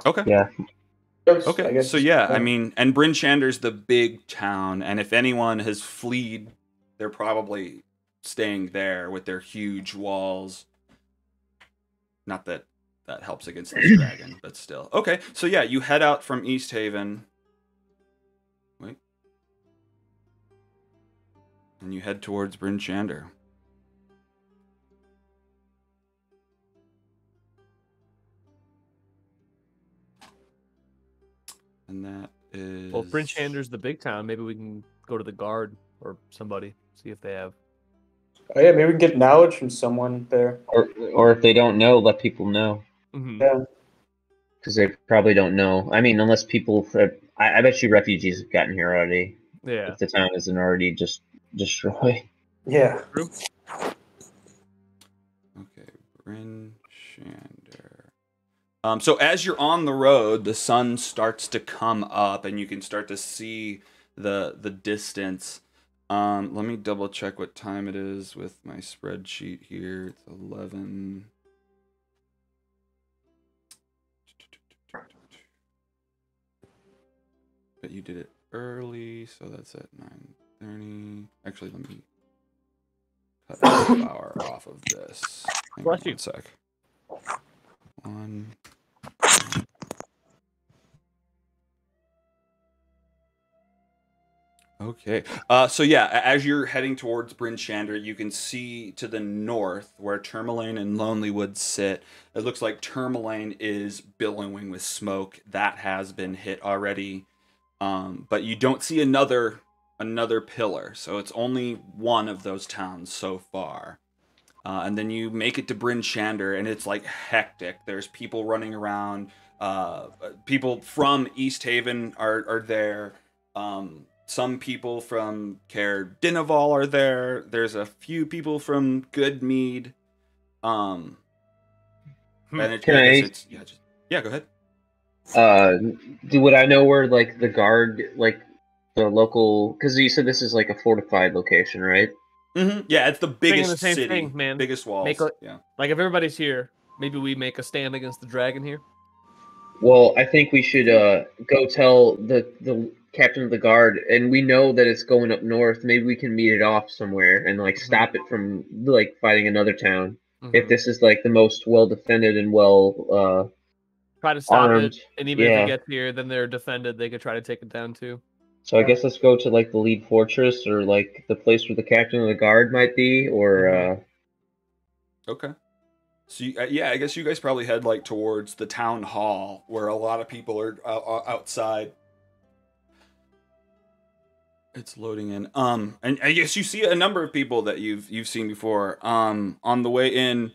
Okay. Yeah. Okay. So yeah, I mean, and Bryn Shander's the big town, and if anyone has fled, they're probably staying there with their huge walls. Not that that helps against this dragon, but still. Okay. So yeah, you head out from East Haven. And you head towards Bryn Shander. And that is... Well, if Bryn Shander's the big town, maybe we can go to the guard or somebody, see if they have... Oh yeah, maybe we can get knowledge from someone there. Or if they don't know, let people know. Mm-hmm. Yeah. Because they probably don't know. I mean, unless people... I bet you refugees have gotten here already. Yeah. If the town isn't already just... destroy. Yeah. Okay, Bryn Shander. So as you're on the road, the sun starts to come up, and you can start to see the distance. Let me double check what time it is with my spreadsheet here. It's 11. But you did it early, so that's at 9. 30. Actually, let me cut the power off of this. Bless you. One sec. One. Okay. So yeah, as you're heading towards Bryn Shander, you can see to the north where Termalane and Lonelywood sit. It looks like Termalane is billowing with smoke. That has been hit already. But you don't see another pillar, so it's only one of those towns so far. And then you make it to Bryn Shander, and it's like hectic. There's people running around. People from East Haven are there. Some people from Caer Dineval are there. There's a few people from Goodmead. Go ahead. Would I know where like the guard like? The local, because you said this is like a fortified location, right? Mm-hmm. Yeah, it's the biggest city, thing, man. Biggest walls. Like if everybody's here, maybe we make a stand against the dragon here. Well, I think we should go tell the captain of the guard, and we know that it's going up north. Maybe we can meet it off somewhere and like stop it from like fighting another town. Mm-hmm. If this is like the most well defended and well try to stop armed. It, and even if they get here, then they're defended. They could try to take it down too. So I guess let's go to like the lead fortress or like the place where the captain of the guard might be, or. Okay. So yeah, I guess you guys probably head like towards the town hall where a lot of people are outside. It's loading in. And I guess you see a number of people that you've seen before. On the way in.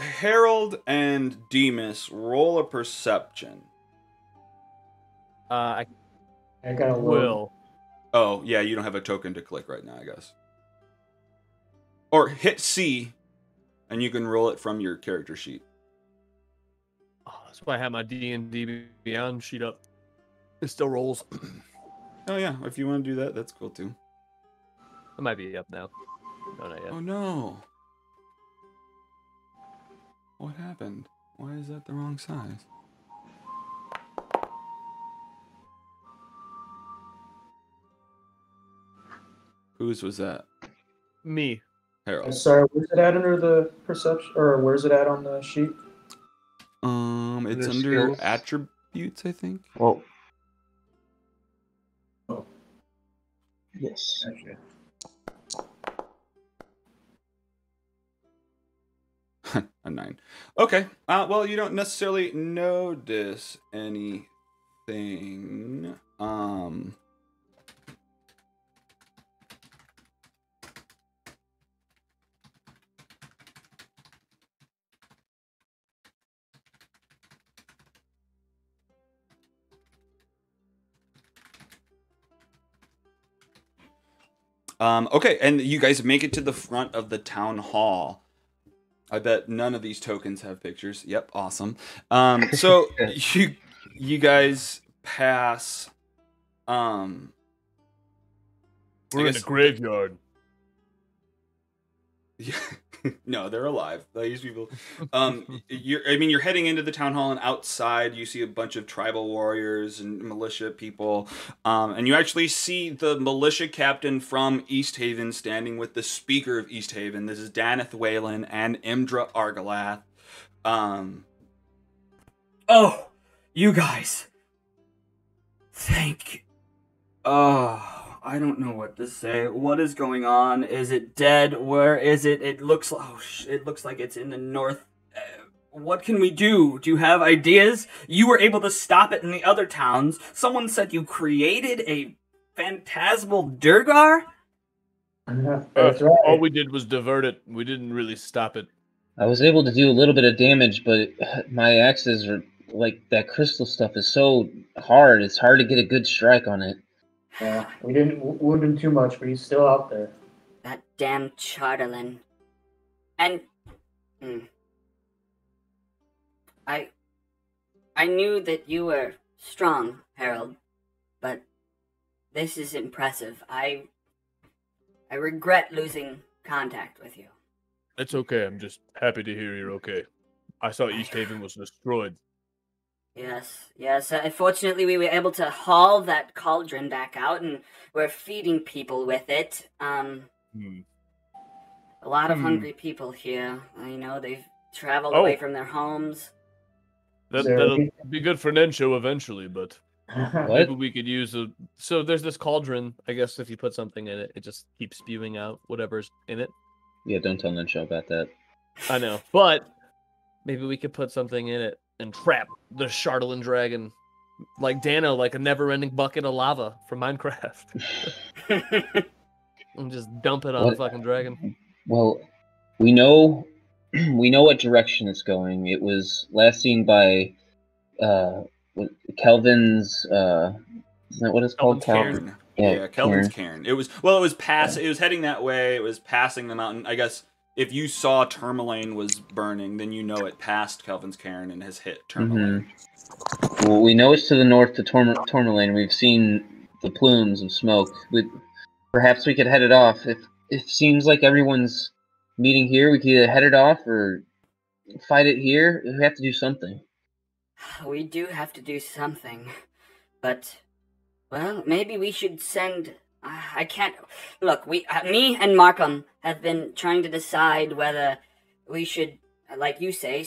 Herald and Demas, roll a perception. I got a will. Oh, yeah, you don't have a token to click right now, I guess. Or hit C, and you can roll it from your character sheet. Oh, that's why I have my D&D Beyond sheet up. It still rolls. Oh, yeah, if you want to do that, that's cool, too. It might be up now. No, not yet. Oh, no. What happened? Why is that the wrong size? Whose was that? Me. Herald. Sorry, where's it at under the perception, or where's it at on the sheet? It's under skills? Attributes, I think. Well. Oh. Yes. Okay. A 9. Okay. Well, you don't necessarily notice anything. Okay, and you guys make it to the front of the town hall. I bet none of these tokens have pictures. Yep, awesome. So you guys pass. We're in the graveyard. Yeah. No, they're alive. These people. You're heading into the town hall, and outside you see a bunch of tribal warriors and militia people, and you actually see the militia captain from East Haven standing with the speaker of East Haven. This is Daneth Whalen and Imdra Argolath. Oh, you guys. Thank. I don't know what to say. What is going on? Is it dead? Where is it? It looks it looks like it's in the north. What can we do? Do you have ideas? You were able to stop it in the other towns. Someone said you created a phantasmal Duergar? That's right. All we did was divert it. We didn't really stop it. I was able to do a little bit of damage, but my axes are like that crystal stuff is so hard. It's hard to get a good strike on it. Yeah, we didn't wound him too much, but he's still out there. That damn Chardalyn. And... I knew that you were strong, Herald, but this is impressive. I regret losing contact with you. It's okay, I'm just happy to hear you're okay. I saw East Haven was destroyed. Yes. Fortunately, we were able to haul that cauldron back out, and we're feeding people with it. A lot of hungry people here. You know, they've traveled away from their homes. That'll be good for Nensho eventually, but maybe we could use a... So there's this cauldron. I guess if you put something in it, it just keeps spewing out whatever's in it. Yeah, don't tell Nensho about that. I know, but maybe we could put something in it and trap the Chardalyn Dragon, like Dano, like a never-ending bucket of lava from Minecraft. And just dump it on the fucking dragon. Well, we know what direction it's going. It was last seen by Kelvin's. Isn't that what it's called? Cairn. Yeah, Kelvin's Cairn. It was It was heading that way. It was passing the mountain, I guess. If you saw Termalane was burning, then you know it passed Kelvin's Cairn and has hit Termalane. Mm-hmm. Well, we know it's to the north of Termalane. We've seen the plumes of smoke. Perhaps we could head it off. If it seems like everyone's meeting here, we could either head it off or fight it here. We have to do something. We do have to do something. But, well, maybe we should send... I can't... Look, me and Markham have been trying to decide whether we should, like you say,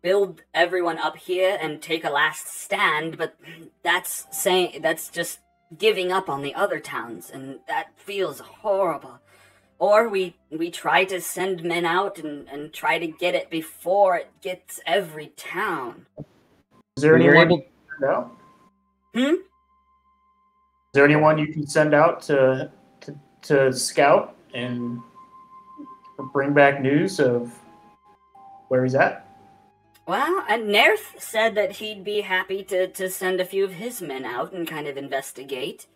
build everyone up here and take a last stand, but that's just giving up on the other towns, and that feels horrible. Or we try to send men out and try to get it before it gets every town. Is there anyone able to send out? Is there anyone you can send out to scout and bring back news of where he's at? Well, Nerth said that he'd be happy to send a few of his men out and kind of investigate.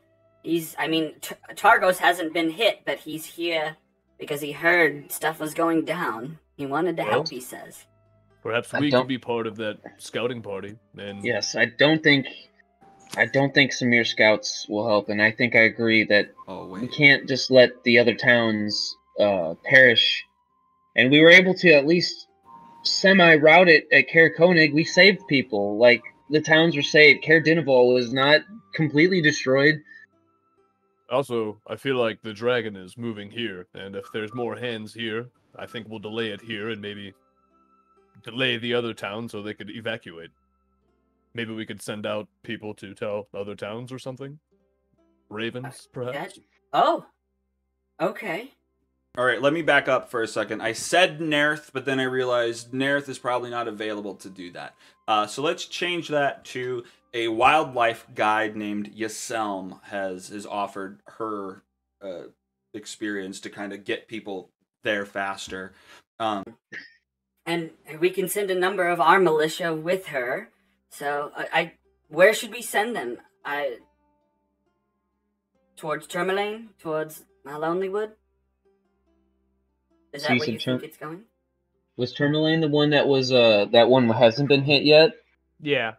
Targos hasn't been hit, but he's here because he heard stuff was going down. He wanted to help, he says. Perhaps we could be part of that scouting party. And... Yes, I don't think Samir Scouts will help, and I think I agree that we can't just let the other towns perish. And we were able to at least semi-route it at Caer Konig. We saved people. Like, the towns were saved. Caer Dineval was not completely destroyed. Also, I feel like the dragon is moving here, and if there's more hands here, I think we'll delay it here and maybe delay the other town so they could evacuate. Maybe we could send out people to tell other towns or something. Ravens, perhaps? Oh! Okay. Alright, let me back up for a second. I said Nerth, but then I realized Nerth is probably not available to do that. So let's change that to a wildlife guide named Yaselm has offered her experience to kind of get people there faster. And we can send a number of our militia with her. So, where should we send them? Towards Termalane? Towards Lonelywood? Is that where you think it's going? Was Termalane the one that was that one hasn't been hit yet? Yeah,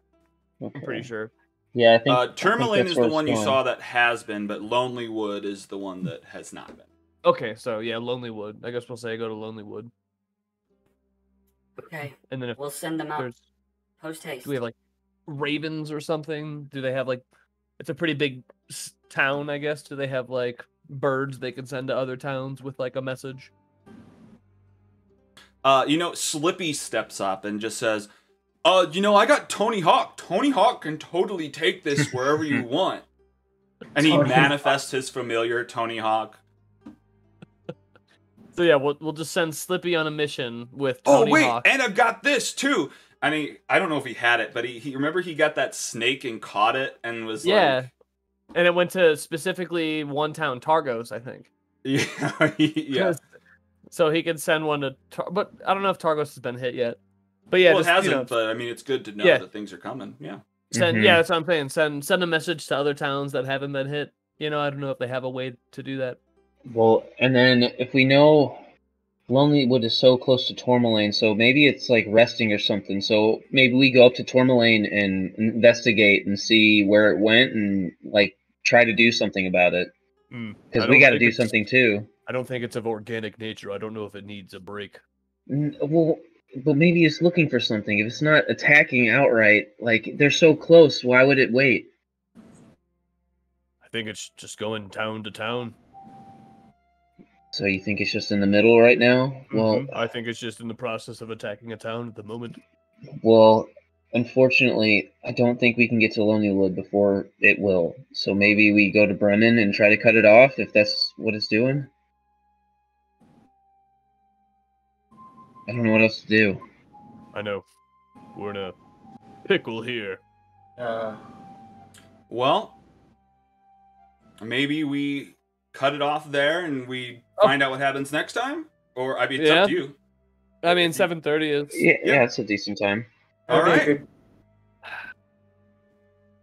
okay. I'm pretty sure. Yeah, I think Termalane is the one you saw that has been, but Lonelywood is the one that has not been. Okay, so yeah, Lonelywood. I guess we'll say go to Lonelywood. Okay, and then if we'll send them out post haste. Do we have like ravens or something? Do they have like? It's a pretty big town, I guess. Do they have like birds they can send to other towns with like a message? You know, Slippy steps up and just says, you know, I got Tony Hawk. Tony Hawk can totally take this wherever you want. And he manifests his familiar Tony Hawk. So yeah, we'll just send Slippy on a mission with Tony Hawk. And I've got this too. I mean, I don't know if he had it, but he remember he got that snake and caught it and was like... Yeah, and it went to specifically one town, Targos, I think. Yeah, yeah. So he can send one to, but I don't know if Targos has been hit yet. But yeah, well, just, it hasn't. You know, but I mean, it's good to know that things are coming. Yeah, yeah, that's what I'm saying. Send a message to other towns that haven't been hit. You know, I don't know if they have a way to do that. Well, and then if we know Lonelywood is so close to Termalane, so maybe it's like resting or something. So maybe we go up to Termalane and investigate and see where it went and like try to do something about it because we got to do something too. I don't think it's of organic nature. I don't know if it needs a break. Well, but maybe it's looking for something. If it's not attacking outright, like, they're so close, why would it wait? I think it's just going town to town. So you think it's just in the middle right now? Mm-hmm. Well, I think it's just in the process of attacking a town at the moment. Well, unfortunately, I don't think we can get to Lonelywood before it will. So maybe we go to Brennan and try to cut it off, if that's what it's doing? I don't know what else to do. I know. We're in a pickle here. Well, maybe we cut it off there and we find out what happens next time? Or, I mean, it's up to you. I mean, 7:30 is... Yeah, it's a decent time. Alright.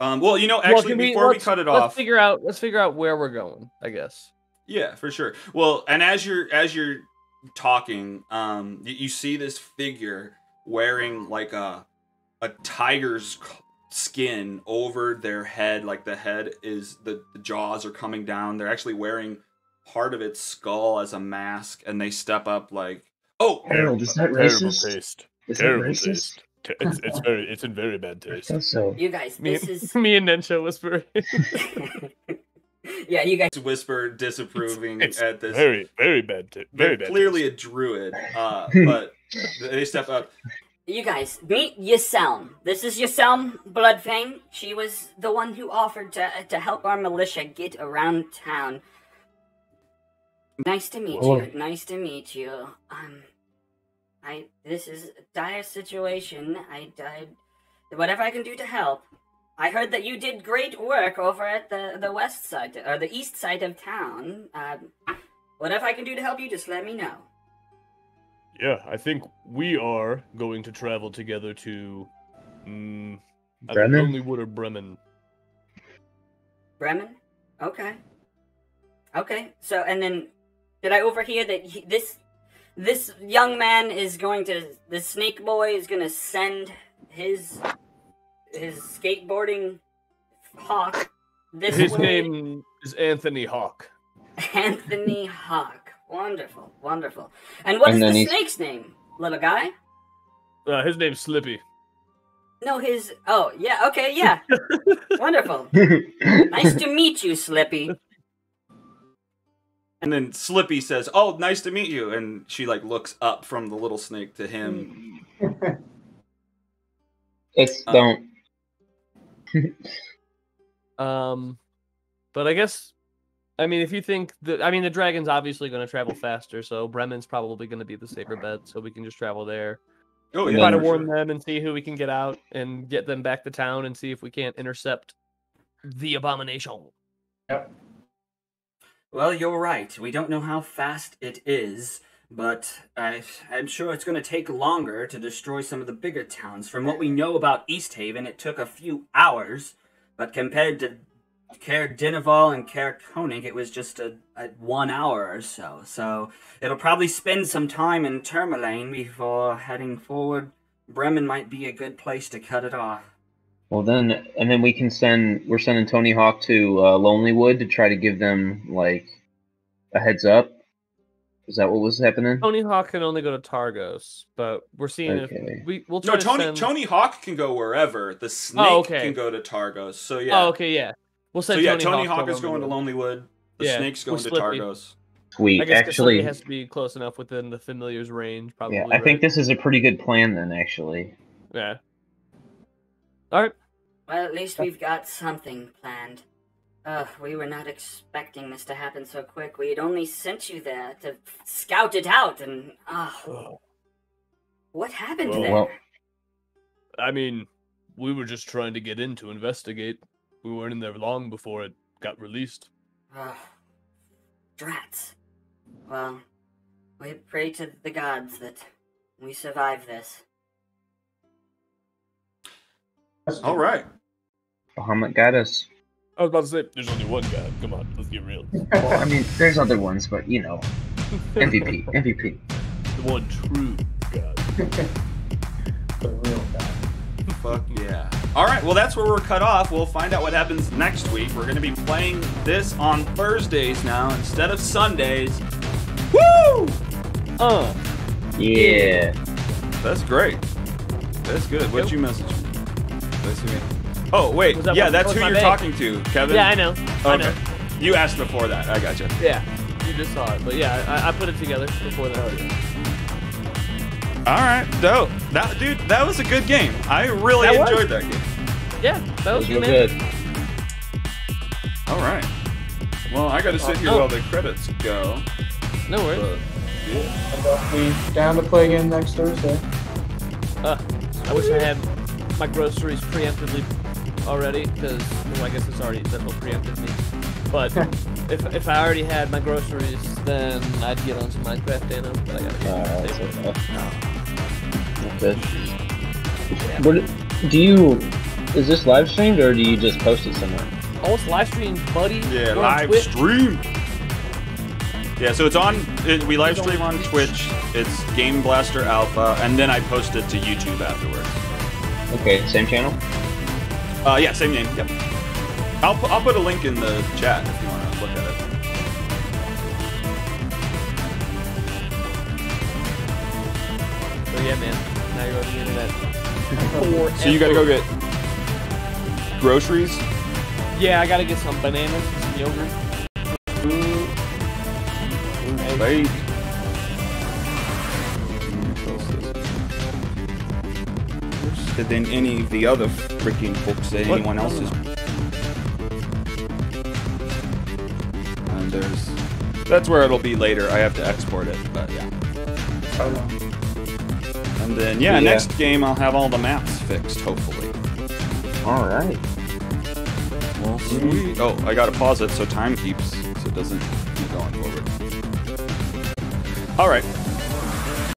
Well, you know, actually, before we cut it off... Let's figure out where we're going, I guess. Yeah, for sure. Well, and as you're talking, you see this figure wearing like a tiger's skin over their head. Like the head is the jaws are coming down. They're actually wearing part of its skull as a mask, and they step up like, "Oh, Herald, is that racist? Terrible taste. It's in very bad taste." So. You guys, me and Nensha whisper. Yeah, you guys whisper disapproving at this. Very bad. Very bad. Clearly a druid, but they step up. You guys, meet Yaselm. This is Yaselm Bloodfang. She was the one who offered to help our militia get around town. Nice to meet you. Nice to meet you. This is a dire situation. Whatever I can do to help. I heard that you did great work over at the west side, or the east side of town. Whatever I can do to help you, just let me know. Yeah, I think we are going to travel together to... Lonelywood or Bremen. Bremen? Okay. Okay, so, and then, did I overhear that this young man is going to... The snake boy is going to send his skateboarding hawk. His name is Anthony Hawk. Anthony Hawk. Wonderful, wonderful. And what's the snake's name, little guy? His name's Slippy. No, his... Oh, yeah, okay, yeah. Wonderful. Nice to meet you, Slippy. And then Slippy says, "Oh, nice to meet you." And she like looks up from the little snake to him. It's don't. But I guess, I mean, if you think that, I mean, the dragon's obviously going to travel faster, so Bremen's probably going to be the safer bet. So we can just travel there. Oh, yeah, try to warn them and see who we can get out and get them back to town and see if we can't intercept the abomination. Yep. Well, you're right. We don't know how fast it is, but I'm sure it's going to take longer to destroy some of the bigger towns. From what we know about East Haven, it took a few hours, but compared to Caer Dineval and Caer Konig, it was just a 1 hour or so. So it'll probably spend some time in Termalane before heading forward. Bremen might be a good place to cut it off. Well then, and then we can send. We're sending Tony Hawk to Lonelywood to try to give them like a heads up. Is that what was happening? Tony Hawk can only go to Targos, but we're seeing if we'll try. No, Tony Hawk can go wherever. The snake can go to Targos. So yeah. Oh, okay, yeah. We'll send. So yeah, Tony Hawk is going to Lonelywood. The snake's going to Targos. Sweet. I guess actually, it has to be close enough within the familiar's range. Probably. Yeah, I think this is a pretty good plan then. Actually. Yeah. All right. Well, at least we've got something planned. We were not expecting this to happen so quick. We had only sent you there to scout it out, and what happened there? Well, I mean, we were just trying to get in to investigate. We weren't in there long before it got released. Drats. Well, we pray to the gods that we survive this. All right. Bahamut got us. I was about to say, there's only one god. Come on, let's get real. Well, I mean, there's other ones, but, you know. MVP, MVP. The one true god. The real god. Fuck yeah. All right, well, that's where we're cut off. We'll find out what happens next week. We're going to be playing this on Thursdays now instead of Sundays. Woo! Yeah. That's great. That's good. What'd you message? Oh, wait. Yeah, that's who you're talking to, Kevin. Yeah, I know. Okay. You asked before that. I gotcha. Yeah, you just saw it. But yeah, I put it together before that. All right, dope. That, dude, that was a good game. I really enjoyed that game. Yeah, that was good. All right. Well, I got to sit here while the credits go. No worries. We down to play again next Thursday. I wish I had my groceries preemptively already, because well, I guess it's already simple preempted me. But if I already had my groceries, then I'd get onto Minecraft Anno, but I gotta get What do you? Is this live streamed or do you just post it somewhere? Oh, it's live streamed, buddy. Yeah, live stream. Yeah, so it's on. We live stream on Twitch. It's Game Blaster Alpha, and then I post it to YouTube afterwards. Okay, same channel? Yeah, same name, yep. I'll put a link in the chat if you want to look at it. So yeah, man, now you're on the internet. So you gotta go get groceries? Yeah, I gotta get some bananas and some yogurt. Ooh, eggs. Than any of the other freaking books that anyone else is. And that's where it'll be later. I have to export it, but yeah. And then next game I'll have all the maps fixed, hopefully. All right. Well, sweet. Oh, I gotta pause it so time keeps so it doesn't keep going forward. All right.